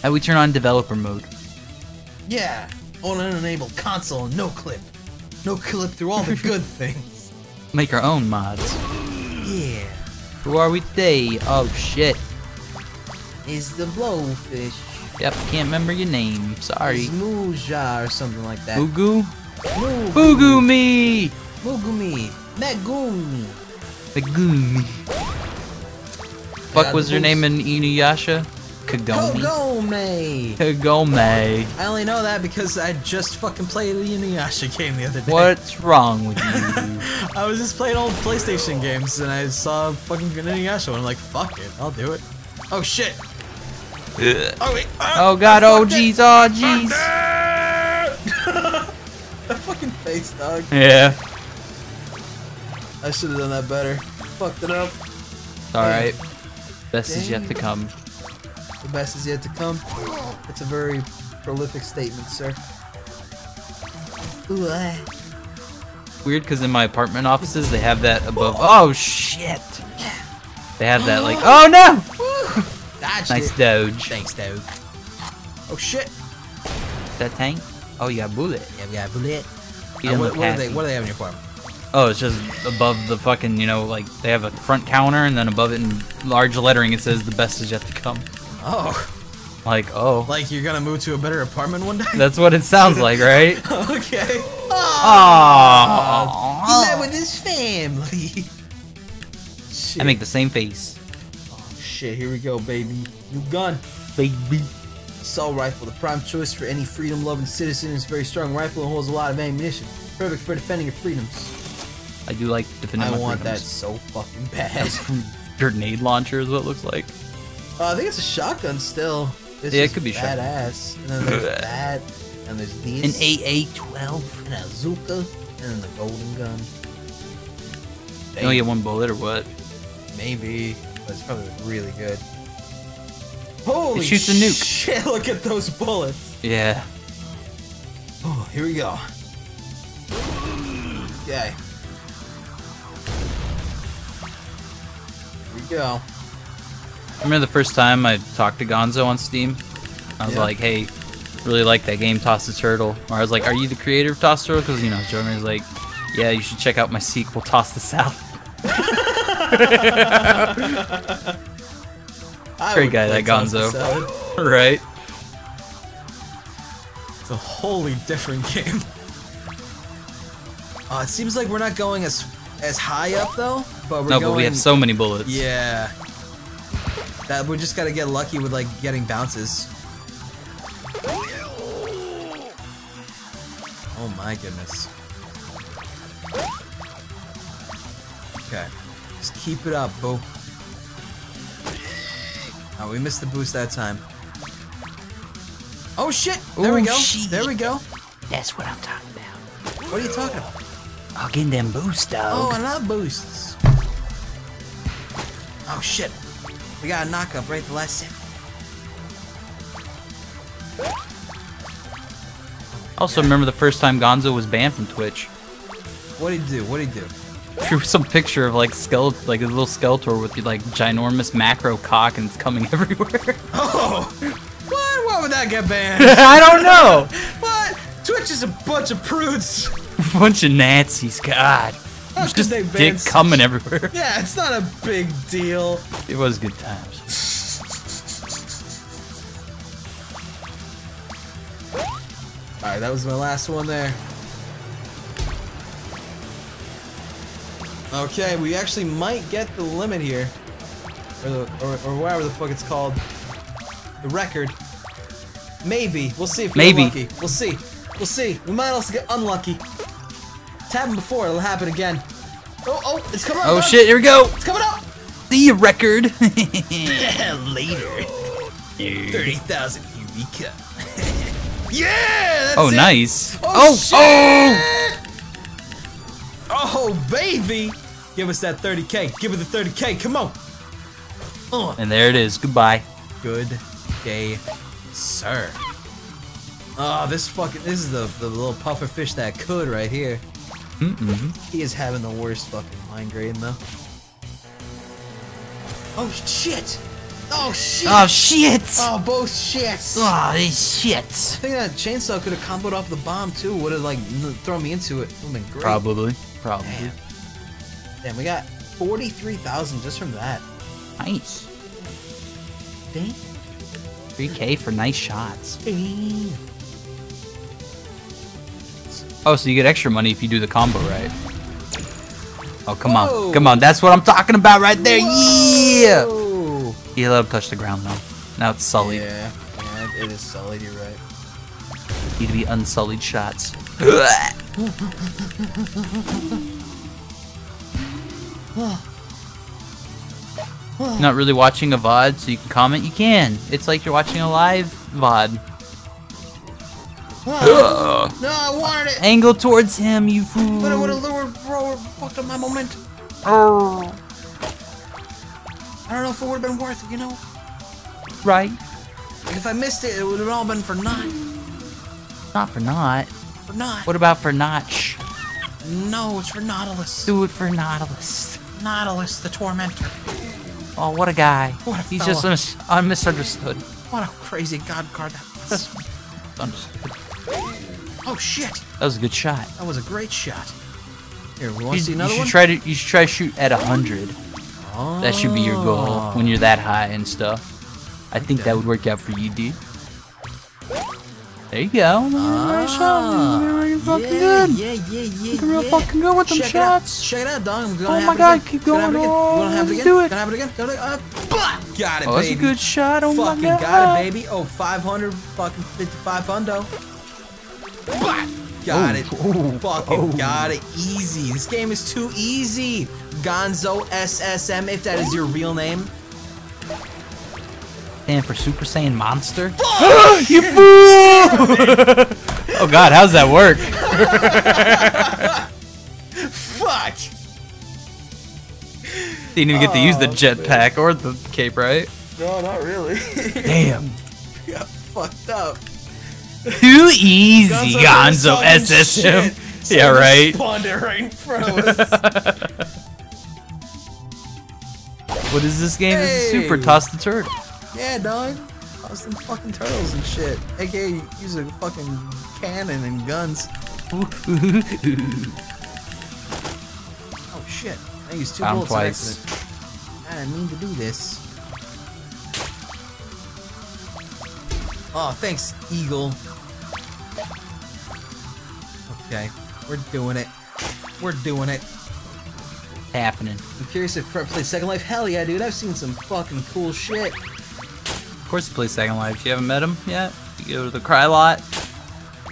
How do we turn on developer mode? Yeah. On an enabled console, no clip. No clip through all the good things. Make our own mods. Yeah. Who are we today? Oh shit. Is the blowfish. Yep, can't remember your name. Sorry. Mooja or something like that. Boogu? Boogumi! Boogumi! Megumi! Megumi. Fuck was her name in Inuyasha? Kagome. Kagome. Kagome. I only know that because I just fucking played the Inuyasha game the other day. What's wrong with you? I was just playing old PlayStation games and I saw fucking Inuyasha and I'm like, fuck it, I'll do it. Oh shit. Oh wait. Oh god, oh jeez, oh jeez. That fucking face, dog. Yeah. I should have done that better. Fucked it up. Alright. Best is yet to come. The best is yet to come. It's a very prolific statement, sir. Ooh, weird, because in my apartment offices, they have that above. Oh, shit! They have that, like. Oh, no! Nice doge. Thanks, doge. Oh, shit! Is that tank? Oh, you got a bullet. Yeah, we got a bullet. What do they have in your apartment? Oh, it's just above the fucking, you know, like, they have a front counter, and then above it in large lettering, it says, the best is yet to come. Oh. Like, oh. Like you're gonna move to a better apartment one day? That's what it sounds like, right? Okay. Oh. He's met with his family. Shit. I make the same face. Oh, shit, here we go, baby. New gun. Baby. Assault rifle, the prime choice for any freedom-loving citizen. It's a very strong rifle and holds a lot of ammunition. Perfect for defending your freedoms. I do like defending my want freedoms. That so fucking bad. Grenade launcher is what it looks like. I think it's a shotgun still. This yeah, it could be badass. And then there's that. And there's these. An AA-12. And a Zuka. And then the golden gun. They only get one bullet or what? Maybe. But it's probably really good. Holy it shoots a nuke. Shit, look at those bullets. Yeah. Oh, here we go. Okay. Here we go. I remember the first time I talked to Gonzo on Steam. I was like, hey, really like that game Toss the Turtle. Or I was like, are you the creator of Toss the Turtle? Because, you know, Jeremy was like, yeah, you should check out my sequel, Toss the South. Great guy, that Gonzo. Right? It's a wholly different game. It seems like we're not going as high up, though. But we're no, but we have so many bullets. Yeah. That we just gotta get lucky with, like, getting bounces. Oh my goodness. Okay. Just keep it up, boo. Oh, we missed the boost that time. Oh shit! There we go. Sheesh. There we go. That's what I'm talking about. What are you talking about? I'll get them boosts, dog. Oh, I love boosts. Oh shit. We got a knock-up right the last second. Also remember the first time Gonzo was banned from Twitch. What'd he do? What'd he do? Drew some picture of like skeleton, like a little Skeletor with like ginormous macro cock and it's coming everywhere. Oh! What? Why would that get banned? I don't know! What? Twitch is a bunch of prudes. A bunch of Nazis, god. It's just they dick coming everywhere. Yeah, it's not a big deal. It was good times. Alright, that was my last one there. Okay, we actually might get the limit here. Or, or whatever the fuck it's called. The record. Maybe. We'll see if we're lucky. We'll see. We'll see. We might also get unlucky. It's happened before, it'll happen again. Oh, oh, it's coming up! Oh shit, here we go! It's coming up! See you, record! Later. 30,000 Eureka. Yeah! That's it. Nice! Oh, oh shit! Oh! Oh, baby! Give us that 30K. Give it the 30K, come on! And there it is, goodbye. Good day, sir. Oh, this fucking, this is the little puffer fish that could right here. He is having the worst fucking mind grading though. Oh shit! Oh shit! Oh shit! Oh both shits! Oh these shits! I think that chainsaw could have comboed off the bomb too. Would have like thrown me into it. It would have been great. Probably. Probably. Damn, we got 43,000 just from that. Nice. Dang. 3K for nice shots. Dang. Oh, so you get extra money if you do the combo right. Oh, come on. Come on. That's what I'm talking about right there. Whoa. Yeah! Yeah, let him touch the ground, though. Now it's sullied. Yeah, it is sullied. You're right. Need to be unsullied shots. Not really watching a VOD, so you can comment? You can. It's like you're watching a live VOD. Oh, no, I wanted it! Angle towards him, you fool! But I would have fucked up my momentum. Oh. I don't know if it would have been worth it, you know? Right. Like if I missed it, it would have all been for naught. Not for naught. For naught. What about for notch? No, it's for Nautilus. Do it for Nautilus. Nautilus, the tormentor. Oh, what a guy. What a fella. He's just misunderstood. What a crazy god card that was. Understood. Oh shit! That was a good shot. That was a great shot. Here, we want to see another one. You should try to shoot at 100. Oh. That should be your goal when you're that high and stuff. I think that would work out for you, dude. There you go. Nice shot. You're fucking good. Yeah. You're real fucking good with them shots. Check it out, dog. I'm gonna oh my god, keep going. Gonna happen again. Got it, baby. That's a good shot. Oh my god. Fucking got it, baby. Oh, 500 fucking 55 hundo. Got it. Fucking got it. Easy. This game is too easy. Gonzo SSM, if that is your real name. And for Super Saiyan Monster? Fuck! You fool! Oh god, how's that work? Fuck! Didn't even get to use the jetpack or the cape, right? No, not really. Damn. You got fucked up. Too easy, Gonzo SSM. Shit. Yeah, right? Spawned it right in front of us. What is this game? Hey. This is Super Toss the Turtle. Yeah, dog. Toss them fucking turtles and shit. AKA using fucking cannon and guns. Oh shit. I used 2 bullets on accident. I didn't mean to do this. Oh, thanks, Eagle. Okay, we're doing it. We're doing it. Happening. I'm curious if Prep plays Second Life. Hell yeah, dude. I've seen some fucking cool shit. Of course he plays Second Life. You haven't met him yet? You go to the Cry Lot.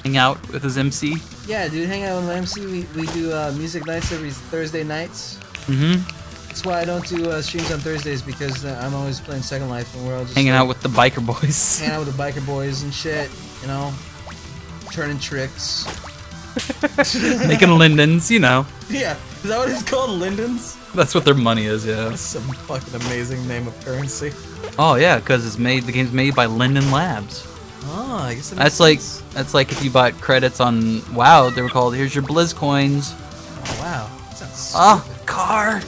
Hang out with his MC. Yeah, dude. Hang out with my MC. We do music nights every Thursday nights. Mm-hmm. That's why I don't do streams on Thursdays, because I'm always playing Second Life and we're all just hanging out with the biker boys. Hanging out with the biker boys and shit, you know, turning tricks, making lindens, you know. Yeah, is that what it's called, lindens? That's what their money is, yeah. That's some fucking amazing name of currency. Oh yeah, because it's made. The game's made by Linden Labs. Oh, I guess that makes sense. That's like if you bought credits on WoW, they were called "Here's your Blizz coins." Oh wow, that sounds stupid. Oh, car. I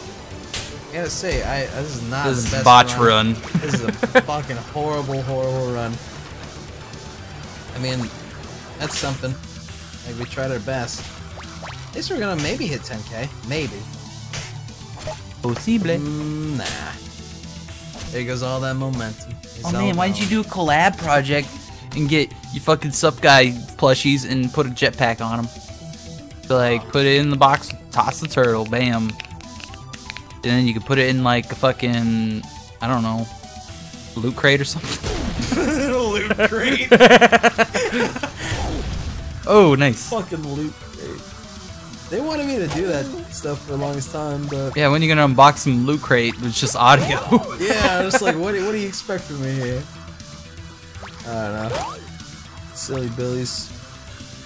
gotta say, this is not the best botch run. This is a fucking horrible, horrible run. I mean, that's something. Like, we tried our best. At least we're gonna maybe hit 10k. Maybe. Possible. Nah. There goes all that momentum. It's man, why didn't you do a collab project and get your fucking sup guy plushies and put a jetpack on them? So, like, put it in the box, toss the turtle, bam. And then you could put it in like a fucking, I don't know, loot crate or something. Loot crate? Oh, nice. Fucking loot crate. They wanted me to do that stuff for the longest time, but... Yeah, when are you gonna unbox some loot crate with just audio? Yeah, I was like, what do you expect from me here? I don't know. Silly billies.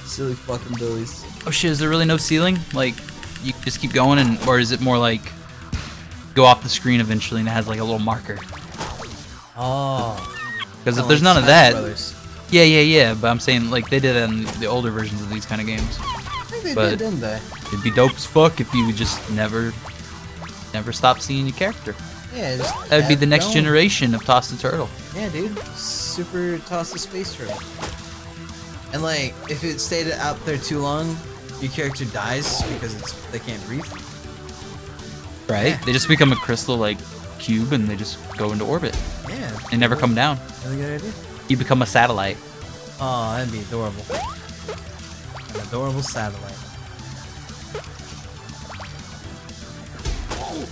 Silly fucking billies. Oh shit, is there really no ceiling? Like, you just keep going and, or is it more like... go off the screen eventually and it has like a little marker. Oh. Because if there's none of that... Yeah, but I'm saying like they did it in the older versions of these kind of games. I think they did, didn't they? It'd be dope as fuck if you would just never stop seeing your character. Yeah, just that'd be the next generation of Toss the Turtle. Yeah, dude. Super Toss the Space Turtle. And like, if it stayed out there too long, your character dies because they can't breathe. Right? Yeah. They just become a crystal like cube and they just go into orbit. Yeah. They never come down. That's a good idea. You become a satellite. Oh, that'd be adorable. An adorable satellite. Oh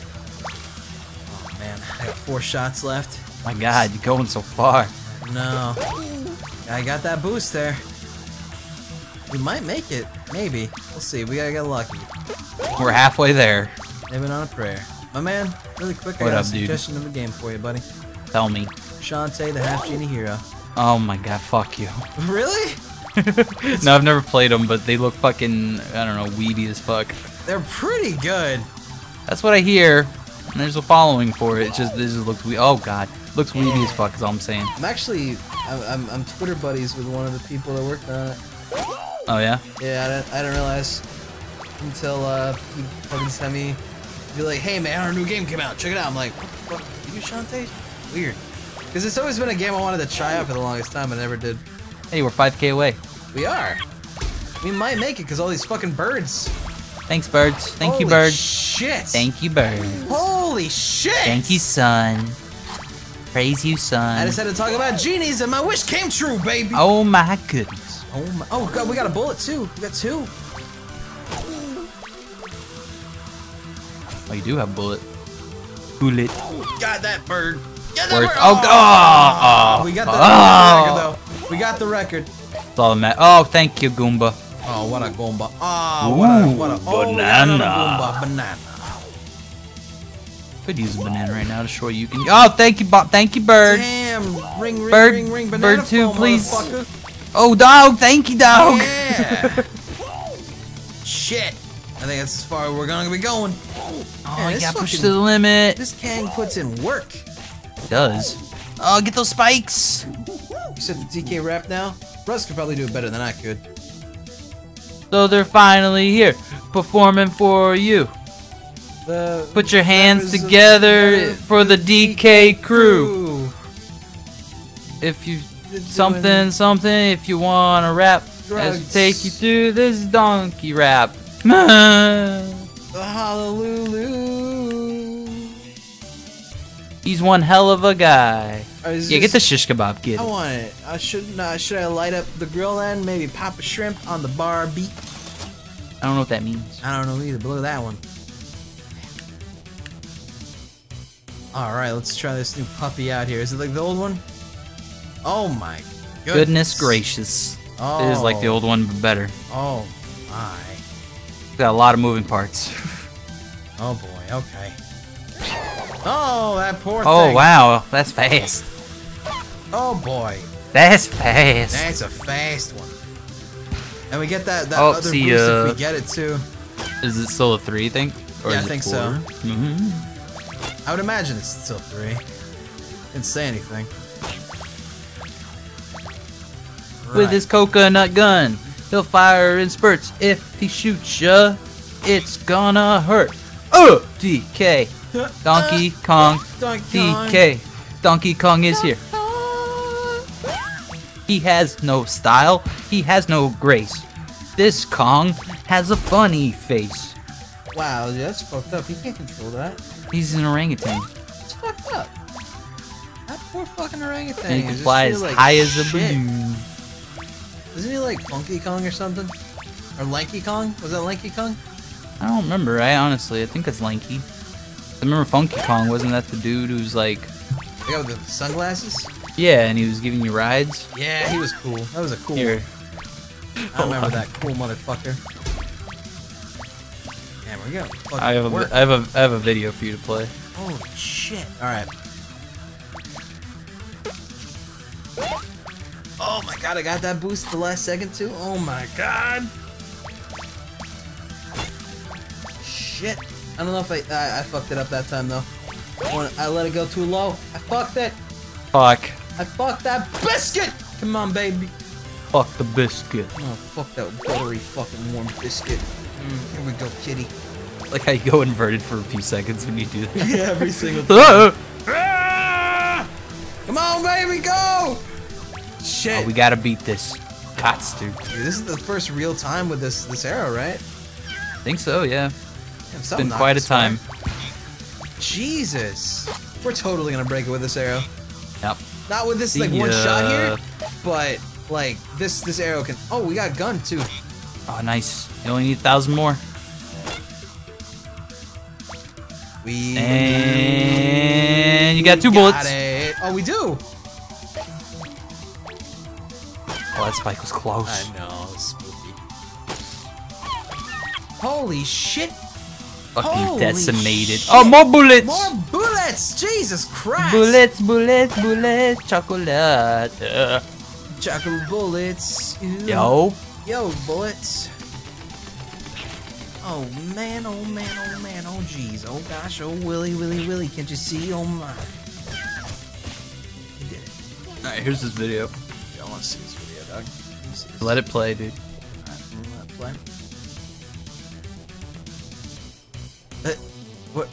man, I got 4 shots left. My god, you're going so far. No. I got that boost there. We might make it. Maybe. We'll see. We gotta get lucky. We're halfway there. Living on a prayer. My man, really quick, I got a suggestion of a game for you, buddy. Tell me. Shantae, the half-genie hero. Oh my god, fuck you. Really? No, I've never played them, but they look fucking, I don't know, weedy as fuck. They're pretty good. That's what I hear. And there's a following for it. It just, this just looks weedy. Oh god. Looks weedy as fuck is all I'm saying. I'm actually, I'm Twitter buddies with one of the people that worked on it. Oh yeah? Yeah, I didn't realize until he fucking sent me. Be like, hey man, our new game came out, check it out. I'm like, what the fuck? You Shantae? Weird. Because it's always been a game I wanted to try out for the longest time, I never did. Hey, we're 5k away. We are. We might make it because all these fucking birds. Thanks, birds. Thank you, birds. Shit. Thank you, birds. Holy shit. Thank you, son. Praise you, son. I just had to talk about genies and my wish came true, baby. Oh my goodness. Oh my. Oh god, we got a bullet too. We got 2. Oh, you do have bullet. Bullet. Got that bird. Got that bird. Oh, oh, oh, we got the record, though. We got the record. It's all that matters. Oh, thank you, Goomba. Oh, what a gomba. Ah, oh, what a banana. Oh, banana. Could use a banana right now to show you can. Oh, thank you, Bob. Thank you, bird. Damn. Ring, ring, bird, ring, ring. Banana bird two, please. Oh, dog. Thank you, dog. Yeah. Shit. I think that's as far as we're gonna be going. Oh, man, I got pushed to the limit. This Kang puts in work. It does. Oh, get those spikes. You said the TK rap now? Russ could probably do it better than I could. So they're finally here, performing for you. Put your hands together for the DK crew. If you if you wanna rap, let's take you through this donkey rap. Hallelujah. He's one hell of a guy. Yeah, get the shish kebab, kid. I want it. I should I light up the grill then? Maybe pop a shrimp on the barbie. I don't know what that means. I don't know either, but look at that one. Alright, let's try this new puppy out here. Is it like the old one? Oh my goodness. Goodness gracious. Oh. It is like the old one, but better. Oh my. Got a lot of moving parts. Oh boy, okay. Oh, that poor thing. Oh, wow. That's fast. Oh, boy. That's fast. That's a fast one. And we get that other boost if we get it, too. Is it still a 3, you think? Or yeah, I think so. Mm-hmm. I would imagine it's still 3. Didn't say anything. Right. With his coconut gun, he'll fire in spurts. If he shoots ya, it's gonna hurt. Oh, DK. Donkey Kong, DK. Donkey Kong is here. He has no style. He has no grace. This Kong has a funny face. Wow, that's fucked up. He can't control that. He's an orangutan. It's fucked up. That poor fucking orangutan. And he can fly as high as a balloon. Isn't he like Funky Kong or something? Or Lanky Kong? Was that Lanky Kong? I don't remember. I think it's Lanky. I remember Funky Kong, wasn't that the dude who's like... The guy with the sunglasses? Yeah, and he was giving you rides? Yeah, he was cool. That was a cool one. I remember that cool motherfucker. Damn, we got fucking I have a video for you to play. Oh shit. Alright. Oh my god, I got that boost the last second too? Oh my god! Shit. I don't know if I fucked it up that time though. I let it go too low. I fucked it. Fuck. I fucked that biscuit. Come on, baby. Fuck the biscuit. Oh, fuck that buttery fucking warm biscuit. Mm, here we go, kitty. Like how you go inverted for a few seconds when you do that. Yeah, every single time. Come on, baby, go. Shit. Oh, we gotta beat this. Cots, dude. This is the first real time with this arrow, right? I think so. Yeah. It's been quite a time. Jesus. We're totally gonna break it with this arrow. Yep. Not with this like one shot here, but like this arrow can. Oh, we got gun too. Oh, nice. You only need 1,000 more. And you got 2 bullets. Oh, we do. Oh, that spike was close. I know. It's spooky. Holy shit. Fucking holy decimated. Shit. Oh, more bullets! More bullets! Jesus Christ! Bullets, bullets, bullets, chocolate. Chocolate bullets. Ew. Yo. Yo, bullets. Oh, man, oh, man, oh, man, oh, jeez. Oh, gosh, oh, willy, willy, willy. Can't you see? Oh, my. Alright, here's this video. Yeah, I want to see this video, dog. Let it play, dude. Alright, let it play. What?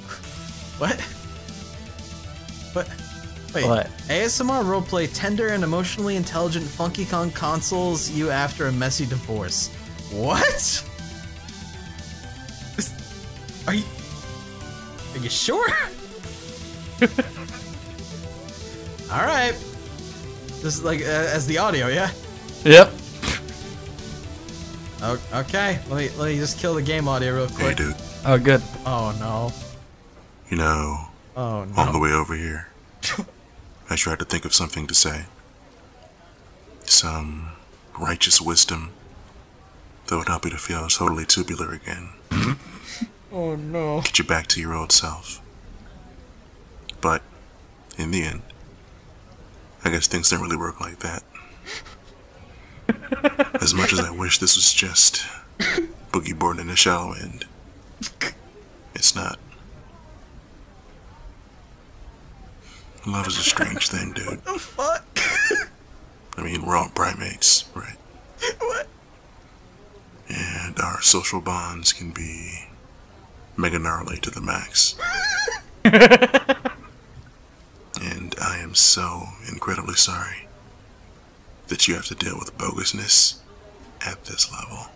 Wait. What? ASMR roleplay tender and emotionally intelligent Funky Kong consoles you after a messy divorce. What? Are you sure? All right. This is like as the audio, yeah. Yep. Okay. Let me just kill the game audio real quick. Hey, dude. Oh, good. Oh, no. You know, on the way over here, I tried to think of something to say. Some righteous wisdom. That would help you to feel totally tubular again. Oh no. Get you back to your old self. But, in the end, I guess things don't really work like that. As much as I wish this was just boogie board in the shallow end, it's not. Love is a strange thing, dude. What the fuck? I mean, we're all primates, right? What? And our social bonds can be mega gnarly to the max. And I am so incredibly sorry that you have to deal with bogusness at this level.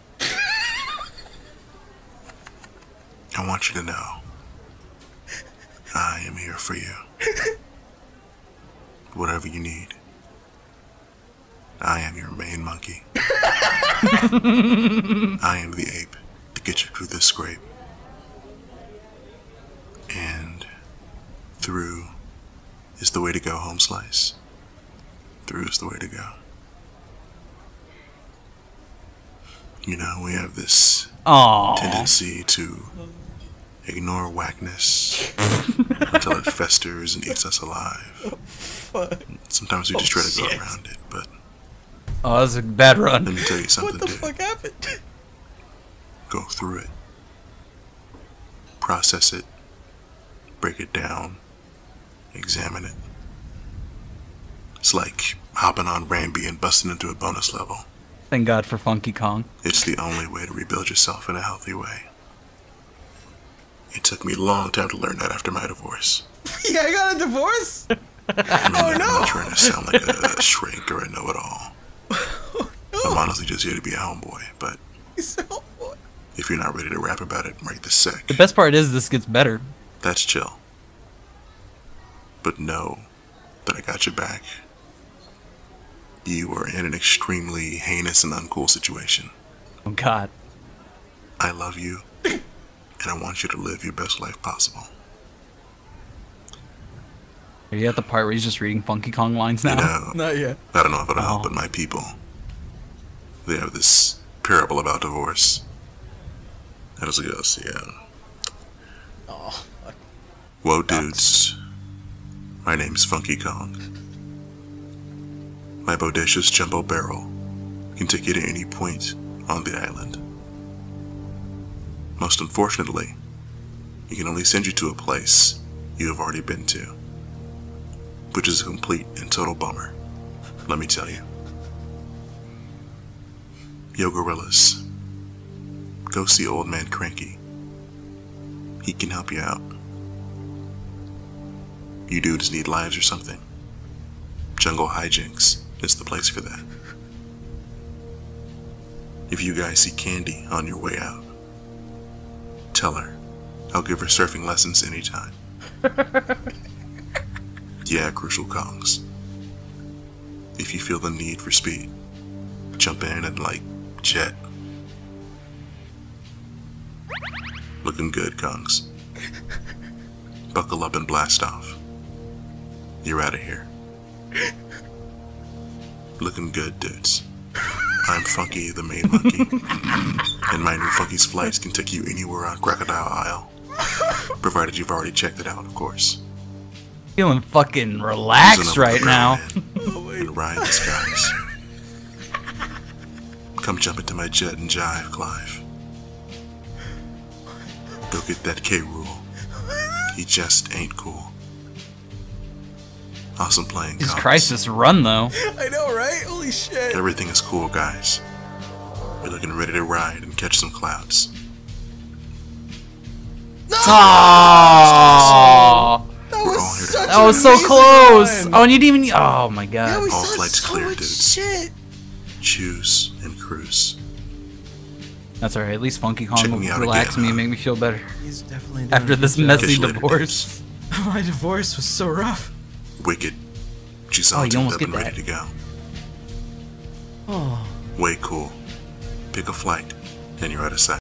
I want you to know I am here for you. Whatever you need, I am your main monkey. I am the ape to get you through this scrape. And through is the way to go, home slice. Through is the way to go. You know, we have this tendency to ignore whackness until it festers and eats us alive. Oh, fuck. Sometimes we just try to go around it, but... Oh, that's a bad run. Let me tell you something, dude. What the fuck happened? Go through it. Process it. Break it down. Examine it. It's like hopping on Rambi and busting into a bonus level. Thank God for Funky Kong. It's the only way to rebuild yourself in a healthy way. It took me a long time to learn that after my divorce. Yeah, I got a divorce? I mean, oh no! I'm not trying to sound like a shrink or a know-it-all. Oh, no. I'm honestly just here to be a homeboy, but if you're not ready to rap about it right this sec. The best part is this gets better. That's chill. But know that I got your back. You are in an extremely heinous and uncool situation. Oh God. I love you, and I want you to live your best life possible. Are you at the part where he's just reading Funky Kong lines now? You know, not yet. I don't know if it'll help, but my people, they have this parable about divorce. How does it go? Oh, fuck. Whoa, dudes. My name's Funky Kong. My bodacious jumbo barrel can take you to any point on the island. Most unfortunately, it can only send you to a place you have already been to. Which is a complete and total bummer, let me tell you. Yo gorillas, go see old man Cranky. He can help you out. You dudes need lives or something. Jungle hijinks is the place for that. If you guys see Candy on your way out, tell her I'll give her surfing lessons anytime. Yeah, Crucial Kongs. If you feel the need for speed, jump in and, like, jet. Looking good, Kongs. Buckle up and blast off. You're out of here. Looking good, dudes. I'm Funky, the main monkey. And my new Funky's flights can take you anywhere on Crocodile Isle. Provided you've already checked it out, of course. Feeling fucking relaxed right now. And ride the skies. Come jump into my jet and jive, Clive. Go get that K Rule. He just ain't cool. Awesome playing. Jesus Christ, this run though. I know, right? Holy shit. Everything is cool, guys. We're looking ready to ride and catch some clouds. No! Aww. That was so close! One. Oh, and you didn't even... Oh my God. Yeah, all flights clear, dudes. Shit. Choose and cruise. That's alright. At least Funky Kong will relax me and make me feel better. He's definitely after this messy divorce. My divorce was so rough. Wicked. She's all tuned up and ready to go. Oh. Way cool. Pick a flight, and you're out of sight.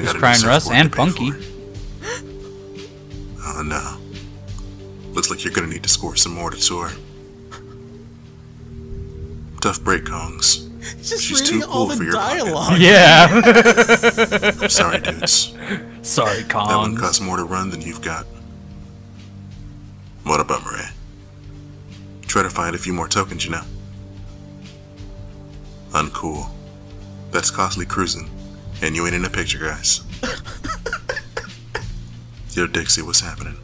He's crying Russ and Funky. Oh no. Looks like you're gonna need to score some more to tour. Tough break, Kongs. Just she's too cool for your dialogue. Yeah. I'm sorry, dudes. Sorry, Kongs. That one costs more to run than you've got. What about Murray? Try to find a few more tokens, you know. Uncool. That's costly cruising, and you ain't in the picture, guys. Yo, Dixie, what's happening?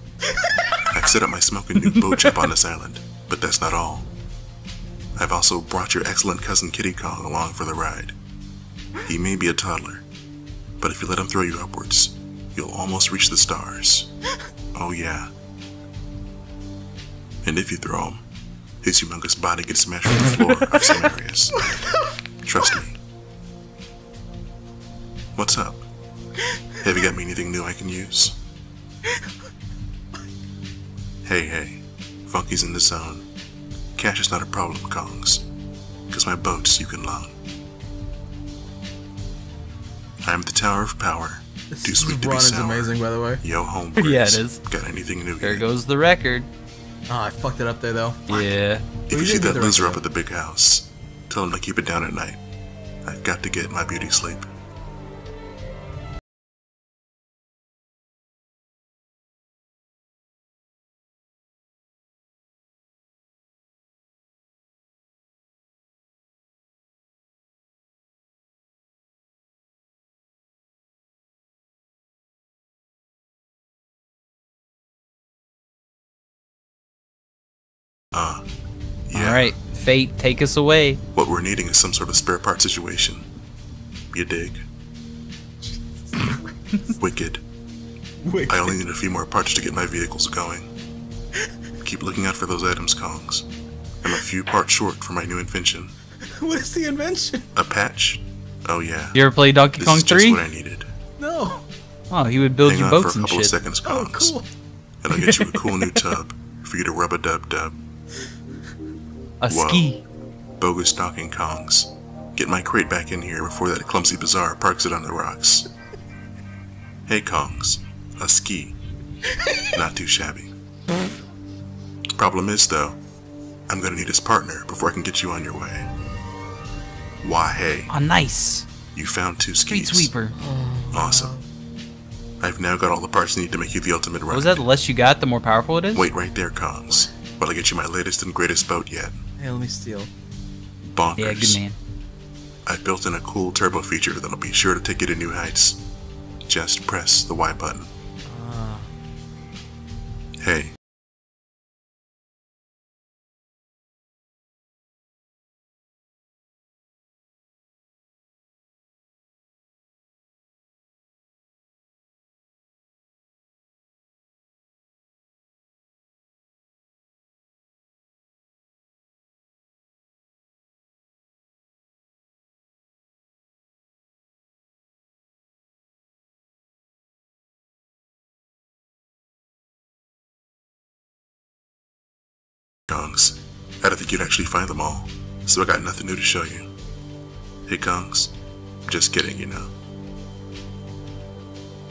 I've set up my smoking new boat chip on this island, but that's not all. I've also brought your excellent cousin Kitty Kong along for the ride. He may be a toddler, but if you let him throw you upwards, you'll almost reach the stars. Oh yeah. And if you throw him, his humongous body gets smashed on the floor of some areas. Trust me. What's up? Have you got me anything new I can use? Hey, hey. Funky's in the zone. Cash is not a problem, Kongs. Because my boats you can loan. I'm the Tower of Power. This too sweet to be sour. Run is amazing, by the way. Yo, homebrews. Yeah, it is. Got anything new here? There goes the record. Oh, I fucked it up there, though. Yeah. If you see that loser up at the big house, tell him to keep it down at night. I've got to get my beauty sleep. Yeah. Alright, Fate, take us away. What we're needing is some sort of spare part situation. You dig? Wicked. Wicked. I only need a few more parts to get my vehicles going. Keep looking out for those items, Kongs. I'm a few parts short for my new invention. What is the invention? A patch? Oh yeah. You ever play Donkey Kong 3? This is just what I needed. No. Oh, he would build you boats and shit. Hang on for a couple of seconds, Kongs. Oh, cool. And I'll get you a cool new tub for you to rub-a-dub-dub. A whoa. Ski. Bogus Donkey Kongs. Get my crate back in here before that clumsy bazaar parks it on the rocks. Hey, Kongs. A ski. Not too shabby. Problem is, though, I'm gonna need his partner before I can get you on your way. Why, hey. Oh, nice. You found two skis. Street sweeper. Awesome. I've now got all the parts needed to make you the ultimate rider. Was that the less you got, the more powerful it is? Wait right there, Kongs. While I get you my latest and greatest boat yet. Hey, let me steal. Bonkers. Yeah, good man. I've built in a cool turbo feature that'll be sure to take you to new heights. Just press the Y button. Hey. Kongs. I don't think you'd actually find them all, so I got nothing new to show you. Hey, Kongs. Just kidding, you know.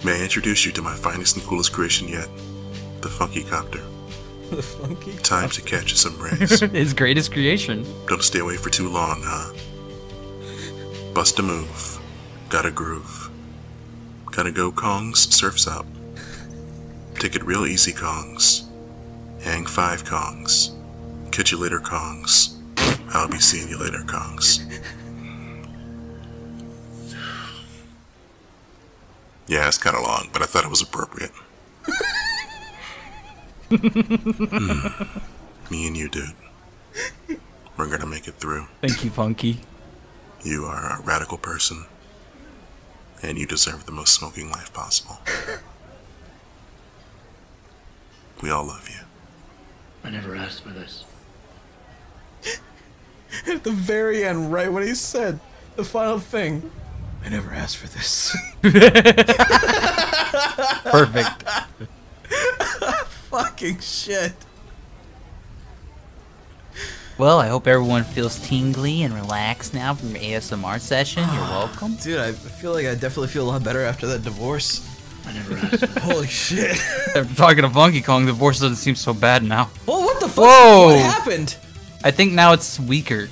May I introduce you to my finest and coolest creation yet? The Funky Copter. The Funky Copter. Time to catch some rays. His greatest creation. Don't stay away for too long, huh? Bust a move. Got a groove. Gotta go, Kongs. Surf's up. Take it real easy, Kongs. Hang five, Kongs. Catch you later, Kongs. I'll be seeing you later, Kongs. Yeah, it's kind of long, but I thought it was appropriate. Me and you, dude. We're gonna make it through. Thank you, Funky. You are a radical person, and you deserve the most smoking life possible. We all love you. I never asked for this. At the very end, right when he said the final thing, I never asked for this. Perfect. Fucking shit. Well, I hope everyone feels tingly and relaxed now from your ASMR session. You're welcome. Dude, I feel like I definitely feel a lot better after that divorce. I never asked. Holy shit. After talking to Funky Kong, the divorce doesn't seem so bad now. Well, what the fuck? What happened? I think now it's weaker.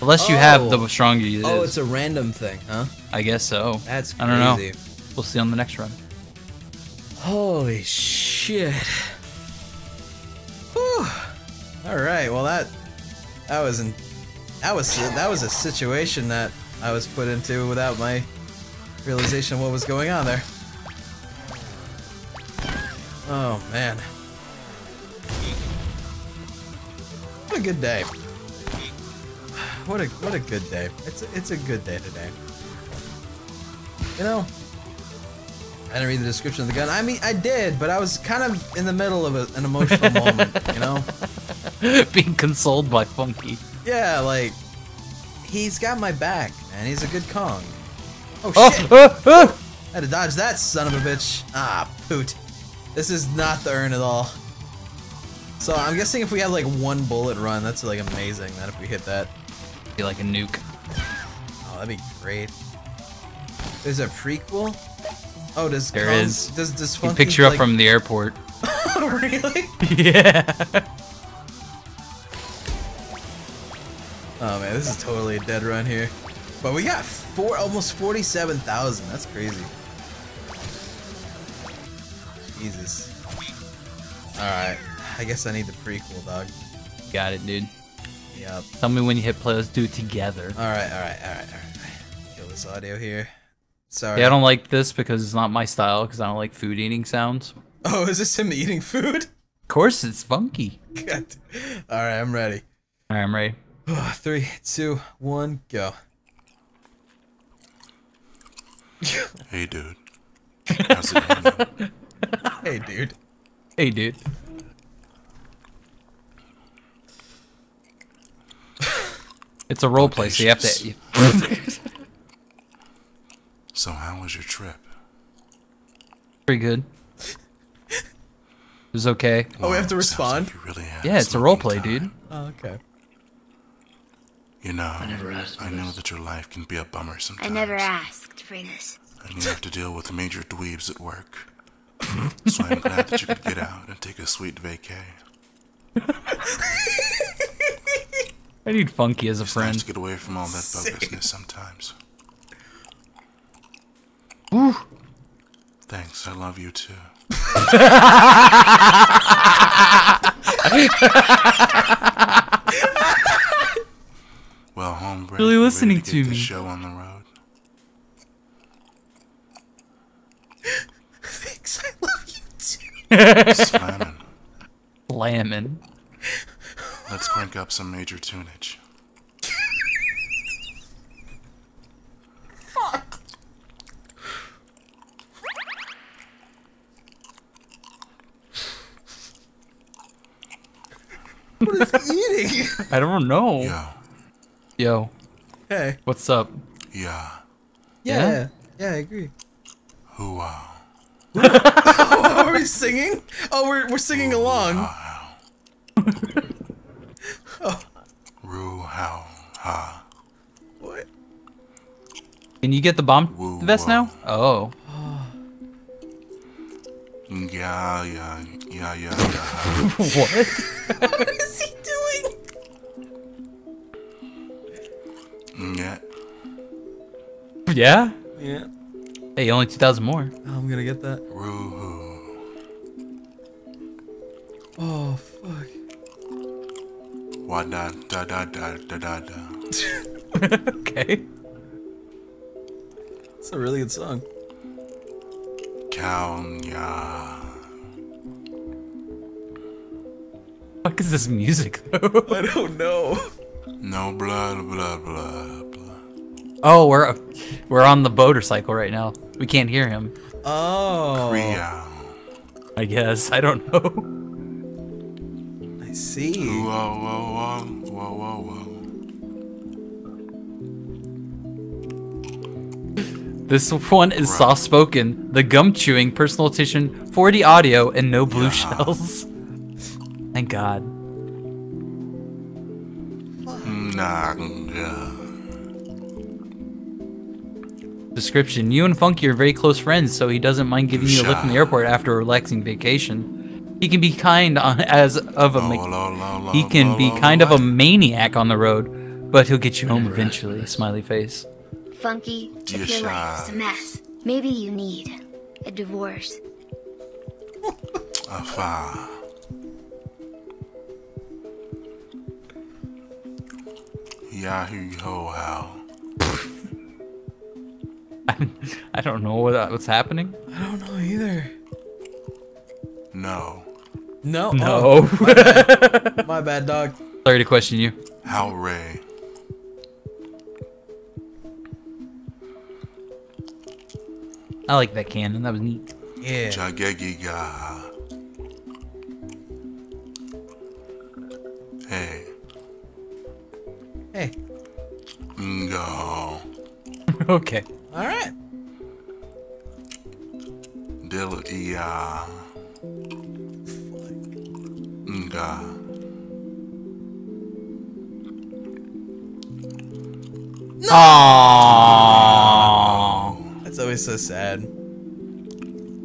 Unless you have the stronger you is. Oh, it's a random thing, huh? I guess so. That's crazy. I don't know. We'll see on the next run. Holy shit. Whew. Alright, well that was a situation that I was put into without my realization of what was going on there. Oh man. What a good day. What a good day. It's a good day today. You know, I didn't read the description of the gun. I mean, I did, but I was kind of in the middle of an emotional moment, you know? Being consoled by Funky. Yeah, like, he's got my back, man. He's a good Kong. Oh, shit! I had to dodge that son of a bitch. Ah, poot. This is not the urn at all. So I'm guessing if we have, like, one bullet run, that's, like, amazing, that if we hit that. It'd be like a nuke. Oh, that'd be great. There's a prequel? Oh, does there Kong, is? Does Funky, he picks you up like... from the airport? Really? Yeah. Oh man, this is totally a dead run here. But we got almost 47,000. That's crazy. Jesus. All right, I guess I need the prequel, dog. Got it, dude. Yep. Tell me when you hit play. Let's do it together. All right, all right, all right, all right. Kill this audio here. Sorry. Yeah, I don't like this because it's not my style, because I don't like food eating sounds. Oh, is this him eating food? Of course, it's Funky. God. All right, I'm ready. All right, I'm ready. 3, 2, 1, go. Hey, dude. How's it going? Hey, dude. Hey, dude. It's a role play, so you have to... So how was your trip? Pretty good. It was okay. Oh, well, we have to respond? Like really have it's a roleplay, dude. Oh, okay. You know, I know that your life can be a bummer sometimes. I never asked for this. And you have to deal with major dweebs at work. So I'm glad that you could get out and take a sweet vacay. I need Funky as a friend. It's nice to get away from all that bug business sometimes. Ooh. Thanks, I love you too. Well, hombre, really listening to me. Show on the road. Thanks, I love you too. Slammin'. Slammin'. Let's crank up some major tunage. What is he eating? I don't know. Yo. Yo. Hey. What's up? Yeah. Yeah. Yeah, yeah, I agree. Hoo-wow. Oh, are we singing? Oh, we're singing along. Oh. Roo-how. Ha. What? Can you get the bomb vest now? Oh. Yeah, yeah, yeah, yeah, yeah. What? What is he doing? Yeah. Yeah? Yeah. Hey, only 2,000 more. Oh, I'm gonna get that. Oh, fuck. Wada da da da da da da. Okay. It's a really good song. What the fuck is this music though? I don't know. No blood, blood, blood, blood. Oh, we're on the motorcycle right now. We can't hear him. Oh. Korea. I guess I don't know. I see. Whoa, whoa, whoa, whoa, whoa, whoa. This one is soft-spoken, the gum-chewing, personal attention, 4D audio, and no blue shells. Thank God. Description: you and Funky are very close friends, so he doesn't mind giving you a lift from the airport after a relaxing vacation. He can be kind of a maniac on the road, but he'll get you home eventually. Smiley face. Funky, if your life is a mess, maybe you need a divorce. Yahoo ho how. I don't know what's happening. I don't know either. No. Oh, my bad, dog. Sorry to question you. How Ray. I like that cannon. That was neat. Yeah. Jagegiga. Hey. Hey. Go. Okay. All right. Dilia. Nga. No. That's always so sad.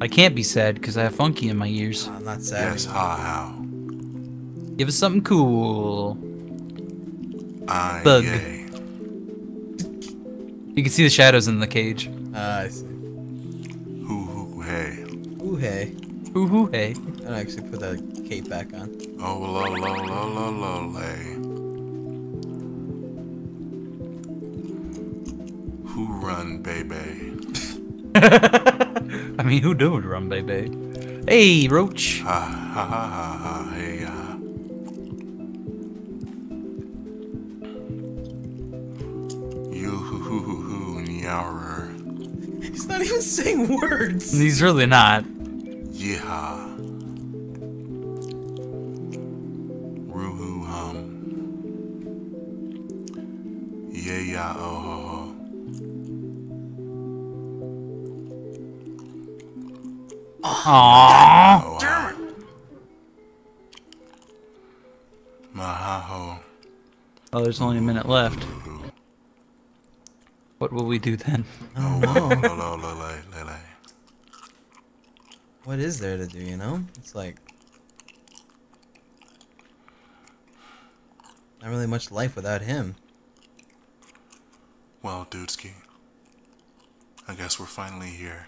I can't be sad because I have Funky in my ears. I'm not sad. Yes, how. Give us something cool. Bug. Yay. You can see the shadows in the cage. I see. Hoo hoo hey. Hoo hey. Hoo hoo hey. I actually put that cape back on. Oh la la la la la lay. Who run baby? I mean, who do run baby? Hey, Roach. Ha ha ha ha ha hey. He's not even saying words. He's really not. Yeah. Ruhu hum. Yeah yeah oh. Aww. Damn it. Mahaho. Oh, there's only a minute left. What will we do then? Oh, whoa. What is there to do, you know? It's like... not really much life without him. Well, Dudeski, I guess we're finally here.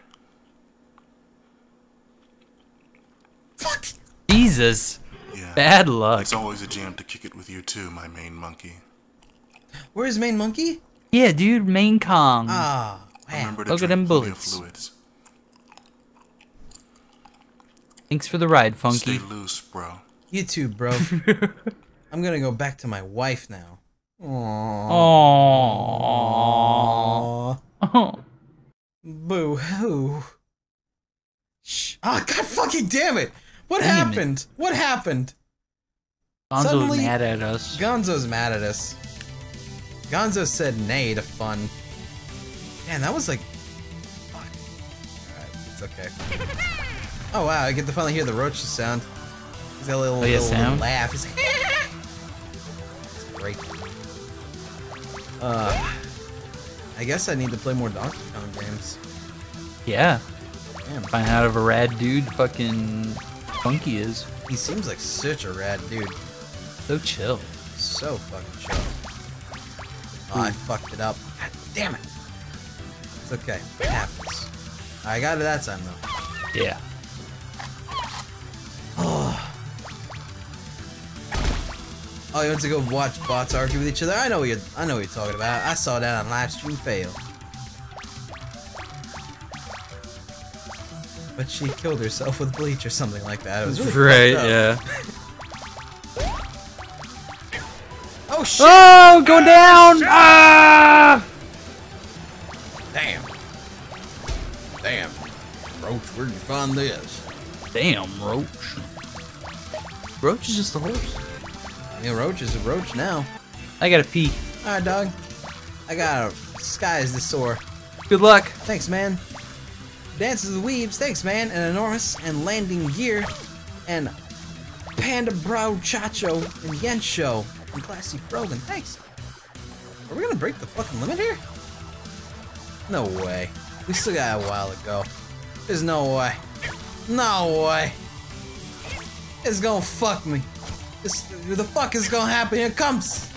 Fuck! Jesus! Yeah. Bad luck. It's always a jam to kick it with you too, my main monkey. Where's main monkey? Yeah, dude, main Kong. Oh, wow. Look at them bullets. Thanks for the ride, Funky. Stay loose, bro. You too, bro. I'm gonna go back to my wife now. Aww. Aww. Boo hoo. Shh. Oh, God fucking damn it! What happened? Gonzo's suddenly mad at us. Gonzo's mad at us. Gonzo said nay to fun. Man, that was like... fuck. Alright, it's okay. Oh wow, I get to finally hear the roach sound. He's got a little, little laugh. He's like... it's great. I guess I need to play more Donkey Kong games. Yeah. Damn. Find out if a rad dude fucking Funky is. He seems like such a rad dude. So chill. So fucking chill. Oh, I fucked it up. God damn it! It's okay. It happens. I got it that time though. Yeah. Oh. Oh, you want to go watch bots argue with each other? I know what you're talking about. I saw that on livestream fail. But she killed herself with bleach or something like that. It was really right. Yeah. Oh shit! Oh, go down! Shit. Ah! Damn, Roach, where'd you find this? Damn, Roach. Roach is just a horse. Yeah, Roach is a roach now. I gotta pee. All right, dog. I gotta. Sky is the sore. Good luck. Thanks, man. Dances of the Weaves. Thanks, man. An enormous and landing gear, and Panda Bro Chacho and Yensho. Classy Brogan, thanks. Are we gonna break the fucking limit here? No way. We still got a while to go. There's no way. No way. It's gonna fuck me. The fuck is gonna happen? Here it comes.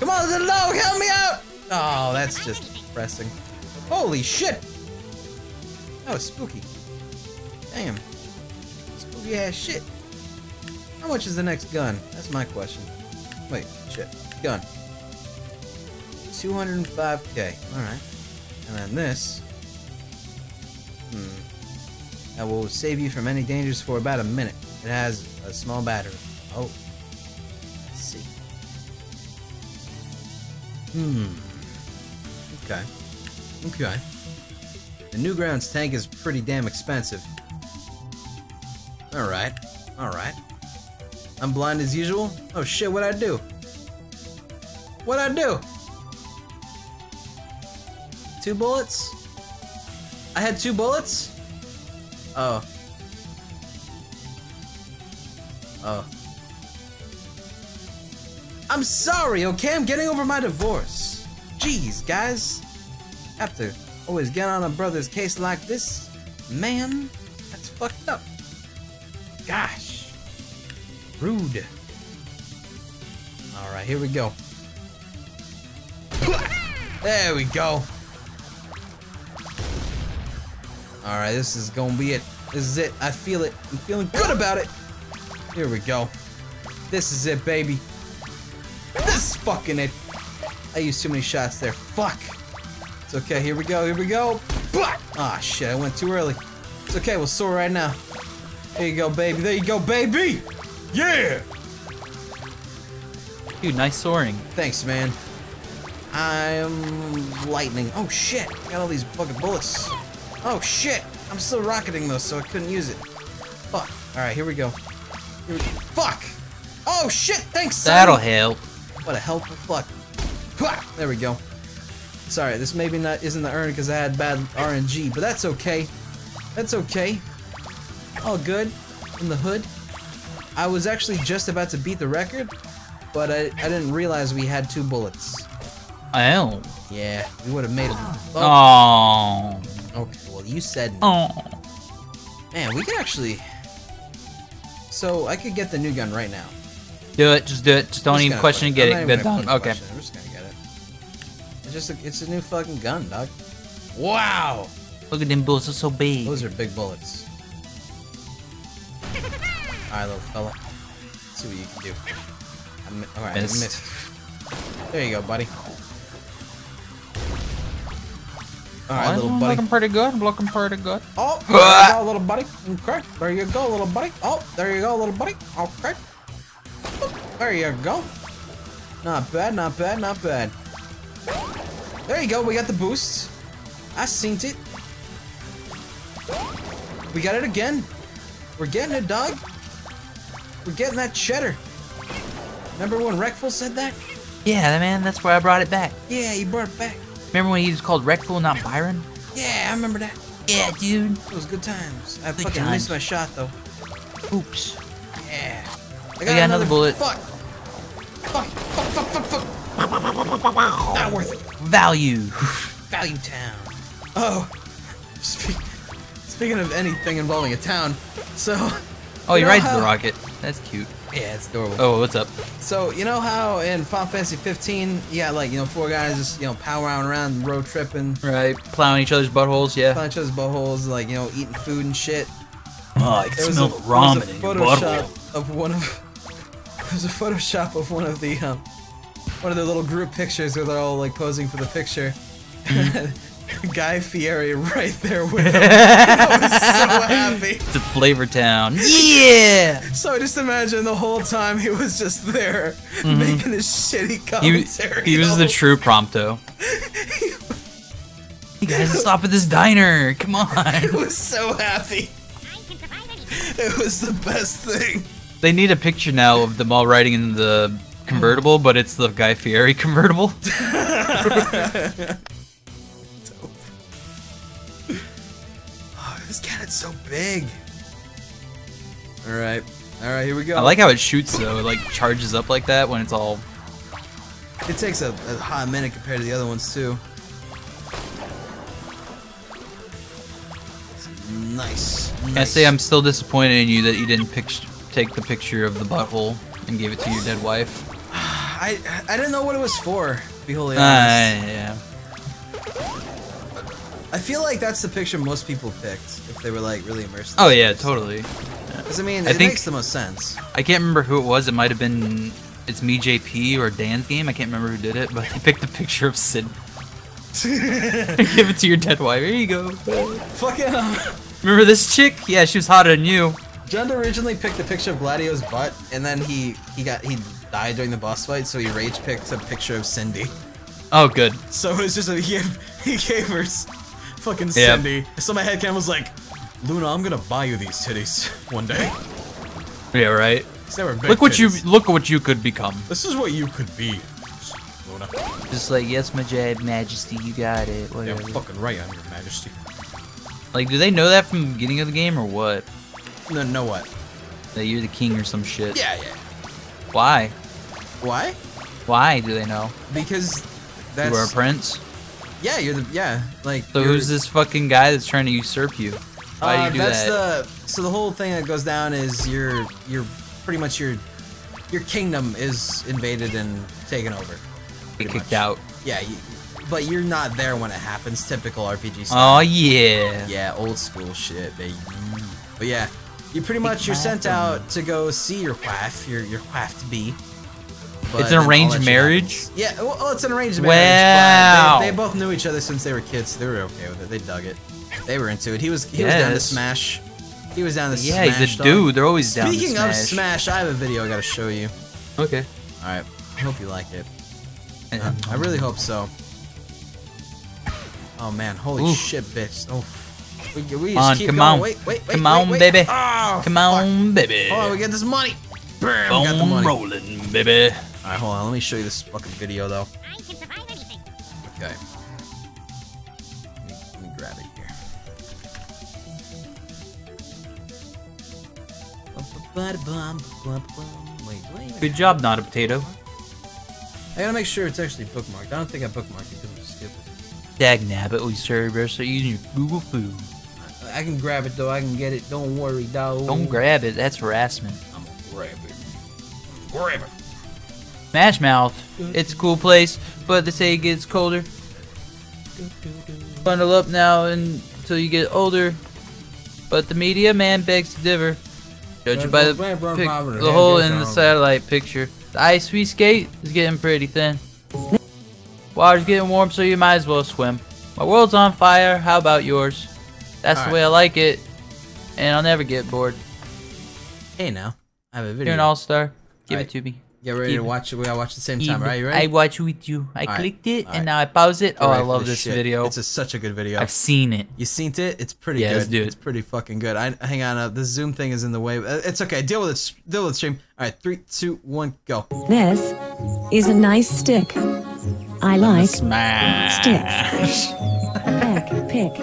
Come on, the log, help me out! Oh, that's just depressing. Holy shit! That was spooky. Damn. Spooky ass shit. How much is the next gun? That's my question. Wait, shit. Gun. 205k. Alright. And then this. That will save you from any dangers for about a minute. It has a small battery. Oh. Let's see. Okay. Okay. The Newgrounds tank is pretty damn expensive. Alright. Alright. I'm blind as usual? Oh shit, what'd I do? What'd I do? 2 bullets? I had 2 bullets? Oh. Oh. I'm sorry, okay? I'm getting over my divorce. Jeez, guys. Have to always get on a brother's case like this. Man, that's fucked up. Gosh. Rude. Alright, here we go. There we go. Alright, this is gonna be it. This is it. I feel it. I'm feeling good about it. Here we go. This is it, baby. This is fucking it. I used too many shots there. Fuck. It's okay. Here we go. Here we go. Ah, shit. I went too early. It's okay. We'll soar right now. There you go, baby. There you go, baby. Yeah. Dude, nice soaring. Thanks, man. I'm lightning. Oh, shit. I got all these fucking bullets. Oh, shit. I'm still rocketing, though, so I couldn't use it. Fuck. Alright, here we go. Here we go. Fuck. Oh, shit. Thanks, son. That'll help. What a helpful fuck. There we go. Sorry, this maybe not isn't the urn because I had bad RNG, but that's okay. That's okay. All good. In the hood. I was actually just about to beat the record, but I didn't realize we had 2 bullets. Oh. Yeah, we would have made it. Oh. Okay, well, you said no. Oh. Man, we could actually... So, I could get the new gun right now. Do it, just do it. Just don't even question and get it. Good done. Okay. I'm just gonna get it. It's just a, it's a new fucking gun, dog. Wow! Look at them bullets, they're so big. Those are big bullets. Alright, little fella. Let's see what you can do. Alright, I missed. There you go, buddy. Alright, little buddy. I'm looking pretty good. I'm looking pretty good. Oh, there you go, little buddy. Okay. There you go, little buddy. Oh, there you go, little buddy. Okay. There you go. Not bad, not bad, not bad. There you go, we got the boost. I seen it. We got it again. We're getting it, dog. We're getting that cheddar. Remember when Wreckful said that? Yeah, man, that's where I brought it back. Yeah, you brought it back. Remember when he was called Wreckful, not Byron? Yeah, I remember that. Yeah, dude. It was good times. I fucking missed my shot, though. Oops. Yeah. I got another bullet. Fuck. Fuck, fuck, fuck, fuck, fuck. Not worth it. Value. Value town. Oh. Speaking of anything involving a town, so... Oh, he rides the rocket. That's cute. Yeah, it's adorable. Oh, what's up? So, you know how in Final Fantasy XV, yeah, like, you know, 4 guys just, you know, powwowing around, road tripping. Right, plowing each other's buttholes, yeah. Plowing each other's buttholes, like, you know, eating food and shit. Oh, I can smell the ramen in your butthole. Of one of... There's a Photoshop of one of the little group pictures where they're all like posing for the picture. Guy Fieri right there with him. I was so happy. It's a flavor town. Yeah. So just imagine the whole time he was just there making this shitty commentary. He was the true Prompto. You guys stop at this diner. Come on. He was so happy. It was the best thing. They need a picture now of them all riding in the convertible, but it's the Guy Fieri convertible. Oh, this cannon's so big. Alright. Alright, here we go. I like how it shoots, though. It, like, charges up like that when it's all... It takes a hot minute compared to the other ones too. Nice. Essay, I'm still disappointed in you that you didn't take the picture of the butthole and gave it to your dead wife. I didn't know what it was for, to be wholly honest. Yeah. I feel like that's the picture most people picked if they were like really immersed. Oh yeah, totally. Because I mean, it makes the most sense. I can't remember who it was. It might have been It's Me JP or Dan's Game. I can't remember who did it, but they picked the picture of Sid. Give it to your dead wife. Here you go. Fuck it up. Remember this chick? Yeah, she was hotter than you. Jund originally picked the picture of Gladio's butt, and then he died during the boss fight, so he rage picked a picture of Cindy. Oh, good. So it was just he gave her fucking Cindy. Yep. So my headcanon was like, Luna, I'm gonna buy you these titties one day. Yeah, right. Look what you could become. This is what you could be, Luna. Just like, yes, my Majesty, you got it. Whatever. Yeah, fucking right, I'm your Majesty. Like, do they know that from the beginning of the game or what? No, know what? That you're the king or some shit. Yeah, yeah. Why? Why? Why do they know? Because that's... You are a prince? Yeah, you're the... Yeah, like... So who's this fucking guy that's trying to usurp you? Why do you do that? So the whole thing that goes down is you're pretty much your kingdom is invaded and taken over. Get kicked out. Yeah, but you're not there when it happens. Typical RPG style. Oh, yeah. Yeah, old school shit, baby. But yeah, you're sent out to go see your wife, your wife to be. It's an arranged marriage? Yeah, well, it's an arranged marriage. Wow. They both knew each other since they were kids, so they were okay with it. They dug it. They were into it. He was down to smash. He was down to smash. Yeah, he's a dude. They're always down to smash. Speaking of smash, I have a video I gotta show you. Okay. Alright, I hope you like it. I really hope so. Oh man, holy shit, bitch. Oh. We just keep going. Wait, baby. Oh, come on, baby. Oh, we get this money. Bam, we got the money. Rolling, baby. All right, hold on. Let me show you this fucking video, though. I can survive anything. Okay. Let me grab it here. Good job, not a potato. I gotta make sure it's actually bookmarked. I don't think I bookmarked it because I'm stupid. Dagnabbit, we serve, so using your Google food. I can grab it though, I can get it, don't worry, dog. Don't grab it, that's harassment. I'm gonna grab it. Grab it. Smash Mouth, it's a cool place, but they say it gets colder. Bundle up now until you get older, but the media man begs to differ. Judging by the hole in the satellite picture, the ice we skate is getting pretty thin. Water's getting warm, so you might as well swim. My world's on fire, how about yours? That's the way I like it, and I'll never get bored. Hey now, I have a video. You're an all-star. Give it to me. Get ready to watch it. We gotta watch the same time, right? You ready? I watch with you. I clicked it, and now I pause it. Oh, I love this video. It's such a good video. I've seen it. You seen it? It's pretty good. Yes, dude. It's pretty fucking good. Hang on, the Zoom thing is in the way. It's okay. Deal with it, stream. Alright, 3, 2, 1, go. This is a nice stick. I like smash. Stick. Pick.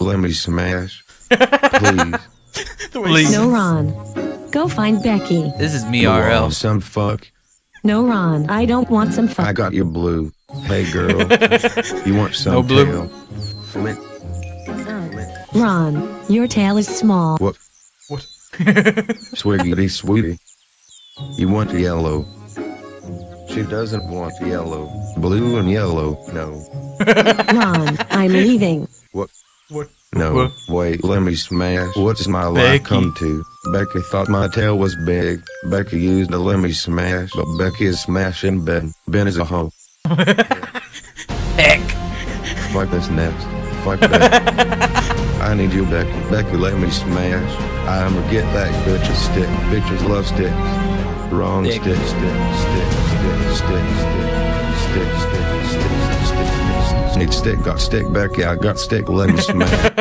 Let me smash. Please. Please. No, Ron. Go find Becky. This is me, RL. Some fuck. No, Ron. I don't want some fuck. I got your blue. Hey, girl. You want some blue? Flip. Ron, your tail is small. What? Swiggity, sweetie. You want yellow. She doesn't want yellow. Blue and yellow, no. Ron, I'm leaving. What? No, wait, let me smash. What's my life come to? Becky thought my tail was big. Becky used a let me smash, but Becky is smashing Ben. Ben is a hoe. Heck. Fuck this next. Fuck that. I need you, Becky. Becky, let me smash. I'ma get that bitch a stick. Bitches love sticks. Wrong stick, stick, stick, stick, stick, stick, stick, stick, stick, stick, stick, stick, got stick, Becky, I got stick, let me smash.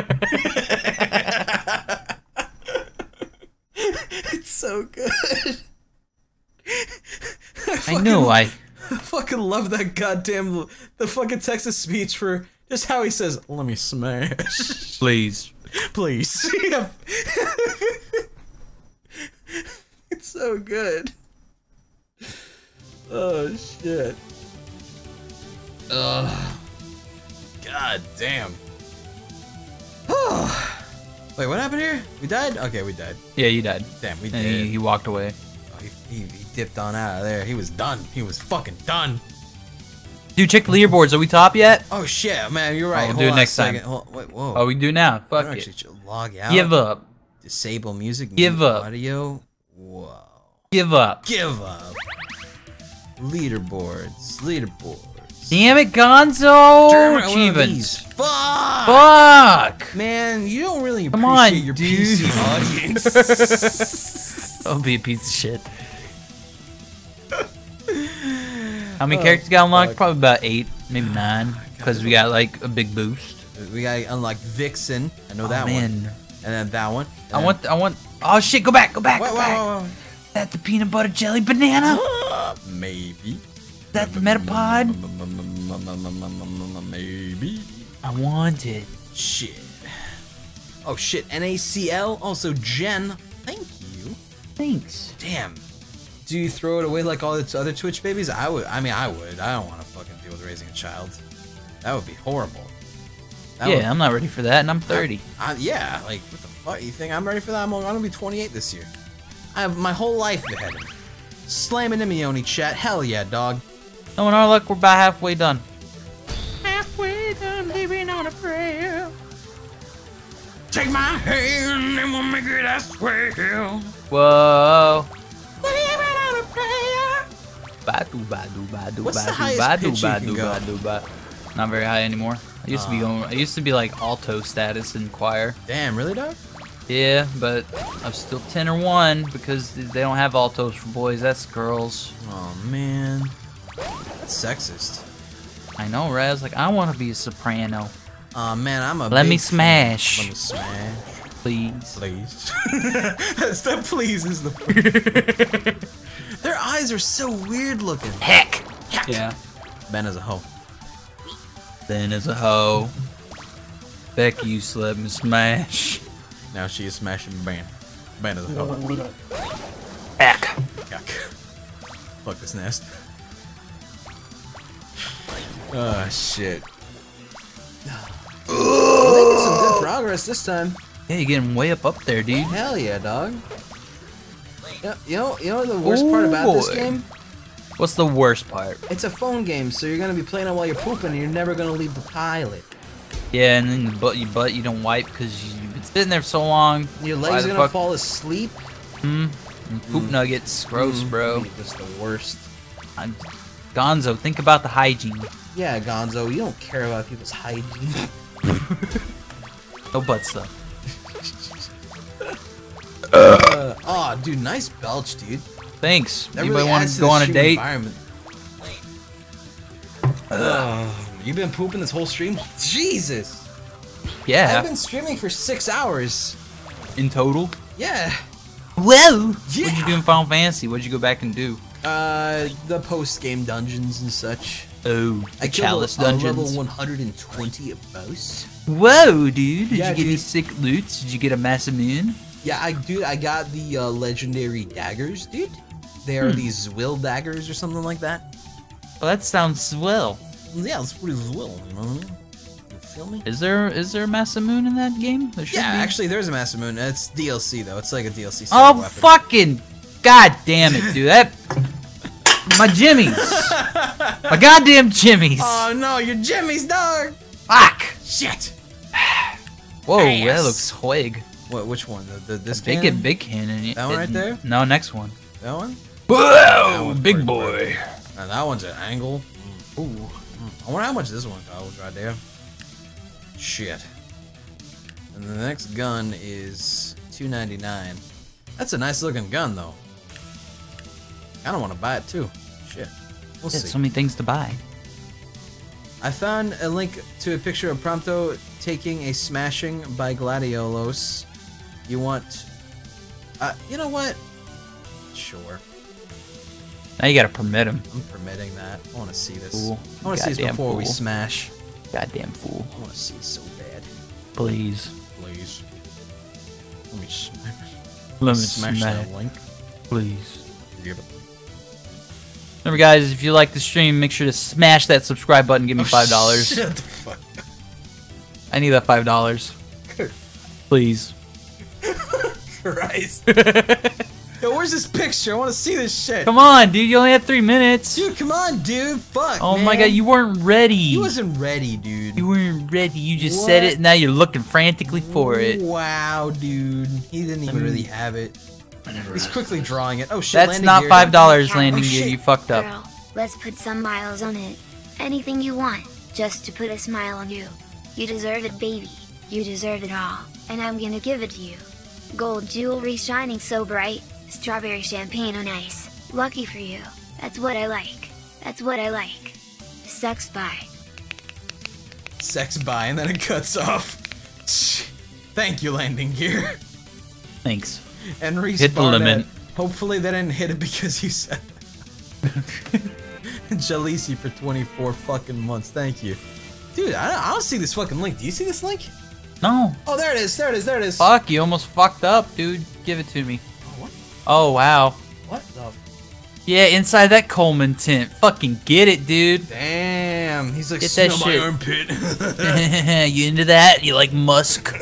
It's so good. I know, I fucking love that goddamn, the fucking Texas speech for just how he says, let me smash. Please. Please. It's so good. Oh shit. Ugh. God damn. Wait, what happened here? We died? Okay, we died. Yeah, you died. Damn, we did. He walked away. Oh, he dipped on out of there. He was done. He was fucking done. Dude, check the leaderboards. Are we top yet? Oh shit, man, you're right. Oh, we'll do it next time. Wait, whoa. Oh, we do now. Fuck it. Actually log out. Give up. Disable music. Give up. Audio. Whoa. Give up. Give up. Leaderboards. Leaderboards. Damn it, Gonzo. Damn it, achievements. Fuck. Man, you don't really appreciate your PC audience. Don't be a piece of shit. How many characters got unlocked? Fuck. Probably about 8, maybe 9, because we got like a big boost. We got to unlock Vixen. I know that one. And then that one. And I want. Oh shit! Go back! Go back! Whoa, go back! Whoa, whoa. Is that the peanut butter jelly banana? Maybe. Is that the Metapod? Maybe. I want it. Shit. Oh shit! NACL. Also Jen. Thank you. Thanks. Damn. Do you throw it away like all its other Twitch babies? I would. I mean, I would. I don't want to fucking deal with raising a child. That would be horrible. That would... I'm not ready for that, and I'm 30. Yeah, like what the fuck? You think I'm ready for that? I'm gonna be 28 this year. I have my whole life ahead of me. Slamming into me, chat. Hell yeah, dog. Oh, in our luck, we're about halfway done. Halfway done, living on a prayer. Take my hand and we'll make it, I swear. Whoa. What's the highest pitch you can go? Not very high anymore. I used to be going. I used to be like alto status in choir. Damn, really, dog? Yeah, but I'm still 10 or 1 because they don't have altos for boys. That's girls. Oh man, that's sexist. I know, right? I was like, I want to be a soprano. Oh man, I'm a. Let me smash. Let me smash. Please. Please. That's the please is the. Their eyes are so weird looking. Heck! Heck. Yeah. Ben is a hoe. Ben is a hoe. Becky used to let me smash. Now she is smashing Ben. Ben is a hoe. Heck. Heck. Fuck this nest. Oh, shit. We're making some good progress this time. Yeah, you're getting way up there, dude. Hell yeah, dog. You know the worst part about this game? What's the worst part? It's a phone game, so you're gonna be playing it while you're pooping, and you're never gonna leave the pilot. Yeah, and then you don't wipe because you've been sitting there for so long. Your legs are gonna fall asleep. Poop nuggets, gross, bro. That's the worst. Gonzo, think about the hygiene. Yeah, Gonzo, you don't care about people's hygiene. No butt stuff. Oh, dude, nice belch, dude. Thanks. That Anybody really want to go on a date? You've been pooping this whole stream? Jesus! Yeah. I've been streaming for 6 hours. In total? Yeah. Well, yeah. What'd you do in Final Fantasy? What'd you go back and do? The post-game dungeons and such. Oh, I chalice dungeons. Level 120 at most. Whoa, dude. Did you get any sick loot? Did you get a massive moon? Yeah, I got the legendary daggers, dude. They are these Zwill daggers or something like that. Well, that sounds Zwill. Yeah, it's pretty Zwill, you know what I mean? You feel me? Is there a Massive Moon in that game? There should be. Actually, there's a Massive Moon. It's DLC, though. It's like a DLC style weapon. Fucking god damn it, dude. That... My jimmies. My goddamn jimmies. Oh, no, your jimmies, dog. Fuck. Shit. Whoa, that looks swag. What? Which one? This cannon? They get big cannon. That one right there? No, next one. That one? Whoa! That big boy. Now that one's an angle. Ooh. I wonder how much this one was right there. Shit. And the next gun is $2.99. That's a nice looking gun though. I don't want to buy it too. Shit. We'll see. So many things to buy. I found a link to a picture of Prompto taking a smashing by Gladiolos. You want... you know what? Sure. Now you gotta permit him. I'm permitting that. I wanna see this. Fool. I wanna see this before we smash. Goddamn fool. I wanna see it so bad. Please. Please. Let me smash. Let me smash that link. Please. Remember, guys, if you like the stream, make sure to smash that subscribe button. Give me $5. Shut the fuck up. I need that $5. Please. Christ. Yo, where's this picture? I want to see this shit. Come on, dude. You only had 3 minutes. Dude, come on, dude. Fuck, oh, man. My God. You weren't ready. You wasn't ready, dude. You weren't ready. You just said it, and now you're looking frantically for it. Wow, dude. He didn't even really have it. He's quickly drawing it. Oh shit! That's not gear. $5, landing gear. You fucked up. Girl, let's put some miles on it. Anything you want, just to put a smile on you. You deserve it, baby. You deserve it all, and I'm gonna give it to you. Gold jewelry shining so bright, strawberry champagne on ice. Lucky for you. That's what I like. That's what I like. Sex bye. Sex bye, and then it cuts off. Thank you, landing gear. Thanks. And hit the limit. Hopefully they didn't hit it because you said that. Jalisi for 24 fucking months. Thank you. Dude, I don't see this fucking link. Do you see this link? No. Oh, there it is. There it is. There it is. Fuck, you almost fucked up, dude. Give it to me. Oh, what? Oh, wow. What the? Yeah, inside that Coleman tent. Fucking get it, dude. Damn. He's like, smell my armpit. You into that? You like musk?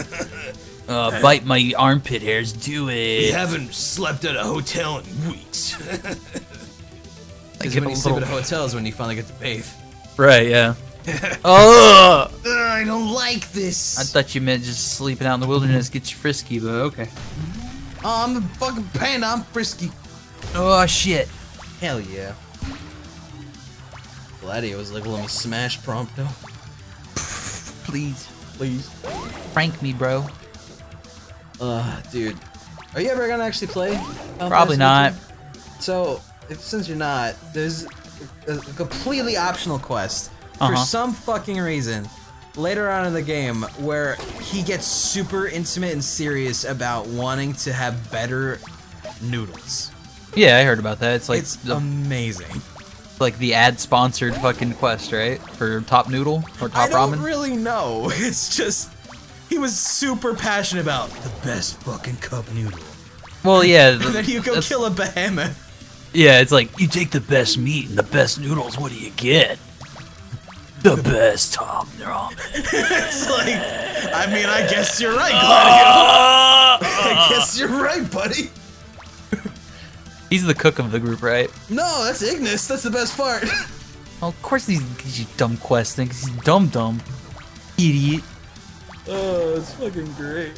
Bite my armpit hairs, do it. We haven't slept at a hotel in weeks. Because when you sleep at a hotel is when you finally get to bathe. Right, yeah. Oh! I don't like this. I thought you meant just sleeping out in the wilderness gets you frisky, but okay. Oh, I'm a fucking panda, I'm frisky. Oh, shit. Hell yeah. Gladio was like, let me smash Prompto. Please. Please. Prank me, bro. Dude, are you ever gonna actually play? Probably not. So, since you're not, there's a completely optional quest for some fucking reason later on in the game where he gets super intimate and serious about wanting to have better noodles. Yeah, I heard about that. It's like amazing. Like the ad-sponsored fucking quest, right? For Top Noodle or Top Ramen? I don't really know. It's just. He was super passionate about the best fucking cup noodle. Well, yeah. And then you go kill a behemoth. Yeah, it's like, you take the best meat and the best noodles, what do you get? The best Top Ramen. It's like, I mean, I guess you're right, Gladio. I guess you're right, buddy. He's the cook of the group, right? No, that's Ignis. That's the best part. Well, of course these dumb quest things. He's dumb. Idiot. Oh, it's fucking great.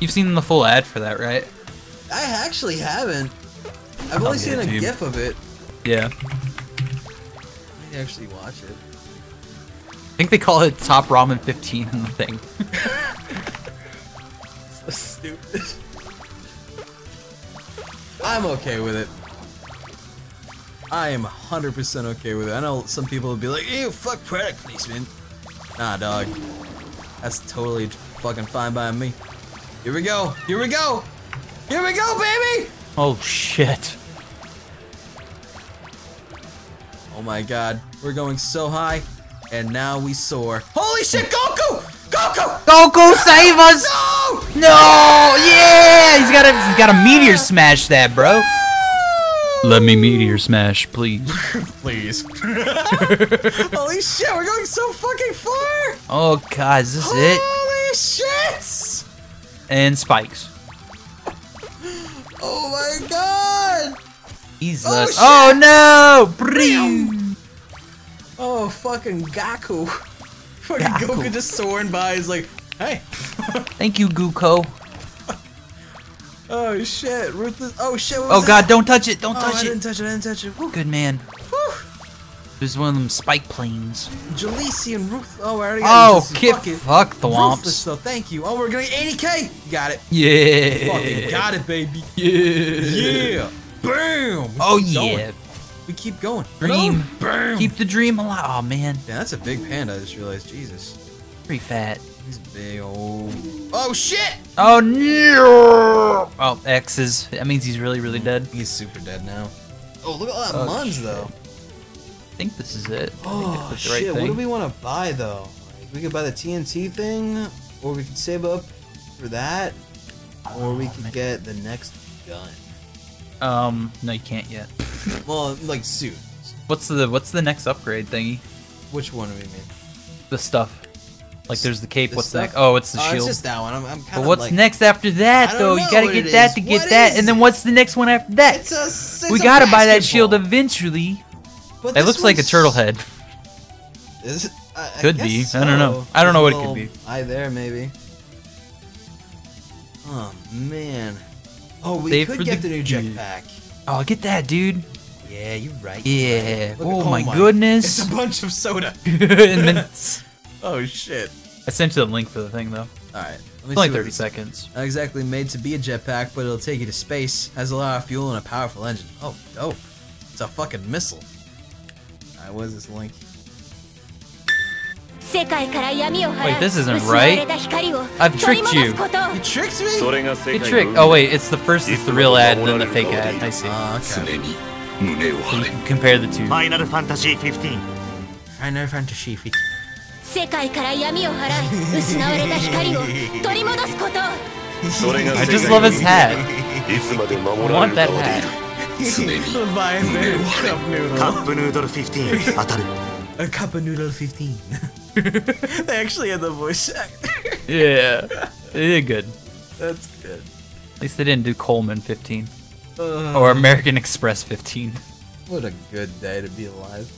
You've seen the full ad for that, right? I actually haven't. I've only seen a GIF of it. Yeah. I didn't actually watch it. I think they call it Top Ramen 15 in the thing. So stupid. I'm okay with it. I am 100% okay with it. I know some people will be like, ew, fuck product placement. Nah, dog. That's totally fucking fine by me. Here we go! Here we go! Here we go, baby! Oh, shit. Oh my god. We're going so high, and now we soar. Holy shit, Goku! Goku! Goku, save us! No! No! Yeah! He's gotta meteor smash that, bro. Let me meteor smash, please. Please. Holy shit, we're going so fucking far! Oh god, is this it? Holy shit! And spikes. Oh my god! Jesus. Oh, no! Oh, fucking Goku. Fucking Goku just soaring by, he's like, hey. Thank you, Goku. Oh shit, Ruthless. Oh shit, what was that? Don't touch it, don't touch it. I didn't touch it, Woo. Good man. Woo. This is one of them spike planes. Jalisi and Ruth. Oh, I already got fuck the Ruthless, though, thank you. Oh, we're gonna get 80k! Got it. Yeah. Fucking got it, baby. Yeah. Yeah. Boom! Oh yeah. We keep going. Dream. Boom. Keep the dream alive. Oh man. Yeah, that's a big panda, I just realized. Jesus. Pretty fat. He's big old. Oh shit! Oh no! Oh, X's. That means he's really, really dead. He's super dead now. Oh, look at all that Mons though. I think this is it. Oh shit! What do we want to buy though? Like, we could buy the TNT thing, or we could save up for that, or we could get the next gun. No, you can't yet. Well, like suit. What's the next upgrade thingy? Which one do we mean? The stuff. Like there's the cape. What's that? Oh, it's the shield. It's just that one. I'm kind of. But what's like, next after that though? You gotta get that to get that, and then what's the next one after that? It's we gotta buy that shield eventually. But it looks like a turtle head. Is it? Could be. So. I don't know. I don't know what it could be. Eye there maybe. Oh man. Oh, we could get the new jetpack. Oh, get that, dude. Yeah, you're right. Yeah. Oh, my goodness. It's a bunch of soda. And then, oh shit. I sent you the link for the thing though. All right. It's only 30 seconds. Not exactly made to be a jetpack, but it'll take you to space. Has a lot of fuel and a powerful engine. Oh, dope. It's a fucking missile. All right, what is this link? Wait, this isn't right. I've tricked you. You tricked me? You tricked. Oh wait, it's the first. It's the real ad, and then the fake ad. I see. Okay. Compare the two. Final Fantasy XV. Final Fantasy XV. I just love his hat. I want that hat. Cup noodle 15. A cup of noodle 15. They actually had the voice actor. Yeah, they did good. That's good. At least they didn't do Coleman 15 or American Express 15. What a good day to be alive.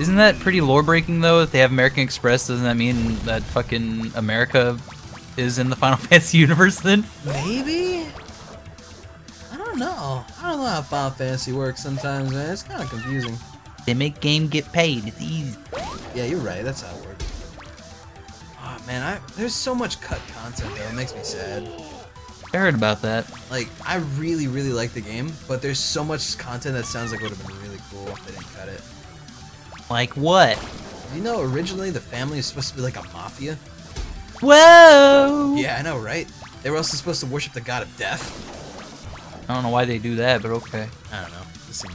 Isn't that pretty lore breaking though? If they have American Express, doesn't that mean that fucking America is in the Final Fantasy universe then? Maybe. I don't know. I don't know how Final Fantasy works sometimes, man. It's kind of confusing. They make game get paid. It's easy. Yeah, you're right. That's how it works. Oh man, there's so much cut content though. It makes me sad. I heard about that. Like, I really, really like the game, but there's so much content that sounds like it would have been really cool if they didn't cut it. Like what? You know, originally the family was supposed to be like a mafia. Whoa! Yeah, I know, right? They were also supposed to worship the god of death. I don't know why they do that, but okay. I don't know. This is neat.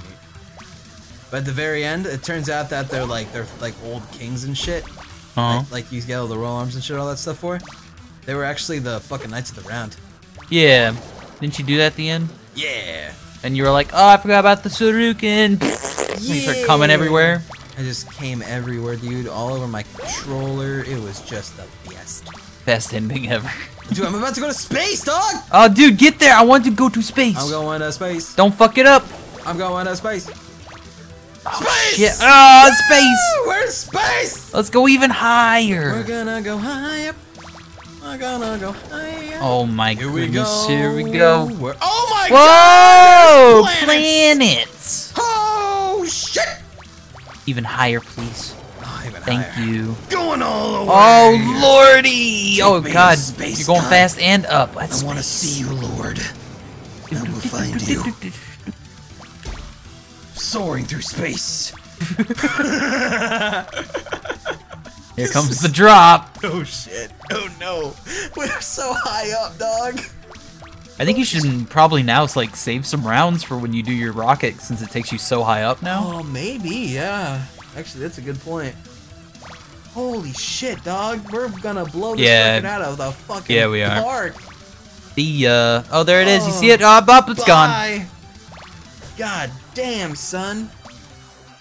But at the very end, it turns out that they're like old kings and shit. Uh-huh. Like you get all the royal arms and shit, all that stuff for. They were actually the fucking Knights of the Round. Yeah. Didn't you do that at the end? Yeah. And you were like, oh, I forgot about the Surukin. Yeah. These are coming everywhere. I just came everywhere, dude. All over my controller. It was just the best. Best ending ever. Dude, I'm about to go to space, dog. Oh, dude, get there. I want to go to space. I'm going to space. Don't fuck it up. I'm going to space. Space! Yeah. Oh, space! We're in space! Let's go even higher! We're gonna go higher. We're gonna go higher. Oh my goodness, here we go. We're, oh my god! Whoa! Planets! Oh shit! Even higher, please. Oh, even higher. Thank you. Going all the way. Oh lordy! Oh god, you're going fast and up. That's I wanna see you, Lord. I will find you. Soaring through space. Here comes the drop. Oh shit. Oh no. We're so high up, dog. I think you should probably now like save some rounds for when you do your rocket since it takes you so high up now. Oh, maybe, yeah. Actually, that's a good point. Holy shit, dog. We're gonna blow this fucking out of the fucking park. The oh, there it is. You see it? Up, it's gone. God damn, son.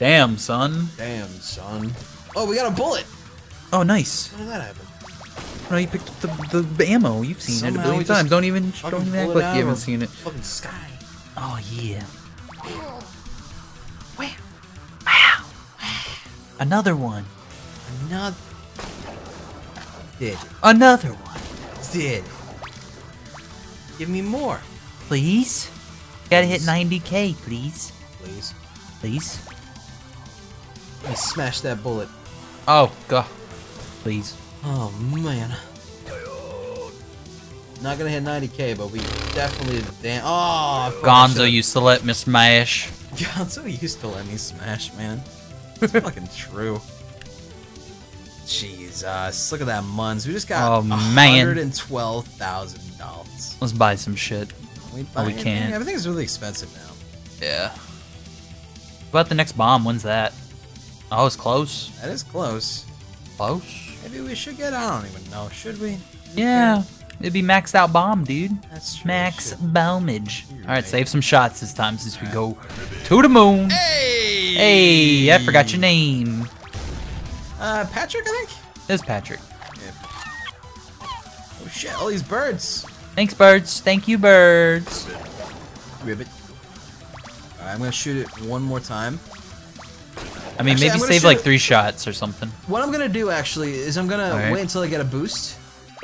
Damn, son. Damn, son. Oh, we got a bullet. Oh, nice. How did that happen? No, you picked up the ammo. You've seen it a billion times. Don't even act like you haven't seen it. Fucking sky. Oh, yeah. Wow. Wow. Another one. Another. Did. Another one. Did. Give me more. Please? Gotta hit 90K, please. Please. Please. I smashed that bullet. Oh, God. Please. Oh, man. Not gonna hit 90K, but we definitely... Oh, Gonzo used to let me smash. Gonzo used to let me smash, man. It's fucking true. Jesus. Look at that Muns. We just got $112,000. Let's buy some shit. We can't. Everything's really expensive now. Yeah. What about the next bomb? When's that? Oh, it's close. That is close. Close? Maybe we should get... I don't even know. Should we? Yeah. It'd be maxed out bomb, dude. That's true. Max bombage. Alright, save some shots this time since we go to the moon. Hey! Hey, I forgot your name. Patrick, I think? It's Patrick. Yeah. Oh shit, all these birds. Thanks, birds. Thank you, birds. Ribbit. Alright, I'm gonna shoot it one more time. I mean, actually, maybe save like 3 shots or something. What I'm gonna do actually is I'm gonna wait until I get a boost.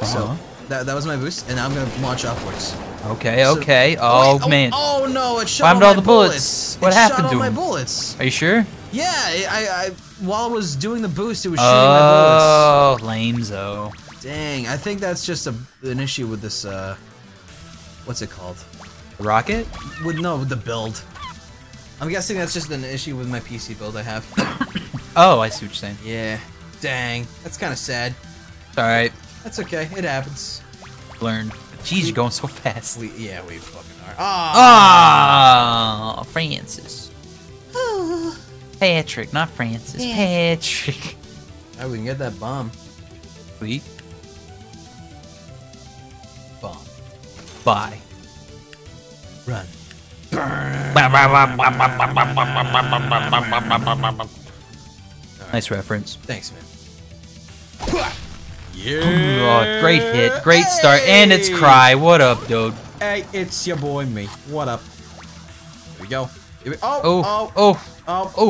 So that was my boost, and I'm gonna launch upwards. Okay, okay. Oh wait, man. Oh, oh no! It shot all my bullets. What happened to my bullets? Are you sure? Yeah, I while I was doing the boost, it was shooting my bullets. Oh, lamezo. Dang, I think that's just an issue with this. What's it called? Rocket? With no, with the build. I'm guessing that's just an issue with my PC build I have. Oh, I see what you're saying. Yeah. Dang. That's kind of sad. Alright. That's okay. It happens. Learned. Jeez, you're going so fast. We fucking are. Oh, Francis. Patrick, not Francis. Yeah. Patrick. Alright, we can get that bomb. Sweet. Bomb. Bye. Run. Nice reference. Thanks, man. Yeah. Oh, great hit. Great start. And it's Cry. What up, dude? Hey, it's your boy, me. What up? Here we go. Here we oh,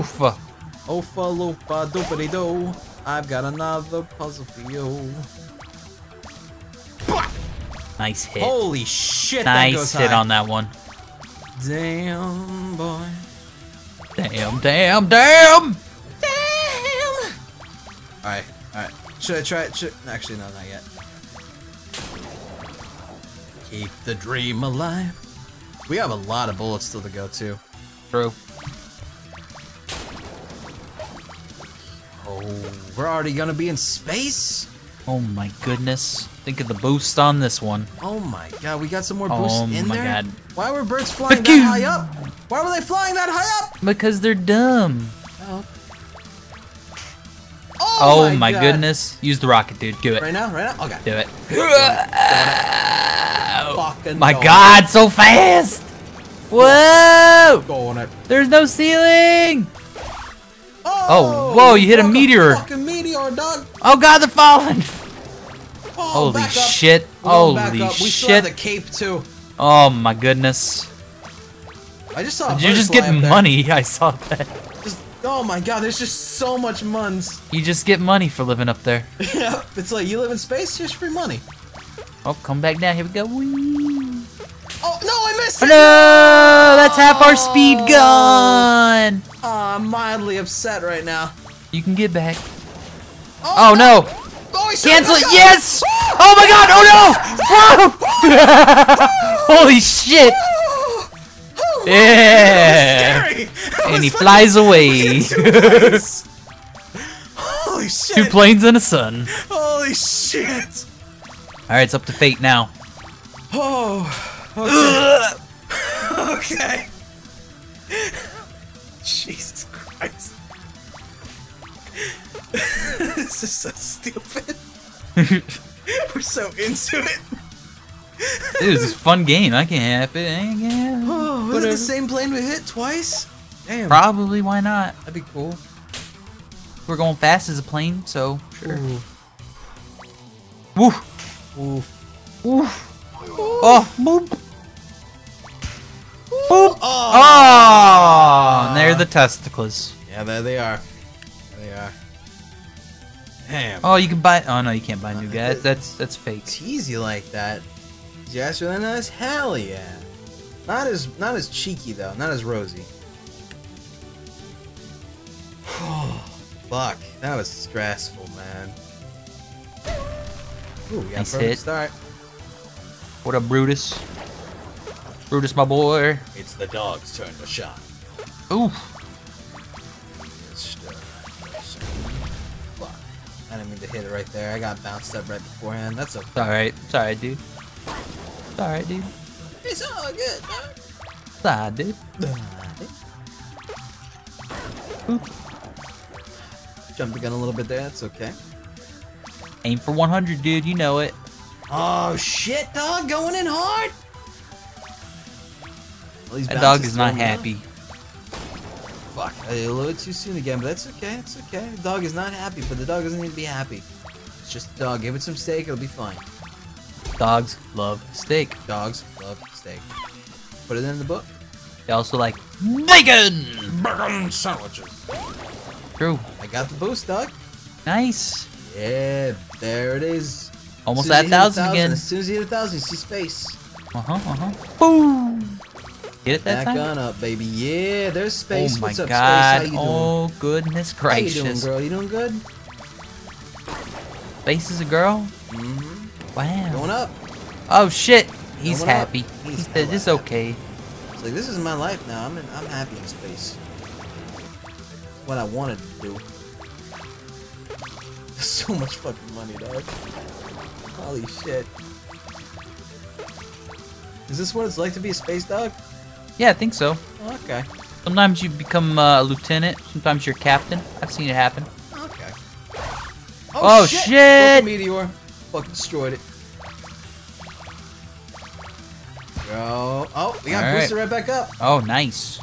fuck. Ofa loopa doopity doo. I've got another puzzle for you. Nice hit. Holy shit. Nice hit on that one. Damn, boy. Damn, damn, damn! Damn! Alright, alright. Should I try it? Actually, no, not yet. Keep the dream alive. We have a lot of bullets still to go, too. True. Oh, we're already gonna be in space? Oh my goodness. Think of the boost on this one. Oh my god, we got some more boosts in there? Oh my god. Why were birds flying that high up? Why were they flying that high up? Because they're dumb. Oh, oh my goodness. Use the rocket, dude. Do it. Right now? Right now? Okay. Do it. Fucking my god, so fast! Whoa! Go on it. There's no ceiling! Oh, whoa, you hit a meteor. Fucking meteor, dog. Oh god, they're falling! Oh, holy shit. Holy shit. We still have the cape, too. Oh my goodness. I just saw a you're just getting money. I saw that. Just, oh my god, there's just so much muns. You just get money for living up there. Yeah, it's like you live in space, here's free money. Oh, come back down. Here we go. Whee. Oh, no, I missed it. No, that's half our speed gone. Oh, I'm mildly upset right now. You can get back. Oh, oh no. Oh, cancel it. Yes. Oh my god. Oh no. Holy shit! Oh, yeah! That was scary. That and he flies away. Holy shit! 2 planes and a sun. Holy shit! Alright, it's up to fate now. Oh. Okay. Okay. Jesus Christ. This is so stupid. We're so into it. Dude, it's a fun game. I can't have it. Oh, was it the same plane we hit twice? Damn. Probably. Why not? That'd be cool. We're going fast as a plane, so sure. Woo. Woo. Woo. Oh. Boop. Boop. Oh. Oh. And they're the testicles. Yeah, there they are. There they are. Damn. Oh, you can buy. Oh no, you can't buy new guys. That's fake. It's easy like that. Yes, really nice. Hell yeah. Not as cheeky though. Not as rosy. Oh, fuck. That was stressful, man. Ooh, we got a perfect start. What up, Brutus? Brutus, my boy. It's the dog's turn to shine. Ooh. Fuck. I didn't mean to hit it right there. I got bounced up right beforehand. That's okay. It's alright. It's alright, dude. It's alright, dude. It's all good, man. It's alright, dude. Jump the gun a little bit there, that's okay. Aim for 100, dude, you know it. Oh shit, dog, going in hard. Well, that dog is not happy. Fuck, a little too soon again, but that's okay, it's okay. The dog is not happy, but the dog doesn't need to be happy. It's just the dog. Give it some steak, it'll be fine. Dogs love steak. Dogs love steak. Put it in the book. They also like bacon! Bacon sandwiches. True. I got the boost, dog. Nice. Yeah, there it is. Almost at 1,000 again. As soon as you hit 1,000, you see space. Uh-huh, uh-huh. Boom! Get it that time? Back on up, baby. Yeah, there's space. Oh my What's up, God. Space? How you doing? Oh, goodness gracious. How you doing, girl? You doing good? Space is a girl? Mm-hmm. Wow. Going up. Oh, shit. He's going happy. He's okay. It's like, this is my life now. I'm happy in space. What I wanted to do. So much fucking money, dog. Holy shit. Is this what it's like to be a space dog? Yeah, I think so. Oh, okay. Sometimes you become a lieutenant. Sometimes you're a captain. I've seen it happen. Okay. Oh, shit! Meteor. Fucking destroyed it. Yo. Oh, we got boosted right back up. Oh, nice.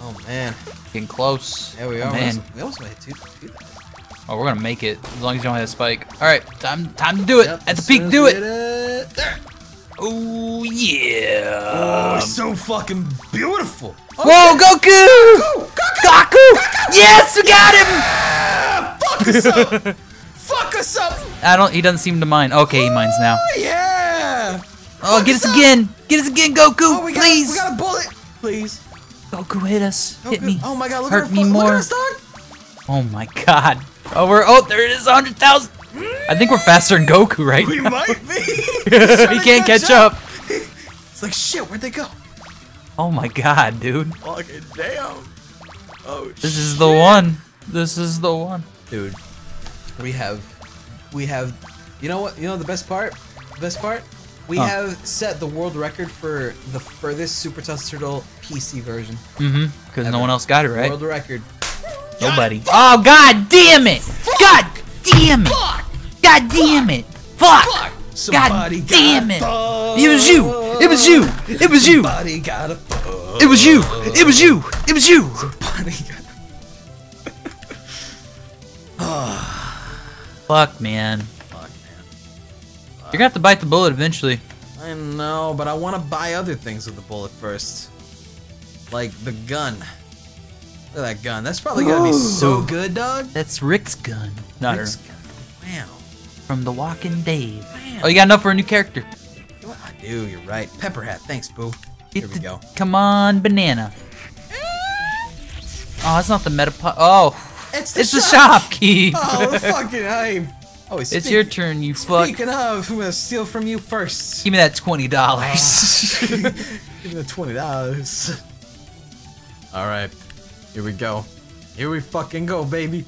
Oh, man. Getting close. Yeah, we are. Man. We almost made it too. Oh, we're gonna make it as long as you don't have a spike. All right, time to do it. Yep, at the peak, do it. There. Oh yeah. Oh, it's so fucking beautiful. Okay. Whoa, Goku! Goku! Yes, we got him. Yeah! Fuck us up. Fuck us up. He doesn't seem to mind. Okay, he minds now. Yeah. Oh, fuck us up. Get us again, Goku. Oh, please. We got a bullet. Please. Goku, hit us. Goku. Hit me. Oh my God, look at me more. Look at us, dog. Oh my God. Oh, there it is, 100,000. I think we're faster than Goku right now. We might be. He can't catch up. It's like, shit, where'd they go? Oh my God, dude. Fucking damn. Oh, shit. This is the one. This is the one. Dude, we have, you know what? You know the best part? The best part? We have set the world record for the furthest Super Toss Turtle PC version. Mm-hmm, because no one else got it, right? World record. Nobody. God, oh, God damn it! Fuck. God damn it! Fuck. God damn it! Fuck! Fuck. Somebody God damn it! Fuck. It was you! It was you! It was you! It was you! It was you! It was you! Fuck, man. Fuck, man. You're gonna have to bite the bullet eventually. I know, but I want to buy other things with the bullet first. Like the gun. Look at that gun. That's probably gonna be so good, dog. That's Rick's gun. Not Rick's gun. Wow. From The Walking Dead. Oh, you got enough for a new character. Well, I do. You're right. Pepper Hat. Thanks, boo. Here we go. Come on, banana. Oh, that's not the metapod. Oh, it's the shop key. Oh, fucking it's your turn, you fuck. Speaking of, I'm gonna steal from you first. Give me that $20. Give me the $20. All right. Here we go. Here we fucking go, baby.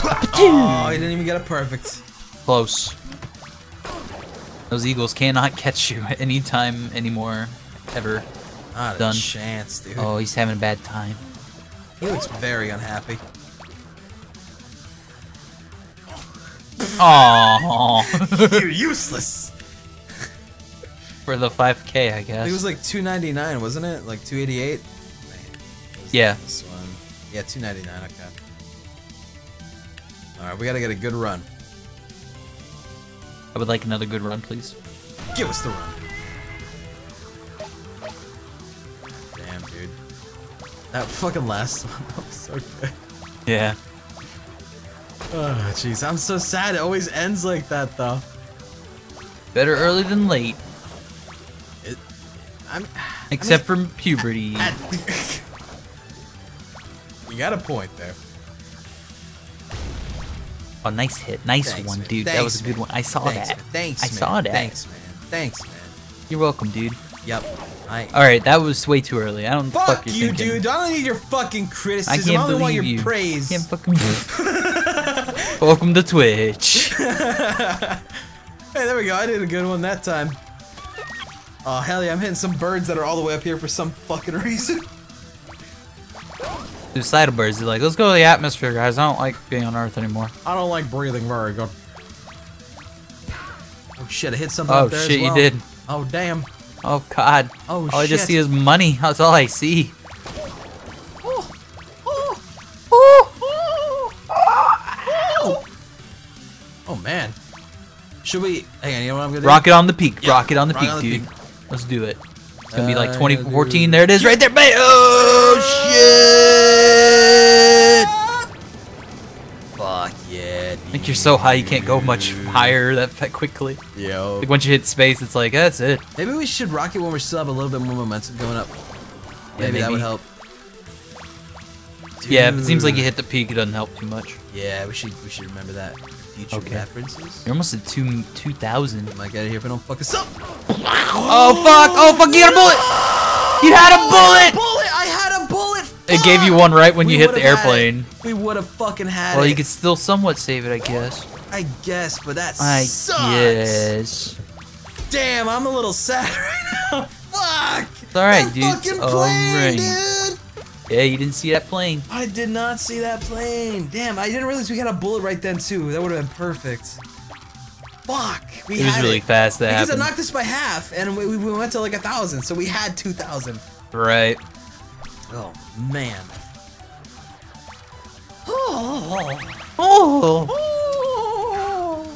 Oh, he didn't even get a perfect. Close. Those eagles cannot catch you at any time anymore, ever. Not a chance, dude. Oh, he's having a bad time. He looks very unhappy. Aww. You're useless. For the 5K, I guess. It was like 299, wasn't it? Like 288? Yeah. This one. Yeah, 299, okay. Alright, we gotta get a good run. I would like another good run, please. Give us the run. Damn, dude. That fucking last one, that was so good. Yeah. Oh, jeez. I'm so sad. It always ends like that, though. Better early than late. Except for puberty. You got a point there. Oh, nice hit. Nice one, dude. That was a good one. I saw that. Thanks, man. I saw that. Thanks, man. Thanks, man. You're welcome, dude. Yep. Alright, that was way too early. I don't fuck you, dude. I don't need your fucking criticism. I only want your praise. I can't fucking welcome to Twitch. Hey, there we go. I did a good one that time. Oh, hell yeah, I'm hitting some birds that are all the way up here for some fucking reason. suicidal birds. He's like, let's go to the atmosphere, guys. I don't like being on Earth anymore. I don't like breathing very good. Oh shit, I hit something up there. Oh shit, as well. You did. Oh damn. Oh god. Oh shit. All I just see is money. That's all I see. Oh. Oh. Oh. Oh. Oh. Oh man. Should we... Hang on, you know what I'm gonna do? Rocket on the peak. Yeah. Rocket on the peak, dude. Let's do it. It's gonna be like 2014. There it is right there. Bam! Oh, shit! Fuck yeah, dude. I think you're so high you can't go much higher that quickly. Yo. Like once you hit space, it's like, that's it. Maybe we should rocket when we still have a little bit more momentum going up. Maybe that would help. Dude. Yeah, if it seems like you hit the peak, it doesn't help too much. Yeah, we should remember that. Future references. You're almost at 2,000. I might get out of here if I don't fuck this up. Oh fuck! Oh fuck! You got a bullet! You had a bullet! I had a bullet! Fuck! It gave you one right when you hit the airplane. We would have fucking had it. Well, you could still somewhat save it, I guess. I guess, but that sucks. Yes. Damn, I'm a little sad right now. Fuck! It's alright, dude. Fucking plane, dude. Yeah, you didn't see that plane. I did not see that plane. Damn, I didn't realize we had a bullet right then, too. That would have been perfect. Fuck. We had it. It was really fast, that happened. Because I knocked this by half, and we went to like 1,000, so we had 2,000. Right. Oh, man. Oh. Oh. Oh.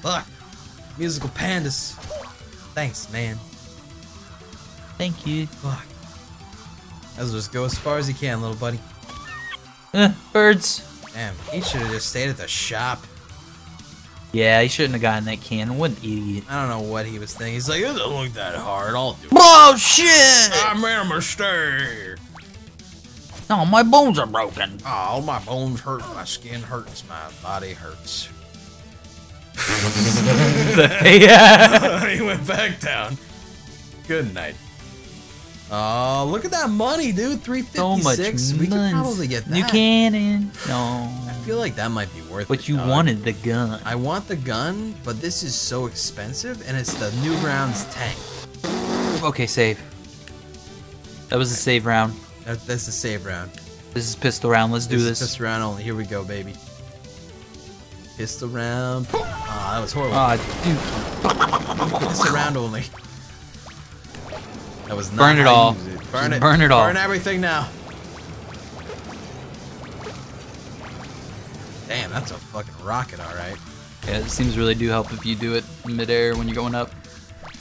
Fuck. Musical pandas. Thanks, man. Thank you. Fuck. Let's just go as far as you can, little buddy. Birds. Damn, he should have just stayed at the shop. Yeah, he shouldn't have gotten that can. What an idiot. I don't know what he was thinking. He's like, it doesn't look that hard. I'll do it. Oh, shit! I made a mistake. No, my bones are broken. Oh, my bones hurt. My skin hurts. My body hurts. Yeah. He went back down. Good night. Oh, look at that money, dude. 356. So much. We can probably get that. You cannon. No. I feel like that might be worth it. But you wanted the gun. I want the gun, but this is so expensive, and it's the Newgrounds tank. Okay, save. That was the save round. That's the save round. This is pistol round. Let's do this. Pistol round only. Here we go, baby. Pistol round. Ah, that was horrible. Ah, dude. Pistol round only. That was not Burn it all. Burn it. Burn it all. Burn everything now. Damn, that's a fucking rocket, alright. Yeah, it seems really do help if you do it midair when you're going up.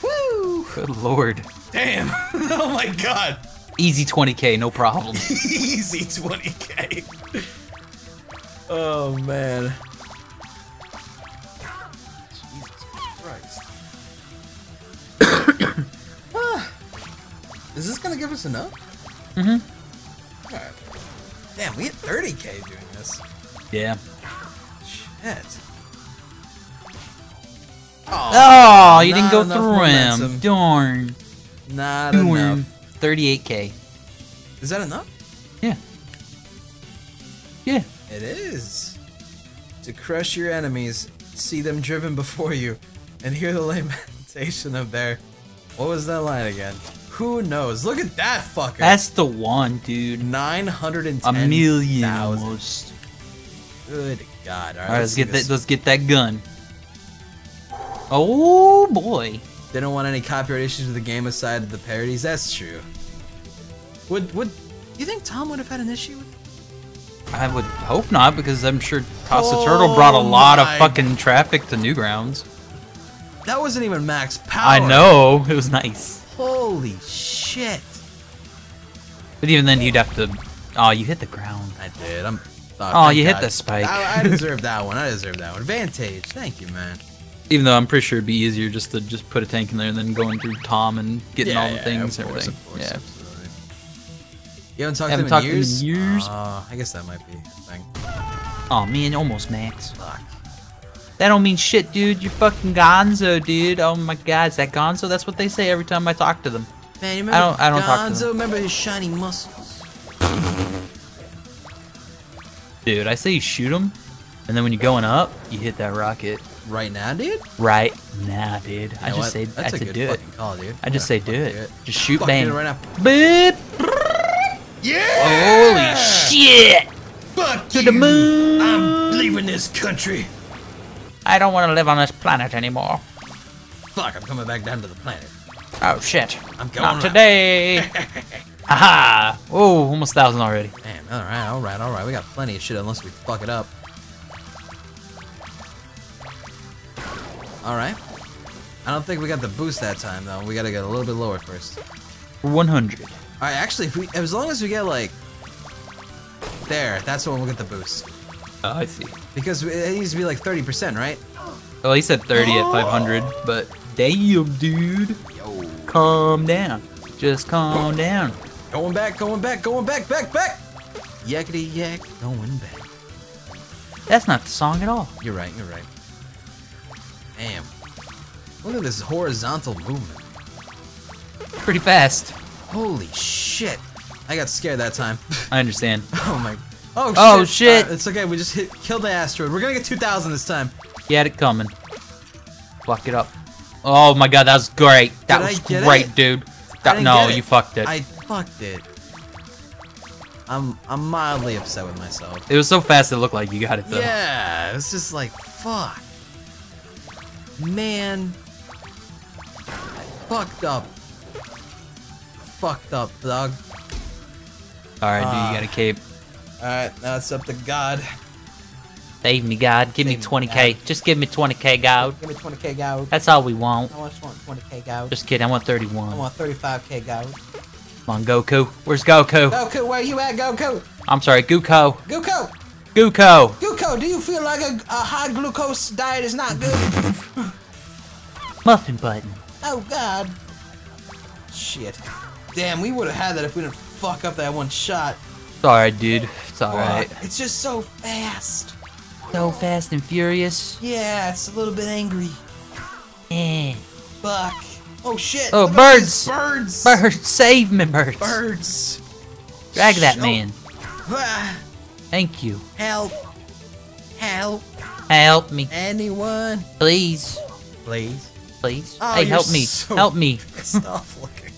Woo! Good lord. Damn. Oh my god. Easy 20K, no problem. Easy 20K. Oh man. Is this gonna give us enough? Mm-hmm. Alright. Damn, we hit 30K doing this. Yeah. Shit. Oh, you didn't go through him. Darn. Not enough. 38K. Is that enough? Yeah. Yeah. It is. To crush your enemies, see them driven before you, and hear the lamentation of their... What was that line again? Who knows? Look at that fucker. That's the one, dude. 910,000. A million almost. Good god. Alright, let's get that gun. Oh boy. They don't want any copyright issues with the game aside of the parodies. That's true. Would you think Tom would have had an issue with it? I would hope not, because I'm sure Casa Turtle brought a lot of fucking traffic to Newgrounds. That wasn't even max power. I know, it was nice. Holy shit! But even then, you'd have to. Oh, you hit the ground. I did. I'm. Oh, you hit the spike. I deserve that one. I deserve that one. Vantage. Thank you, man. Even though I'm pretty sure it'd be easier just to put a tank in there and then going through Tom and getting all the things and everything. Of course, yeah. Absolutely. You haven't talked to him in years. I guess that might be a thing. Oh man, almost max. Fuck. That don't mean shit, dude. You're fucking Gonzo, dude. Oh my god, is that Gonzo? That's what they say every time I talk to them. Man, you remember I don't talk to them. Gonzo, remember his shiny muscles. Dude, I say you shoot him, and then when you're going up, you hit that rocket. Right now, dude? Right now, dude. You know I just say that's a good fucking call, dude. I just say do it. Just shoot, bang. Right now. Boop. Yeah! Holy shit! Fuck you. To the moon! I'm leaving this country. I don't want to live on this planet anymore. Fuck, I'm coming back down to the planet. Oh shit. I'm going Not today! Aha! Oh, almost 1,000 already. Damn, alright. We got plenty of shit unless we fuck it up. Alright. I don't think we got the boost that time though. We gotta get a little bit lower first. 100. Alright, actually, if we, as long as we get like... There, that's when we'll get the boost. Oh, I see. Because it needs to be like 30%, right? Well, he said 30 at 500, but damn, dude. Yo. Calm down. Just calm down. Going back. Yakety yak, going back. That's not the song at all. You're right. Damn. Look at this horizontal movement. Pretty fast. Holy shit. I got scared that time. I understand. Oh my. Oh shit. Oh shit. It's okay. We just killed the asteroid. We're gonna get 2,000 this time. He had it coming. Block it up. Oh my god, that was great. That was great, dude. No, you fucked it. I fucked it. I'm mildly upset with myself. It was so fast it looked like you got it though. Yeah, it was just like fuck. Man. I fucked up. Fucked up, dog. Alright, dude, you got a cape. Alright, now it's up to God. Save me, God. Give me 20K. Just give me 20K, God. Give me 20K, God. That's all we want. I just want 20K, God. Just kidding. I want 31. I want 35K, God. Come on, Goku. Where's Goku? Goku, where you at, Goku? I'm sorry, Goku. Goku! Goku! Goku, do you feel like a high glucose diet is not good? Muffin button. Oh, God. Shit. Damn, we would have had that if we didn't fuck up that one shot. It's alright, dude. It's alright. It's just so fast. So fast and furious. Yeah, it's a little bit angry. Fuck. Oh shit. Oh, birds. Birds. Birds. Save me, birds. Birds. Drag that man. Thank you. Help. Help. Help me. Anyone. Please. Please. Please. Oh, hey, help me. So help me. Stop looking.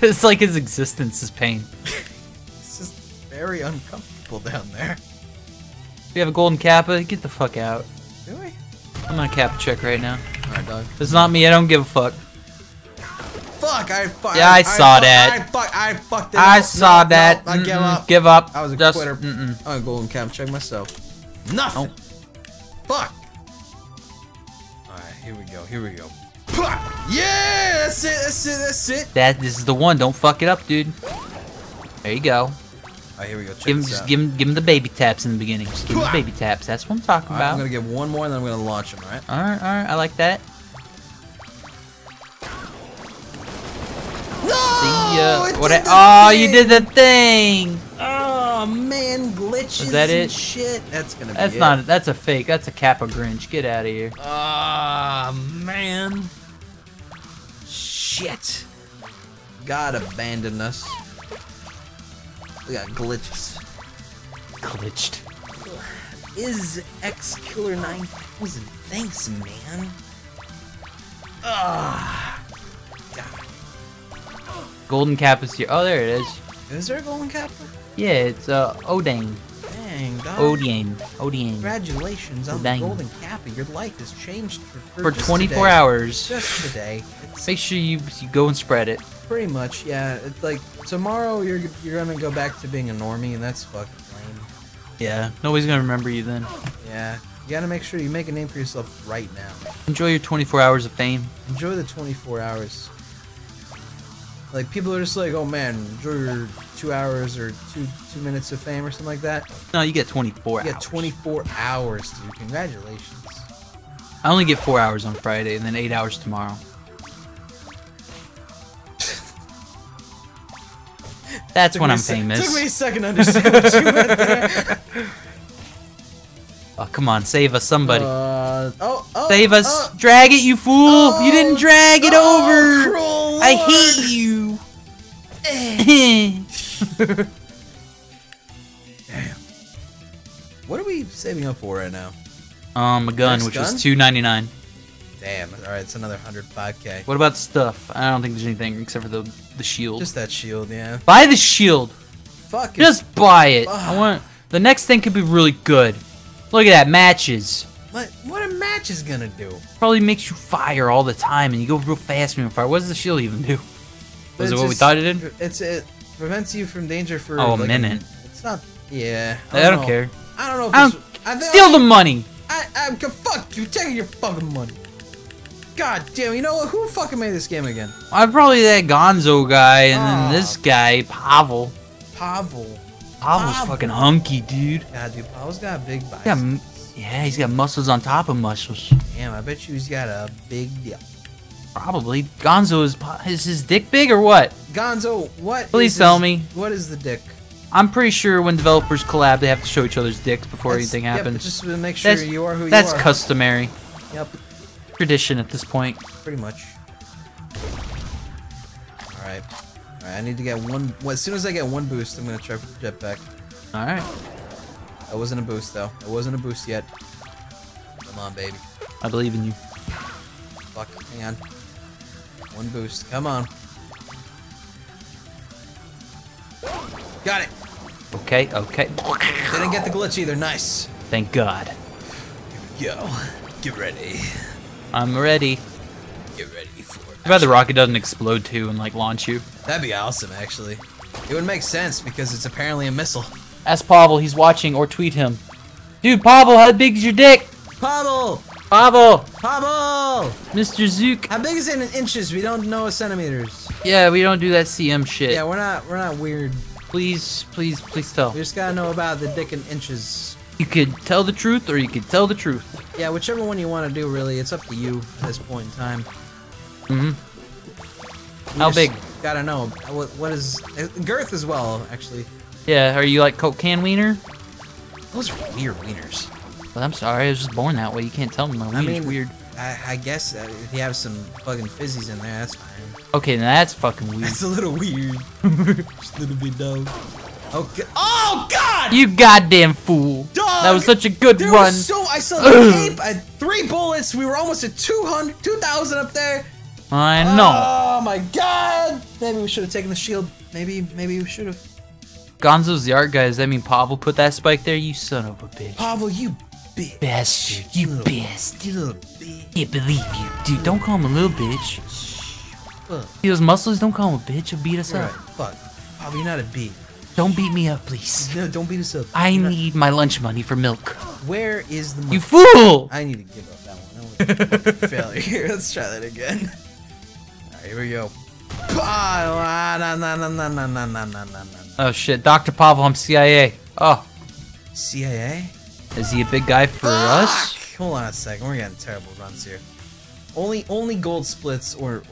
It's like his existence is pain. It's just very uncomfortable down there. We have a golden kappa. Get the fuck out. Do we? I'm on a kappa check right now. Alright, dog. It's not me. I don't give a fuck. Fuck! I saw that. I fucked it up. I give up. I was a quitter. I'm a golden kappa check myself. Nothing. Oh. Fuck. Alright, here we go. Yeah, that's it. This is the one. Don't fuck it up, dude. There you go. Alright, here we go. Give him the baby taps in the beginning. Just give him the baby taps. That's what I'm talking about. I'm gonna give one more, and then I'm gonna launch him. All right. I like that. No! See, oh, you did the thing. Oh man, glitches. Is that it? And shit. That's gonna. That's be not. It. That's a fake. That's a Kappa Grinch. Get out of here. Ah man. Shit! God abandoned us. We got glitches. Glitched. Is X Killer 9000? Thanks, man. Ah! God. Golden Kappa's here. Oh, there it is. Is there a golden kappa? Yeah, it's Odang. Dang, God. Odang. Congratulations on the golden kappa. Your life has changed for 24 today. Hours. Just today. Make sure you go and spread it. Pretty much, yeah. It's like tomorrow you're gonna go back to being a normie, and that's fucking lame. Yeah, nobody's gonna remember you then. Yeah, you gotta make sure you make a name for yourself right now. Enjoy your 24 hours of fame. Enjoy the 24 hours. Like people are just like, oh man, enjoy your 2 hours or two minutes of fame or something like that. No, you get 24 hours. You get 24 hours, dude. Congratulations. I only get 4 hours on Friday, and then 8 hours tomorrow. That's when I'm famous. Took me a second to understand what you meant there. Oh, come on. Save us, somebody. Save us. Drag it, you fool. You didn't drag it over. Cruel I Lord. Hate you. Damn. What are we saving up for right now? A gun, which is $2.99. Damn. Alright, it's another 105k. What about stuff? I don't think there's anything except for the shield. Just that shield, yeah. Buy the shield! Fuck it. Just buy it. Ugh. I want... The next thing could be really good. Look at that, matches. What are matches gonna do? Probably makes you fire all the time and you go real fast when you fire. What does the shield even do? Was it what we thought it did? It prevents you from danger for... Oh, like, a minute. It's not... Yeah. I don't care. I don't know if steal the money! Fuck you, taking your fucking money. God damn, you know what? Who fucking made this game again? I'm probably that Gonzo guy, and then this guy, Pavel. Pavel's fucking hunky, dude. God, dude, Pavel's got a big bicep. Yeah, he's got muscles on top of muscles. Damn, I bet you he's got a big deal. Probably. Gonzo is his dick big or what? Gonzo, what? Please tell me. What is the dick? I'm pretty sure when developers collab, they have to show each other's dicks before anything happens. Yep, just to make sure you are who you are. That's customary. Yep. Tradition at this point. Pretty much. Alright. Alright, I need to get one... Well, as soon as I get one boost, I'm going to try for the jetpack. Alright. That wasn't a boost, though. It wasn't a boost yet. Come on, baby. I believe in you. Fuck. Hang on. One boost. Come on. Got it. Okay, okay. Didn't get the glitch either. Nice. Thank God. Here we go. Get ready. I'm ready. Get ready for it. I bet the rocket doesn't explode too and like launch you. That'd be awesome, actually. It would make sense because it's apparently a missile. Ask Pavel. He's watching, or tweet him. Dude, Pavel, how big is your dick? Pavel. Pavel. Pavel. Mr. Zook. How big is it in inches? We don't know centimeters. Yeah, we don't do that CM shit. Yeah, we're not weird. Please, please, please tell. We just gotta know about the dick in inches. You could tell the truth, or you could tell the truth. Yeah, whichever one you want to do, really. It's up to you at this point in time. Mm-hmm. How big? Gotta know. What is... girth as well, actually. Yeah, are you like Coke can wiener? Those are weird wieners. Well, I'm sorry, I was just born that way. You can't tell me my wiener's weird. I guess that if you have some fucking fizzies in there, that's fine. Okay, now that's fucking weird. That's a little weird. Just a little bit dumb. Okay. Oh God! You goddamn fool! Dog! That was such a good run. I saw the cape. I had 3 bullets. We were almost at 2,000 up there. I know. Oh my God! Maybe we should have taken the shield. Maybe we should have. Gonzo's the art guy. Does that mean Pavel put that spike there? You son of a bitch. Pavel, you bitch. Bastard. You bastard. You little bitch. Can't believe you, dude. Don't call him a little bitch. See those muscles? Don't call him a bitch. He'll beat us up. Right. Fuck. Pavel, you're not a bitch. Don't beat me up, please. No, don't beat us up. I need my lunch money for milk. Where is the money? You fool! I need to give up that one. That was a failure. Here, let's try that again. Alright, here we go. Oh shit, Dr. Pavel, I'm CIA. Oh. CIA? Is he a big guy for us? Hold on a second, we're getting terrible runs here. Only gold splits or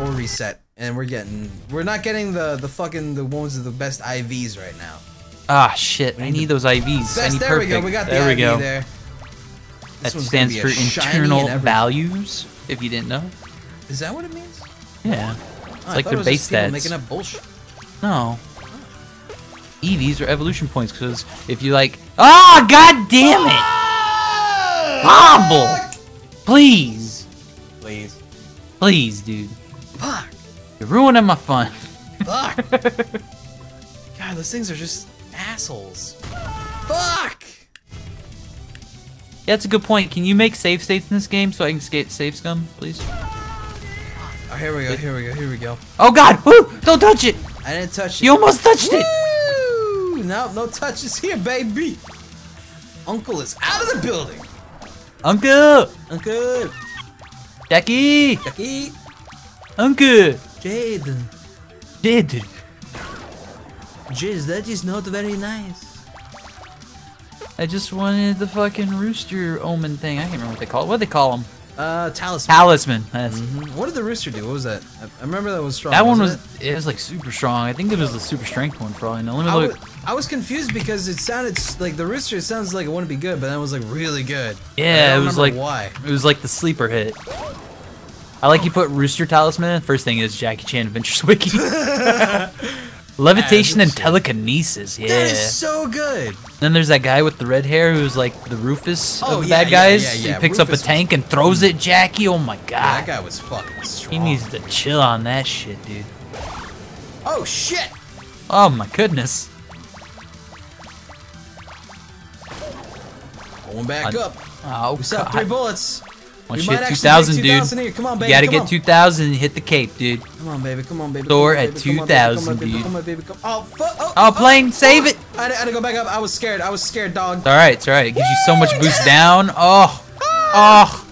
reset. And we're not getting the fucking the ones of the best IVs right now. Ah shit! I need those IVs. I need there perfect. We go. We got there the IV go. There. That stands for internal values. If you didn't know. Is that what it means? Yeah. It's like their base stats. Making up bullshit. No. EVs are evolution points because if you like, god damn it! Pavel, please. Please. Please, dude. Fuck. You're ruining my fun. Fuck! God, those things are just assholes. Fuck! Yeah, that's a good point. Can you make save states in this game so I can skate save scum, please? Oh, here we go, here we go, here we go. Oh God! Woo! Don't touch it! I didn't touch it. You almost touched it! No, no touches here, baby! Uncle is out of the building! Uncle! Uncle! Jackie! Jackie! Uncle! Jaden. Jaden. Jeez, that is not very nice. I just wanted the fucking rooster omen thing. I can't remember what they call it. What do they call them? Talisman. Talisman. That's... Mm-hmm. What did the rooster do? What was that? I remember that was strong. That one it was like super strong. I think it was the super strength one for all I know. Let me look. I was confused because it sounded like the rooster sounds like it wouldn't be good, but then it was like really good. Yeah, it was like why. It was like the sleeper hit. I like you put Rooster Talisman. First thing is Jackie Chan Adventures Wiki. Levitation and telekinesis, yeah. That is so good. Then there's that guy with the red hair who's like the Rufus of the bad guys. He picks Rufus up a tank and throws it, Jackie. Oh my god. Yeah, that guy was fucking strong. He needs to chill on that shit, dude. Oh shit! Oh my goodness. Going back up. Oh, we shot 3 bullets. We might actually hit 2,000, dude. Come on, baby. You gotta get 2,000 and hit the cape, dude. Come on, baby. Come on, baby. Thor at 2,000, dude. Come on, baby. Come on, baby. Oh, plane, save it. I had to go back up. I was scared. I was scared, dog. It's all right. It's all right. It gives you so much boost down. Oh, oh,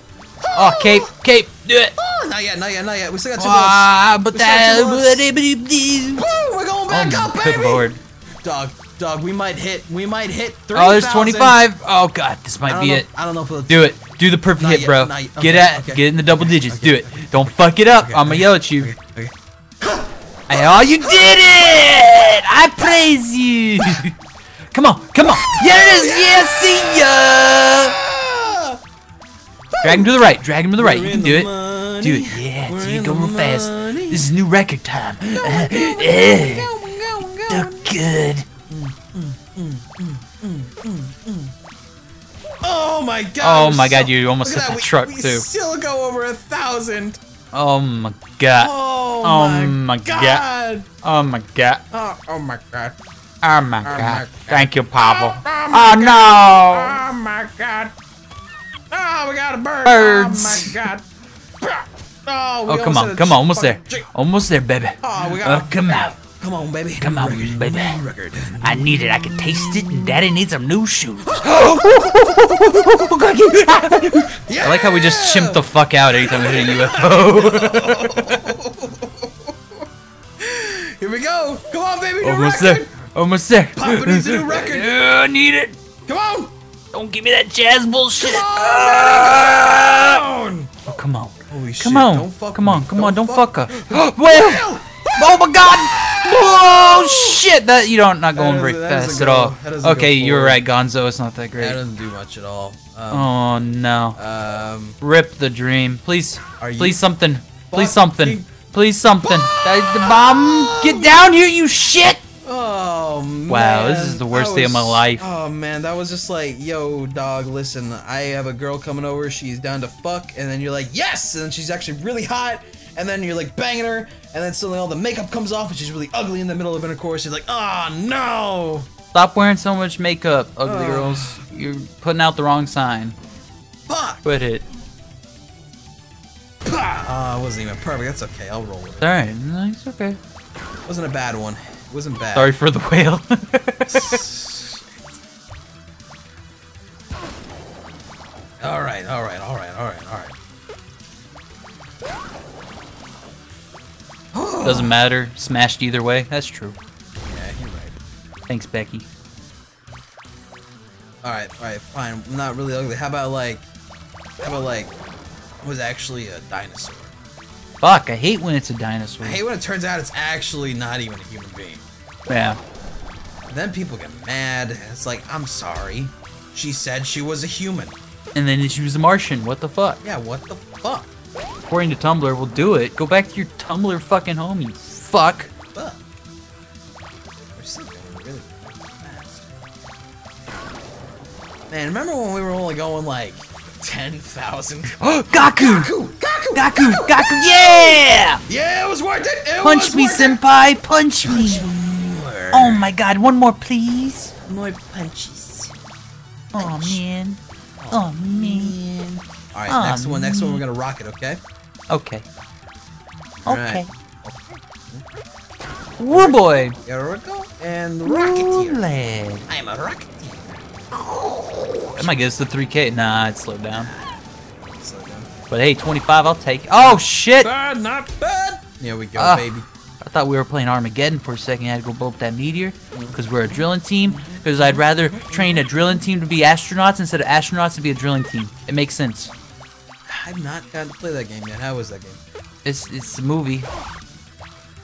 oh, cape, cape. Do it. Not yet. Not yet. Not yet. We still got 2 bullets. Ah, but that. We're going back up, baby. Good lord, dog. Dog, we might hit 3,000. Oh, there's 25. Oh god, this might be it. I don't know if we'll do it. Do the perfect hit, bro. Get in the double digits. Do it. Don't fuck it up. I'm gonna yell at you. Oh, you did it! I praise you. Come on, come on. Yeah, it is. Yeah, see ya. Drag him to the right. Drag him to the right. You can do it. Do it. Yeah, so you go real fast. This is new record time. Look good. Oh my god! Oh my god! You almost hit the truck too. We still go over 1,000. Oh my god! Oh my god! Oh my god! Oh my god! Oh my god! Thank you, Pavel. Oh no! Oh my god! Oh, we got a bird! Birds! Oh my god! Oh, come on! Come on! Almost there! Almost there, baby! Oh, come out! Come on, baby. Come on, baby. I need it. I can taste it, and Daddy needs some new shoes. I like how we just chimp the fuck out anytime we hit a UFO. Here we go. Come on, baby. Almost there. Almost there. Papa needs a new record. I need it. Come on. Don't give me that jazz bullshit. Come on. Oh, come on. Holy shit. Come on. Don't fuck come on. Come on. Don't fuck her. Well. Oh my god. Oh shit! That you don't not going very fast at all. Okay, you were right, Gonzo. It's not that great. That doesn't do much at all. Oh no. Rip the dream, please. Please something. Please something. Please something. Bomb! Get down here, you shit! Oh man. Wow, this is the worst day of my life. Oh man, that was just like, yo, dog. Listen, I have a girl coming over. She's down to fuck, and then you're like, yes, and then she's actually really hot. And then you're like banging her, and then suddenly all the makeup comes off, and she's really ugly in the middle of intercourse. You're like, ah, no! Stop wearing so much makeup, ugly girls. You're putting out the wrong sign. Fuck! Quit it. It wasn't even perfect. That's okay. I'll roll with it. Alright, no, it's okay. It wasn't a bad one. It wasn't bad. Sorry for the whale. Alright, alright, alright, alright, alright. Doesn't matter. Smashed either way. That's true. Yeah, you're right. Thanks, Becky. Alright, fine. I'm not really ugly. How about like, it was actually a dinosaur. Fuck, I hate when it's a dinosaur. I hate when it turns out it's actually not even a human being. Yeah. Then people get mad. It's like, I'm sorry. She said she was a human. And then she was a Martian. What the fuck? Yeah, what the fuck? According to Tumblr, we'll do it. Go back to your Tumblr fucking home, you fuck. Fuck. We're still going really fast. Man, remember when we were only going like 10,000? Gaku! Gaku! Gaku! Gaku! Gaku! Yeah! Yeah, it was worth it! It punch was me, worth senpai! It. Punch me! More. Oh my god, one more, please! More punches. Punch. Oh man. Oh man. Alright, next one, we're gonna rock it, okay? Okay. Okay. Woo boy! Here we go. And rocketeer. I am a rocketeer. That might get us to 3K. Nah, it slowed down. But hey, 25, I'll take it. Oh, shit! Bad, not bad! Here we go, baby. I thought we were playing Armageddon for a second. I had to go blow up that meteor because we're a drilling team. Because I'd rather train a drilling team to be astronauts instead of astronauts to be a drilling team. It makes sense. I've not gotten to play that game yet. How was that game? It's a movie.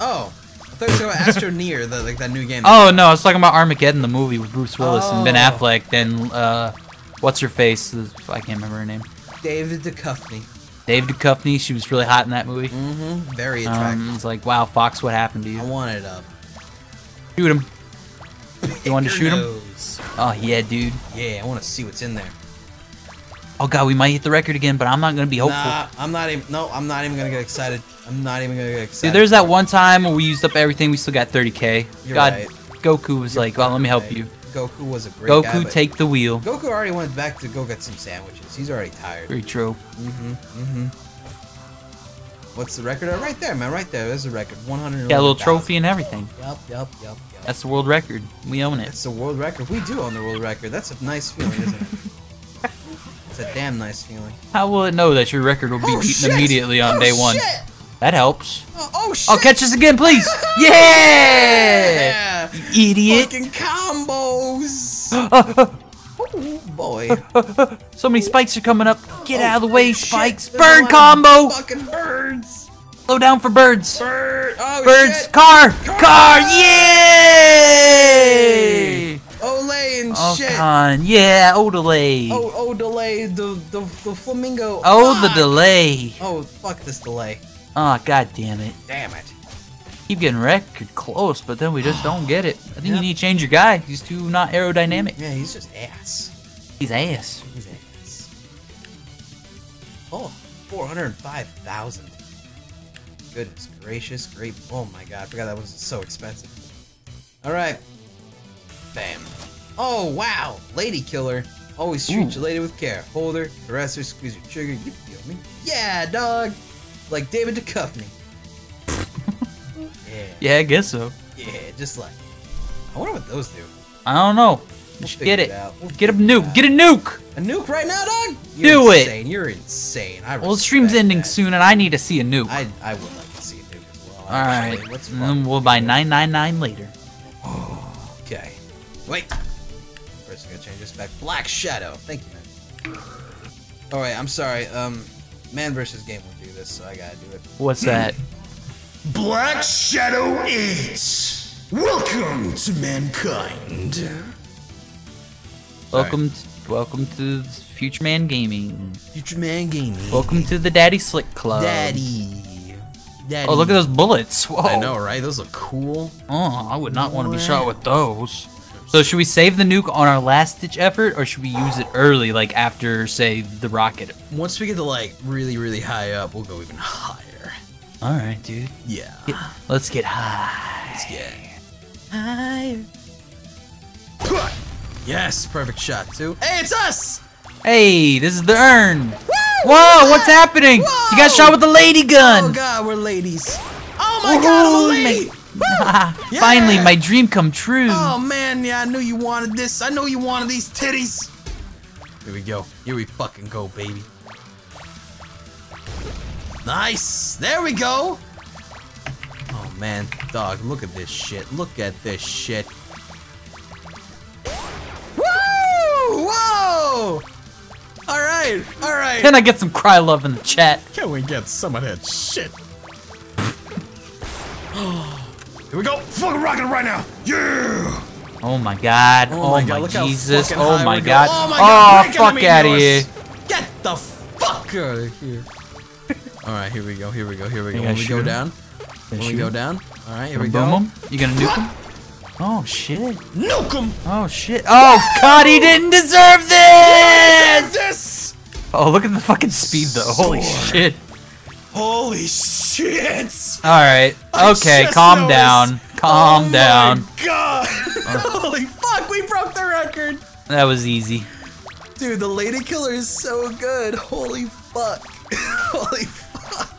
Oh, I thought you were talking about Astroneer, like that new game. Oh no, I was talking about Armageddon, the movie with Bruce Willis and Ben Affleck. Then what's her face? I can't remember her name. David Duchovny. Dave Duchovny, she was really hot in that movie. Mm-hmm. Very attractive. It's like, wow, Fox, what happened to you? I want it up. Shoot him. You want to shoot him? Oh, yeah, dude. Yeah, I want to see what's in there. Oh, God, we might hit the record again, but I'm not going to be hopeful. Nah, I'm not even... No, I'm not even going to get excited. I'm not even going to get excited. Dude, there's that one time when we used up everything. We still got 30K. You're God, right. Goku was like, well, let me help you. Goku was a great guy. Goku, take the wheel. Goku already went back to go get some sandwiches. He's already tired. Very true. Mm-hmm. Mm-hmm. What's the record? Oh, right there, man. Right there. There's the record. 111,000. Yeah, a little trophy and everything. Yep. That's the world record. We own it. It's the world record. We do own the world record. That's a nice feeling, isn't it? It's a damn nice feeling. How will it know that your record will be beaten immediately on day one? Shit. That helps. Oh shit! Oh, catch us again, please! Yeah! You idiot! Fucking combos! Oh boy! So many spikes are coming up. Get out of the way, spikes! Shit. Bird combo! Fucking birds! Slow down for birds! Bird! Oh, birds! Shit. Car! Car! Yay! Olay and shit! Con. Yeah, oh delay! Oh delay! The flamingo! Oh fuck. The delay! Oh fuck this delay! Oh, god damn it. Damn it. Keep getting record close, but then we just don't get it. I think you need to change your guy. He's too not aerodynamic. Yeah, he's just ass. He's ass. He's ass. Oh, 405,000. Goodness gracious, great. Oh my god, I forgot that was so expensive. Alright. Bam. Oh, wow. Lady killer. Always treat your lady with care. Hold her, caress her, squeeze her trigger. You feel me? Yeah, dog. Like David Duchovny. Yeah, I guess so. Yeah, just like. I wonder what those do. I don't know. We'll get it. We'll get a nuke. Get a nuke. A nuke right now, dog. Do it. You're insane. Well, the stream's ending soon, and I need to see a nuke. I would like to see a nuke as well. All right. And then we'll buy 999 later. Oh, okay. Wait. First, I'm gonna change this back. Black Shadow. Thank you, man. All right. I'm sorry. Man versus game will do this, so I gotta do it. What's that? Black Shadow 8! Welcome to mankind. Welcome to Future Man Gaming. Future Man Gaming. Welcome to the Daddy Slick Club. Daddy. Oh, look at those bullets. Whoa. I know, right? Those look cool. Oh, I would not want to be shot with those. So should we save the nuke on our last ditch effort, or should we use it early, like after, say, the rocket? Once we get to, like, really, really high up, we'll go even higher. Alright, dude. Yeah. Let's get high. Let's get higher. Yes, perfect shot, too. Hey, it's us! Hey, this is the urn. Woo! Whoa, what's happening? Whoa! You got shot with the lady gun. Oh, God, we're ladies. Oh, my God, I'm a lady. Yeah. Finally, my dream come true. Oh man, yeah, I knew you wanted this. I know you wanted these titties. Here we go. Here we fucking go, baby. Nice. There we go. Oh man, dog, look at this shit. Look at this shit. Woo! Whoa! All right, all right. Can I get some cry love in the chat? Can we get some of that shit? Here we go! Fucking rocket right now! Yeah! Oh my god! Oh my god! Look Jesus! Oh my god! Oh my god! Oh fuck out of here! Get the fuck out of here! All right, here we go! Here we go! Here we go! When we go down, All right, here we go. Boom him? You gonna nuke him? Oh shit! Nuke him! Oh shit! Oh god! He didn't deserve this! Oh look at the fucking speed though! Holy shit! Holy shit! Alright, okay, calm down. Calm down. Oh my god! Holy fuck, we broke the record! That was easy. Dude, the lady killer is so good. Holy fuck. Holy fuck.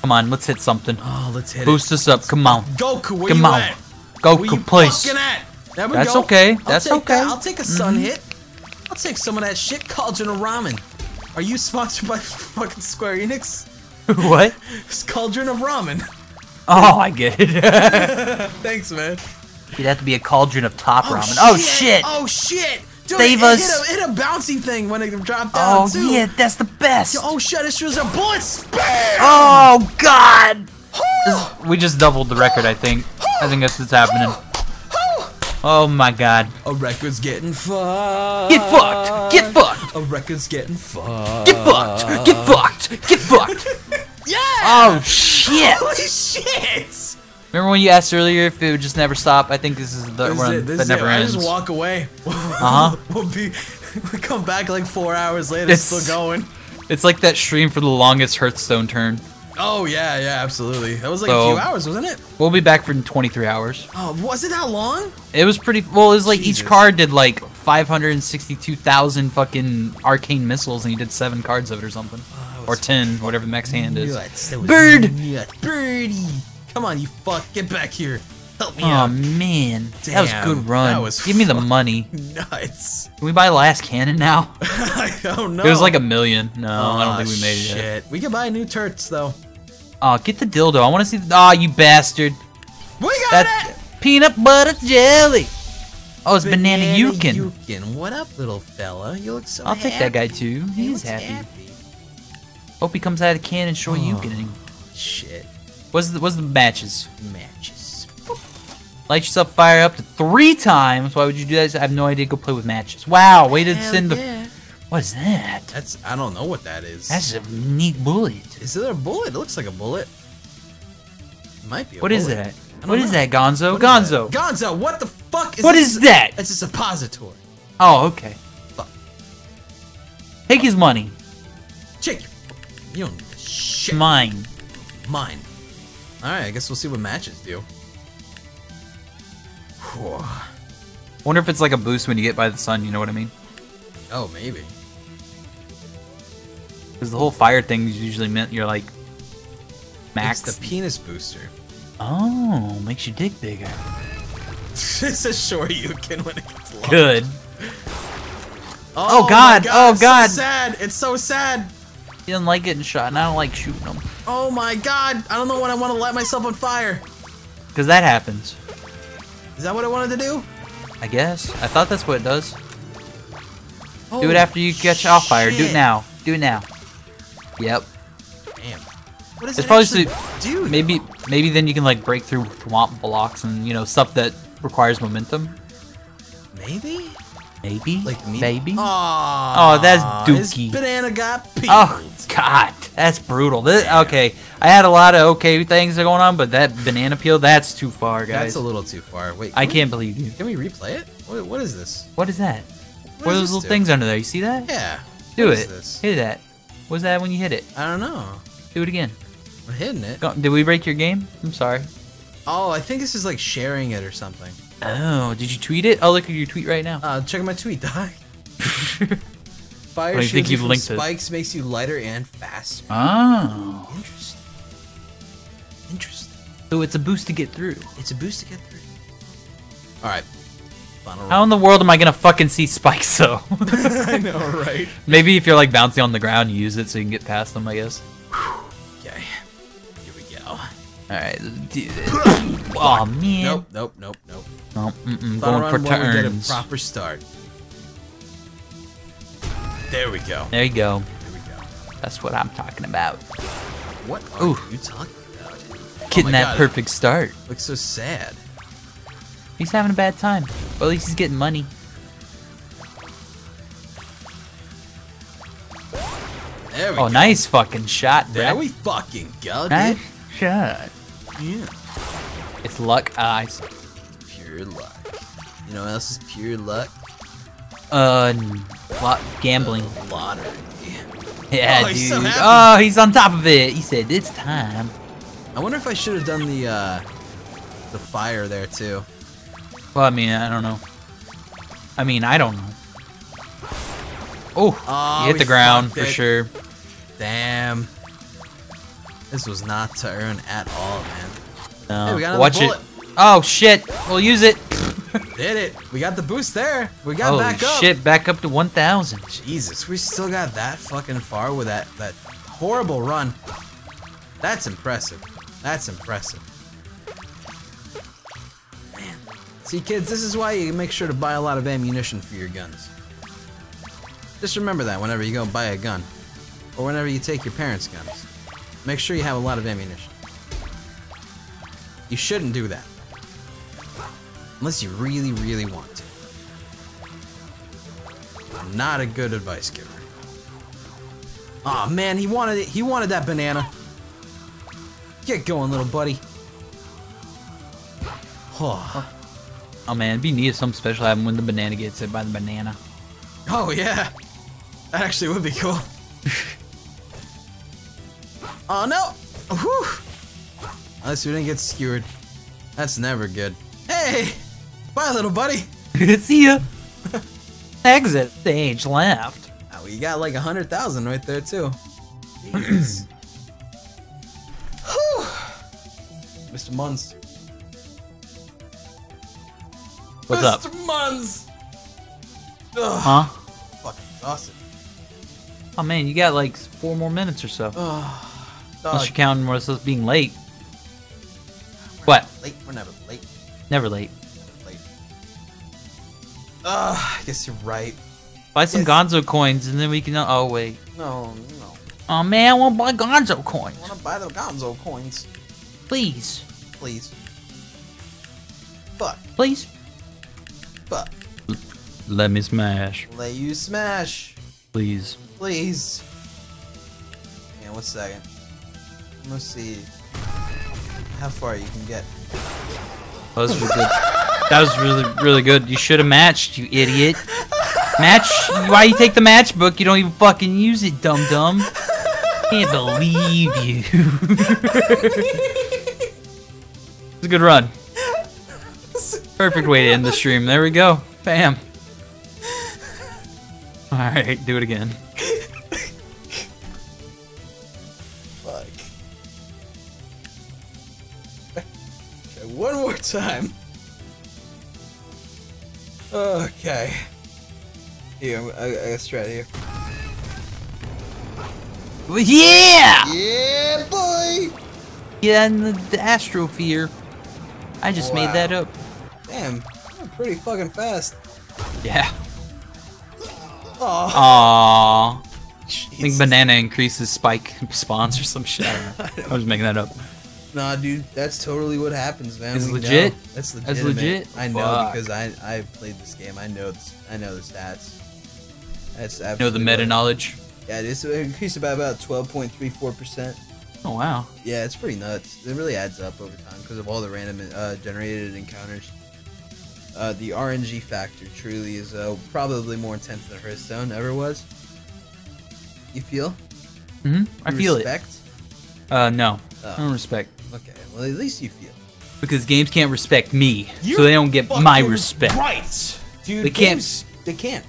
Come on, let's hit something. Oh, let's hit it. Boost us up, come on. Goku, where you at? Goku, please. That's okay, that's okay. I'll take a sun hit. I'll take some of that shit called in a ramen. Are you sponsored by fucking Square Enix? What? It's Cauldron of Ramen. Oh, I get it. Thanks, man. You'd have to be a cauldron of top ramen. Oh, shit! Oh, shit! Dude, save us! Hit a bouncy thing when it dropped down, too. Oh, yeah, that's the best! Yo, oh, shit, it's just a bullet spam! Oh, God! We just doubled the record, I think. I think that's what's happening. Oh my god. A record's getting fucked. Get fucked. Get fucked. A record's getting fucked. Get fucked. Get fucked. Get fucked. Yeah. Oh shit. Holy shit. Remember when you asked earlier if it would just never stop? I think this is the run that never ends. I just walk away. We come back like 4 hours later, it's still going. It's like that stream for the longest Hearthstone turn. Oh, yeah, yeah, absolutely. That was like a few hours, wasn't it? We'll be back for 23 hours. Oh, was it that long? It was pretty... Well, it was like each card did like 562,000 fucking arcane missiles, and he did 7 cards of it or something. Oh, or 10, whatever the max hand is. Bird! Birdie! Come on, you fuck. Get back here. Help me out. Oh, man. Damn, that was a good run. Give me the money. Nuts. Can we buy Last Cannon now? I don't know. It was like $1 million. No, I don't think we made it yet. We can buy new turrets, though. Oh, get the dildo. I want to see the... Oh, you bastard. We got it! Peanut butter jelly. Oh, it's Banana Yukin. What up, little fella? You look so happy. I'll take that guy, too. He's happy. Hope he comes out of the cannon and show Yukin. Shit. What's the matches? Matches. Light yourself fire up to 3 times. Why would you do that? I have no idea. Go play with matches. Wow, way to send the... What is that? That's... I don't know what that is. That's a neat bullet. Is it a bullet? It looks like a bullet. It might be a bullet. What is that? What is that, Gonzo? What Gonzo! Gonzo, what the fuck is What is that? It's a suppository. Oh, okay. Fuck. Take his money. Check your... You don't need this shit. Mine. Mine. Alright, I guess we'll see what matches do. Whew. Wonder if it's like a boost when you get by the sun, you know what I mean? Oh, maybe. Because the whole fire thing is usually meant you're like... Max. It's the penis booster. Oh, makes your dick bigger. It's a shoryuken when it gets long. Good. Oh, God. Oh, God. It's so sad. It's so sad. He doesn't like getting shot, and I don't like shooting him. Oh my god! I don't know when I want to light myself on fire! Because that happens. Is that what I wanted to do? I guess. I thought that's what it does. Oh, do it after you catch off fire. Do it now. Do it now. Yep. Damn. What does it actually do? Maybe then you can like break through swamp blocks and, you know, stuff that requires momentum. Maybe? Maybe? Like me? Maybe? Aww, oh, that's dookie. His banana got peeled. Oh, God. That's brutal. Okay, I had a lot of okay things going on, but that banana peel, that's too far, guys. That's a little too far. Wait, I can't believe you. Can we replay it? What is this? What is that? What are those little things under there? You see that? Yeah. Do it. Hit that. What was that when you hit it? I don't know. Do it again. I'm hitting it. Did we break your game? I'm sorry. Oh, I think this is like sharing it or something. Oh, did you tweet it? Oh, look at your tweet right now. Check my tweet, dog. Fire shooting you from spikes makes you lighter and faster. Oh. Interesting. Interesting. So it's a boost to get through. It's a boost to get through. Alright. How in the world am I gonna fucking see spikes, though? I know, right? Maybe if you're like bouncing on the ground, you use it so you can get past them, I guess. Okay. Here we go. Alright, let's do this. Oh, man. Nope, nope, nope, nope. Oh, going for turns. We get a proper start. There we go. There you go. There we go. That's what I'm talking about. What are you talking about? Getting that perfect start. Looks so sad. He's having a bad time. Well, at least he's getting money. There we go. Oh, nice fucking shot, bro. There we fucking go, dude. Nice shot. Yeah. It's luck eyes. Pure luck. You know what else is pure luck? Gambling. Lottery. Yeah, dude. He's so happy. Oh, he's on top of it. He said, it's time. I wonder if I should have done the fire there, too. Well, I mean, I don't know. Oh, he hit the ground for sure. Damn. This was not to earn at all, man. No. Hey, we got watch bullet. It. Oh, shit. We'll use it. Did it. We got the boost there. We got back up. Holy shit, back up to 1,000. Jesus, we still got that fucking far with that horrible run. That's impressive. That's impressive. Man. See, kids, this is why you make sure to buy a lot of ammunition for your guns. Just remember that whenever you go buy a gun. Or whenever you take your parents' guns. Make sure you have a lot of ammunition. You shouldn't do that. Unless you really, really want to. Not a good advice giver. Aw, man, he wanted that banana. Get going, little buddy. Oh man, it'd be neat if something special happened when the banana gets hit by the banana. Oh yeah, that actually would be cool. Oh no! Whew. Unless we didn't get skewered. That's never good. Hey! Bye, little buddy! See ya! Exit stage left. Oh, we got like 100,000 right there, too. Jeez. Whew. Mr. Munz. What's up? Mr. Munz! Ugh. Huh? Fucking awesome. Oh man, you got like 4 more minutes or so. Unless you're counting us being late. What? Late? We're never late. Never late. Never late. I guess you're right. Buy some Gonzo coins and then we can. Oh wait. No, no. Oh man, I want to buy Gonzo coins. I want to buy the Gonzo coins. Please. Please. Fuck. Please. Fuck. Let me smash. Let you smash. Please. Please. Yeah, 1 second. Let's see how far you can get. That was really good. That was really good. You should have matched, you idiot. Match? Why you take the matchbook? You don't even fucking use it, dumb dumb. Can't believe you. It's a good run. Perfect way to end the stream. There we go. Bam. Alright, do it again. Fuck. Okay, one more time. Okay. Here, let's try it here. Yeah! Yeah, boy! Yeah, in the Astrophere. I just made that up. Damn, I'm pretty fucking fast. Yeah. Aww. I think banana increases spike spawns or some shit. I was making that up. Nah, dude, that's totally what happens, man. It's legit. That's legit. That's legit. I know because I played this game. I know the stats. That's absolutely. You know the meta knowledge. Yeah, it increased by about 12.34%. Oh wow. Yeah, it's pretty nuts. It really adds up over time because of all the random generated encounters. The RNG factor truly is probably more intense than Hearthstone ever was. You feel? Mm-hmm. I feel it. Respect? No. Oh. I don't respect. Okay, well at least you feel. Because games can't respect me, so they don't get my respect. Right. Dude, they can't. They can't.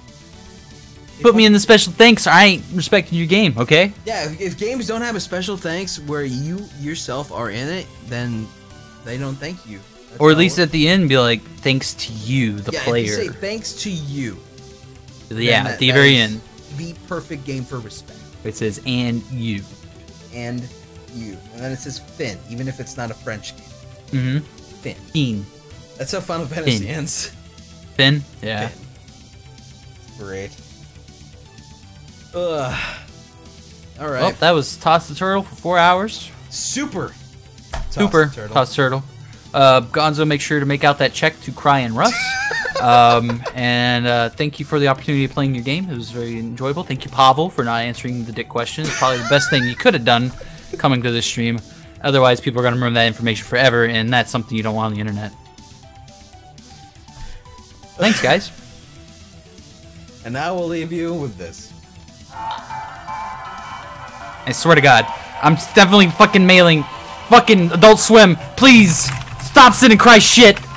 Put me in the special thanks. I ain't respecting your game, okay? Yeah, if games don't have a special thanks where you yourself are in it, then they don't thank you. That's or at least at the end, be like, thanks to you, the player. If you say thanks to you. Yeah, at the very end. The perfect game for respect. It says, and you. And you. And then it says Finn, even if it's not a French game. Mm-hmm. Finn. Finn. That's how Final Fantasy ends. Finn? Yeah. Finn. Great. Ugh. Alright. Well, that was Toss the Turtle for 4 hours. Super. Toss the Turtle. Gonzo, make sure to make out that check to Cry and Russ. And thank you for the opportunity of playing your game. It was very enjoyable. Thank you, Pavel, for not answering the dick question. It's probably the best thing you could have done coming to this stream. Otherwise, people are going to remember that information forever, and that's something you don't want on the internet. Thanks, guys. And now we'll leave you with this. I swear to God, I'm definitely fucking mailing fucking Adult Swim. Please. Stop sending Christ shit!